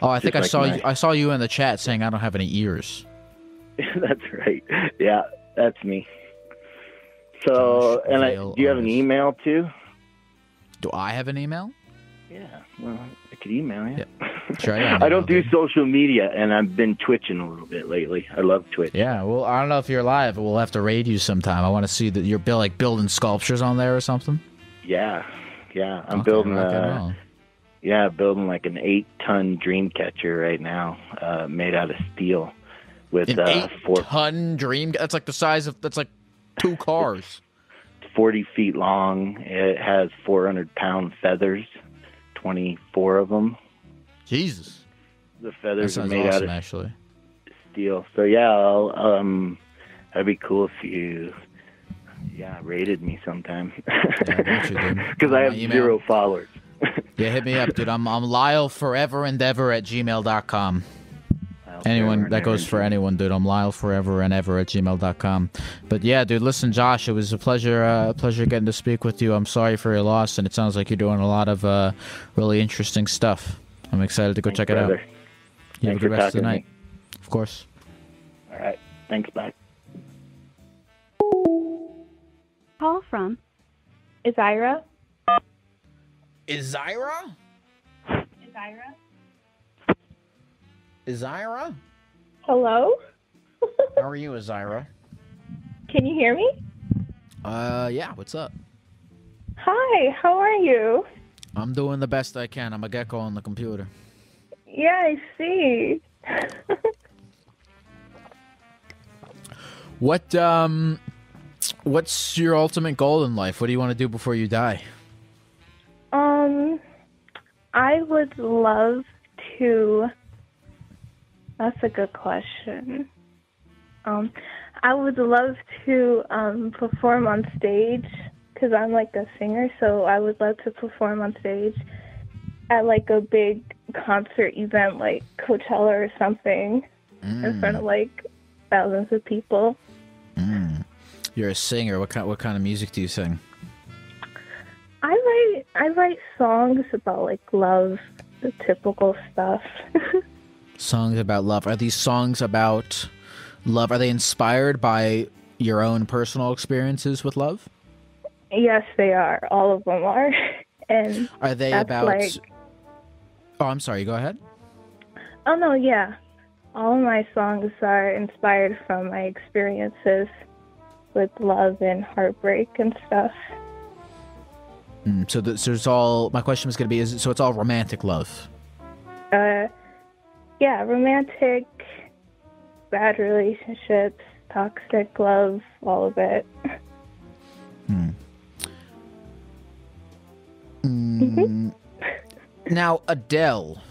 Oh, I just think like I saw my... you, I saw you in the chat saying I don't have any ears. That's right. Yeah, that's me. So, and I, do you have an email, too? Do I have an email? Yeah, well, I could email you. Yeah. Sure, I, I don't do social media, and I've been twitching a little bit lately. I love Twitch. Yeah, well, I don't know if you're live, but we'll have to raid you sometime. I want to see that you're like building sculptures on there or something. Yeah, yeah. I'm okay, building a, yeah, building like an eight-ton dream catcher right now uh, made out of steel. With, an uh, eight-ton dream? That's like the size of... That's like... Two cars. It's forty feet long. It has four hundred pound feathers, twenty-four of them. Jesus. The feathers are made awesome, out of actually. steel. So, yeah, I'll, um, that'd be cool if you, yeah, rated me sometime. Because yeah, I have email. zero followers. Yeah, hit me up, dude. I'm, I'm Lyle Forever Endeavor at gmail dot com. Anyone that goes for anyone, dude. I'm Lyle Forever and Ever at gmail dot com. But yeah, dude, listen, Josh, it was a pleasure, uh, pleasure getting to speak with you. I'm sorry for your loss, and it sounds like you're doing a lot of uh, really interesting stuff. I'm excited to go Thanks, check brother. it out. You Thanks have a good rest of the night. Of course. All right. Thanks, bye. Call from Izira. Izira? Izira? Izira? Hello? How are you, Izira? Can you hear me? Uh, yeah, what's up? Hi, how are you? I'm doing the best I can. I'm a gecko on the computer. Yeah, I see. What, um, what's your ultimate goal in life? What do you want to do before you die? Um, I would love to... That's a good question. Um, I would love to um, perform on stage because I'm like a singer, so I would love to perform on stage at like a big concert event like Coachella or something mm. in front of like thousands of people. Mm. You're a singer. What kind? What kind of music do you sing? I write. I write songs about like love, the typical stuff. Songs about love. Are these songs about love? Are they inspired by your own personal experiences with love? Yes, they are. All of them are. And are they about... Like... Oh, I'm sorry. Go ahead. Oh, no, yeah. All of my songs are inspired from my experiences with love and heartbreak and stuff. Mm, so, this, so it's all... My question was going to be, is it, so it's all romantic love? Uh... Yeah, romantic, bad relationships, toxic love, all of it. Hmm. Mm. Now, Adele,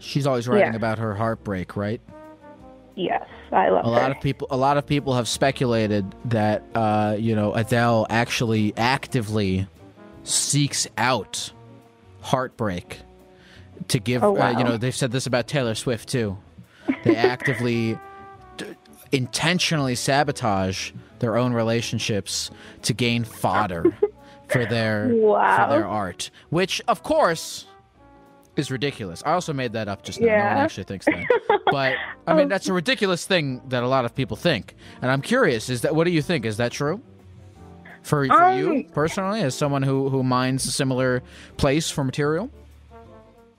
she's always writing yeah. about her heartbreak, right? Yes, I love her. A lot of people, a lot of people have speculated that uh, you know, Adele actually actively seeks out heartbreak to give. Oh, wow. uh, you know, they've said this about Taylor Swift too. They actively, d- intentionally sabotage their own relationships to gain fodder for their wow. for their art, which of course is ridiculous. I also made that up just now. Yeah. No one actually thinks that. But I mean, that's a ridiculous thing that a lot of people think. And I'm curious, is that, what do you think? Is that true? For, for um, you personally, as someone who, who mines a similar place for material?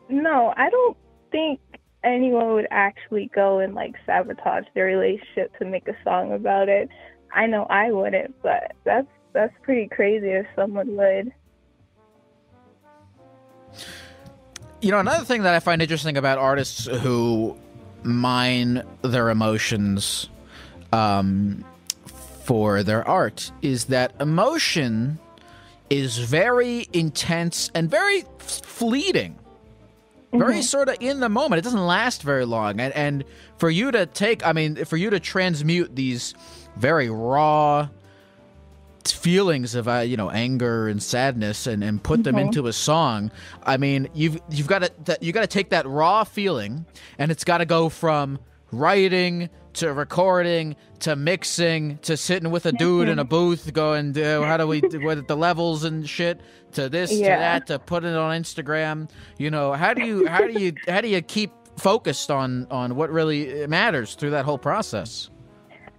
No, I don't think anyone would actually go and like sabotage their relationship to make a song about it. I know I wouldn't, but that's that's pretty crazy if someone would. You know, another thing that I find interesting about artists who mine their emotions um, for their art is that emotion is very intense and very fleeting. Very mm-hmm. sort of in the moment. It doesn't last very long. And, and for you to take, I mean, for you to transmute these very raw feelings of, uh, you know, anger and sadness and, and put mm-hmm. them into a song, I mean, you've you've got to you got to take that raw feeling, and it's got to go from writing to recording to mixing to sitting with a dude in a booth going, uh, how do we what the levels and shit, to this yeah. to that, to put it on Instagram. You know, how do you how do you how do you keep focused on on what really matters through that whole process?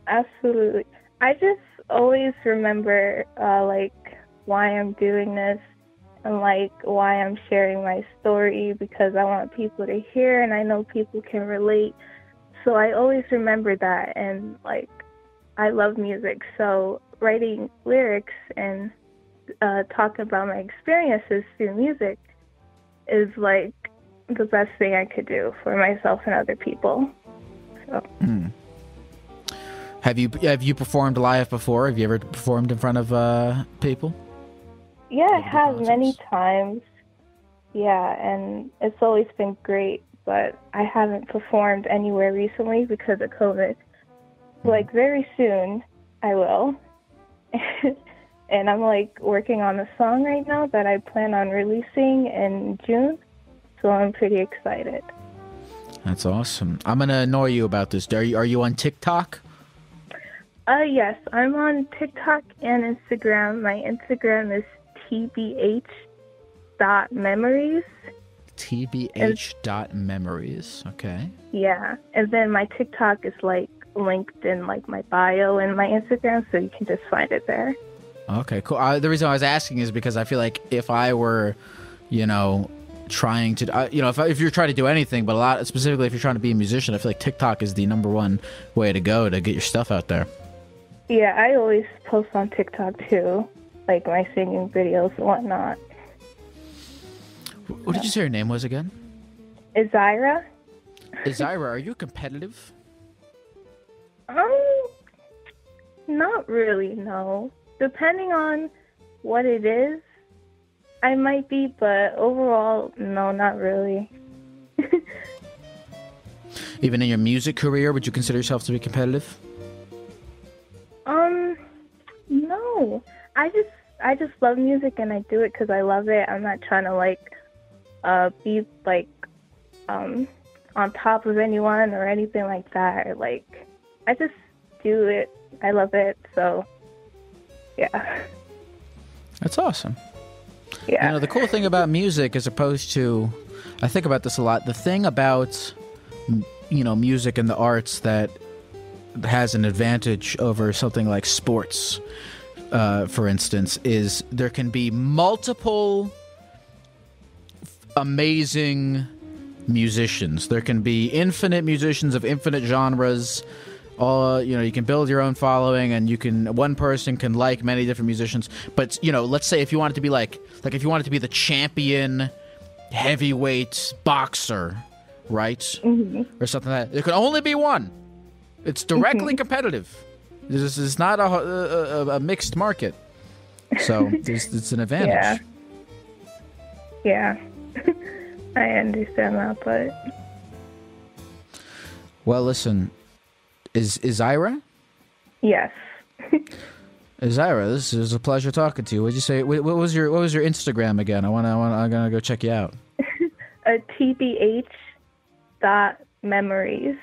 Absolutely. I just always remember uh like why I'm doing this and like why I'm sharing my story, because I want people to hear and I know people can relate. So I always remember that, and like, I love music, so writing lyrics and uh, talking about my experiences through music is like the best thing I could do for myself and other people. So. Mm. Have you have you performed live before? Have you ever performed in front of uh, people? Yeah, I have many times. Yeah, and it's always been great. But I haven't performed anywhere recently because of COVID. Like, very soon, I will. And I'm, like, working on a song right now that I plan on releasing in June. So I'm pretty excited. That's awesome. I'm going to annoy you about this. Are you, are you on TikTok? Uh, yes, I'm on TikTok and Instagram. My Instagram is t b h dot memories. t b h dot memories. Okay. Yeah. And then my TikTok is like linked in like my bio and my Instagram, so you can just find it there. Okay, cool. Uh, the reason I was asking is because I feel like if I were, you know, trying to, uh, you know, if, if you're trying to do anything, but a lot, specifically if you're trying to be a musician, I feel like TikTok is the number one way to go to get your stuff out there. Yeah, I always post on TikTok too, like my singing videos and whatnot. What did you say your name was again? Izira. Izira, are you competitive? Um, not really, no. Depending on what it is, I might be, but overall, no, not really. Even in your music career, would you consider yourself to be competitive? Um, no. I just, I just love music and I do it because I love it. I'm not trying to, like... Uh, be like um, on top of anyone or anything like that. Like, I just do it. I love it. So, yeah. That's awesome. Yeah. You know, the cool thing about music, as opposed to, I think about this a lot. The thing about, you know, music and the arts that has an advantage over something like sports, uh, for instance, is there can be multiple amazing musicians. There can be infinite musicians of infinite genres. All, you know, you can build your own following, and you can, one person can like many different musicians. But, you know, let's say if you wanted to be like, like if you wanted to be the champion heavyweight boxer, right? Mm-hmm. Or something like that. There could only be one. It's directly mm-hmm. competitive. This is not a, a, a mixed market. So it's an advantage. Yeah. Yeah. I understand that, but... Well, listen, Is is Ira? Yes. Is Ira? This is a pleasure talking to you. What'd you say? What was your What was your Instagram again? I want I want I'm gonna go check you out. A T B H dot memories.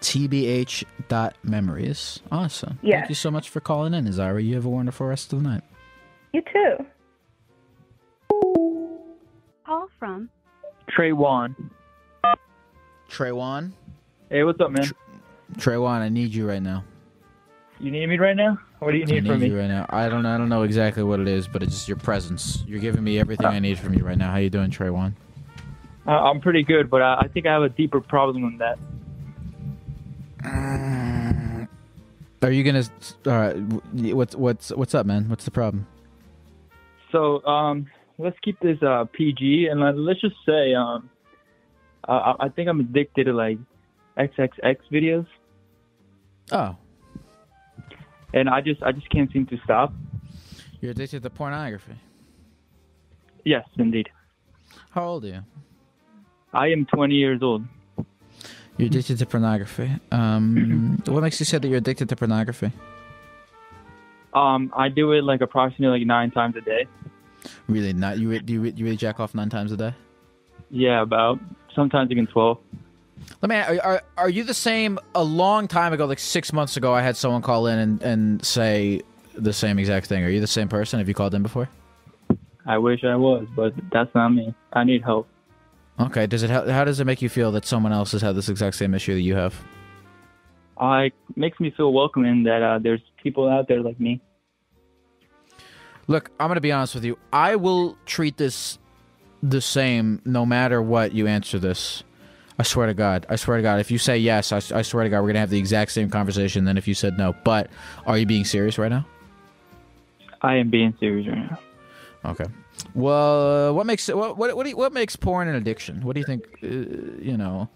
T B H dot memories. Awesome. Yes. Thank you so much for calling in, Ira. You have a wonderful rest of the night. You too. Call from Traywan. Traywan? Hey, what's up, man? Traywan, I need you right now. You need me right now? What do you need, need from me? I need you right now. I don't, I don't know exactly what it is, but it's just your presence. You're giving me everything uh, I need from you right now. How you doing, Traywan? Uh, I'm pretty good, but I, I think I have a deeper problem than that. Uh, are you gonna? Uh, what's what's what's up, man? What's the problem? So um, let's keep this uh, P G, and uh, let's just say um, I, I think I'm addicted to like triple X videos. Oh. And I just I just can't seem to stop. You're addicted to pornography. Yes, indeed. How old are you? I am twenty years old. You're addicted to pornography. Um, what makes you say that you're addicted to pornography? Um, I do it like approximately like nine times a day. Really? Not you? You you really jack off nine times a day? Yeah, about sometimes even twelve. Let me ask, are are you the same? A long time ago, like six months ago, I had someone call in and, and say the same exact thing. Are you the same person? Have you called in before? I wish I was, but that's not me. I need help. Okay. Does it? How, how does it make you feel that someone else has had this exact same issue that you have? Uh, it makes me feel welcoming that uh, there's people out there like me. Look, I'm going to be honest with you. I will treat this the same no matter what you answer this. I swear to God. I swear to God. If you say yes, I, I swear to God, we're going to have the exact same conversation than if you said no. But are you being serious right now? I am being serious right now. Okay. Well, uh, what makes what what what, do you, what makes porn an addiction? What do you think? Uh, you know,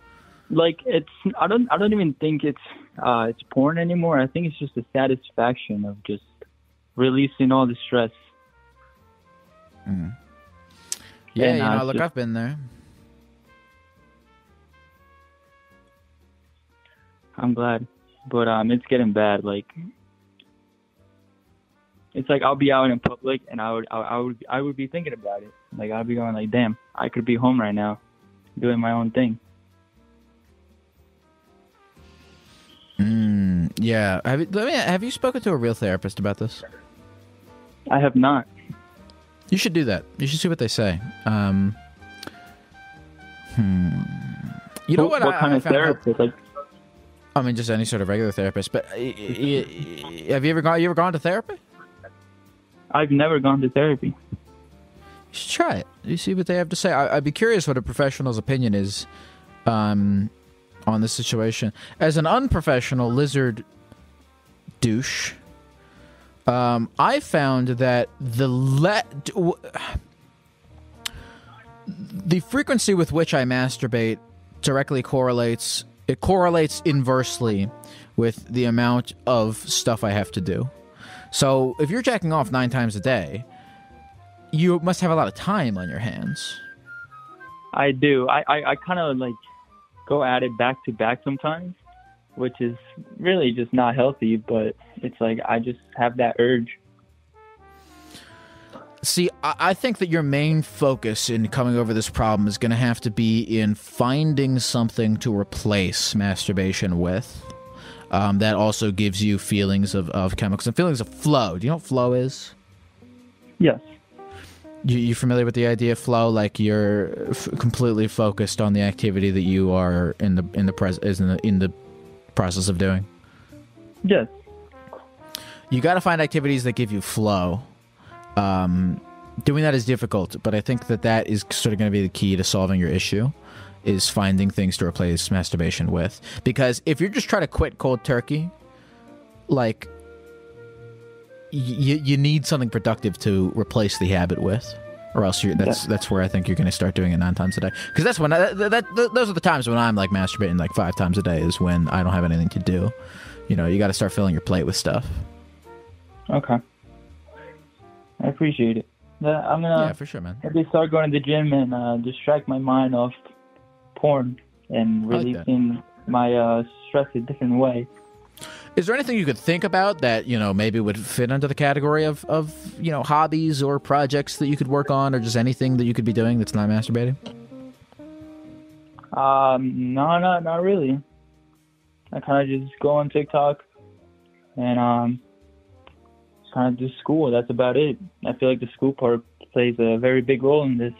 like it's I don't I don't even think it's uh, it's porn anymore. I think it's just the satisfaction of just releasing all the stress. Mm. Yeah, and, you know, uh, look, just, I've been there. I'm glad, but um, it's getting bad. Like, it's like I'll be out in public, and I would, I, I would, I would be thinking about it. Like, I'd be going, like, damn, I could be home right now, doing my own thing. Mm, yeah. Have you, let me, have you spoken to a real therapist about this? I have not. You should do that. You should see what they say. Um. Hmm. You know what? What, what I, kind I of therapist? Like. I mean, just any sort of regular therapist. But y y y have you ever gone? You ever gone to therapy? I've never gone to therapy. You should try it. You see what they have to say. I I'd be curious what a professional's opinion is, um, on this situation. As an unprofessional lizard douche, um, I found that the let the frequency with which I masturbate directly correlates. It correlates inversely with the amount of stuff I have to do. So if you're jacking off nine times a day, you must have a lot of time on your hands. I do. I, I, I kind of like go at it back to back sometimes, which is really just not healthy, but it's like I just have that urge. See, I think that your main focus in coming over this problem is going to have to be in finding something to replace masturbation with. Um, that also gives you feelings of, of chemicals and feelings of flow. Do you know what flow is? Yes. You, you familiar with the idea of flow? Like you're f completely focused on the activity that you are in the in the pres is in the in the process of doing. Yes. You got to find activities that give you flow. Um, doing that is difficult, but I think that that is sort of going to be the key to solving your issue, is finding things to replace masturbation with. Because if you're just trying to quit cold turkey, like, you you need something productive to replace the habit with, or else you're, that's yeah. that's where I think you're going to start doing it nine times a day. Because that's when I, that, that those are the times when I'm like masturbating like five times a day, is when I don't have anything to do. You know, you got to start filling your plate with stuff. Okay. I appreciate it. I'm gonna yeah, for sure, man. Maybe start going to the gym and uh, distract my mind off porn and releasing like my uh, stress a different way. Is there anything you could think about that, you know, maybe would fit under the category of, of, you know, hobbies or projects that you could work on, or just anything that you could be doing that's not masturbating? Um, no, no, not really. I kind of just go on TikTok and um, kind of do school. That's about it. I feel like the school part plays a very big role in this.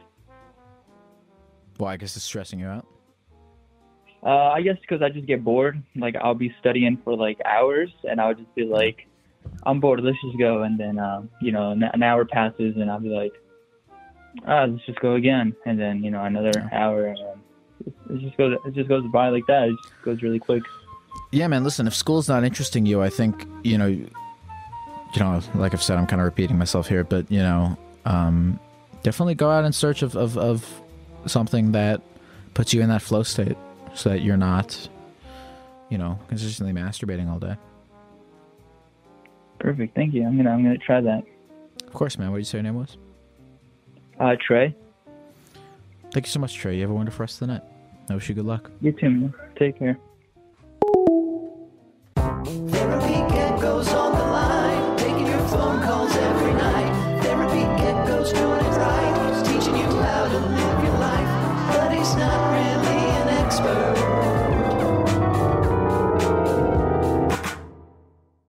Well, I guess it's stressing you out. Uh, I guess because I just get bored. Like, I'll be studying for, like, hours, and I'll just be like, I'm bored, let's just go. And then, uh, you know, an, an hour passes, and I'll be like, ah, let's just go again. And then, you know, another yeah. hour. And it, it, just goes, it just goes by like that. It just goes really quick. Yeah, man, listen, if school's not interesting you, I think, you know, you know, like I've said, I'm kind of repeating myself here, but, you know, um, definitely go out in search of, of, of something that puts you in that flow state, so that you're not, you know, consistently masturbating all day. Perfect. Thank you. I'm gonna I'm gonna try that. Of course, man. What did you say your name was? Uh, Trey. Thank you so much, Trey. You have a wonderful rest of the night. I wish you good luck. You too, man. Take care.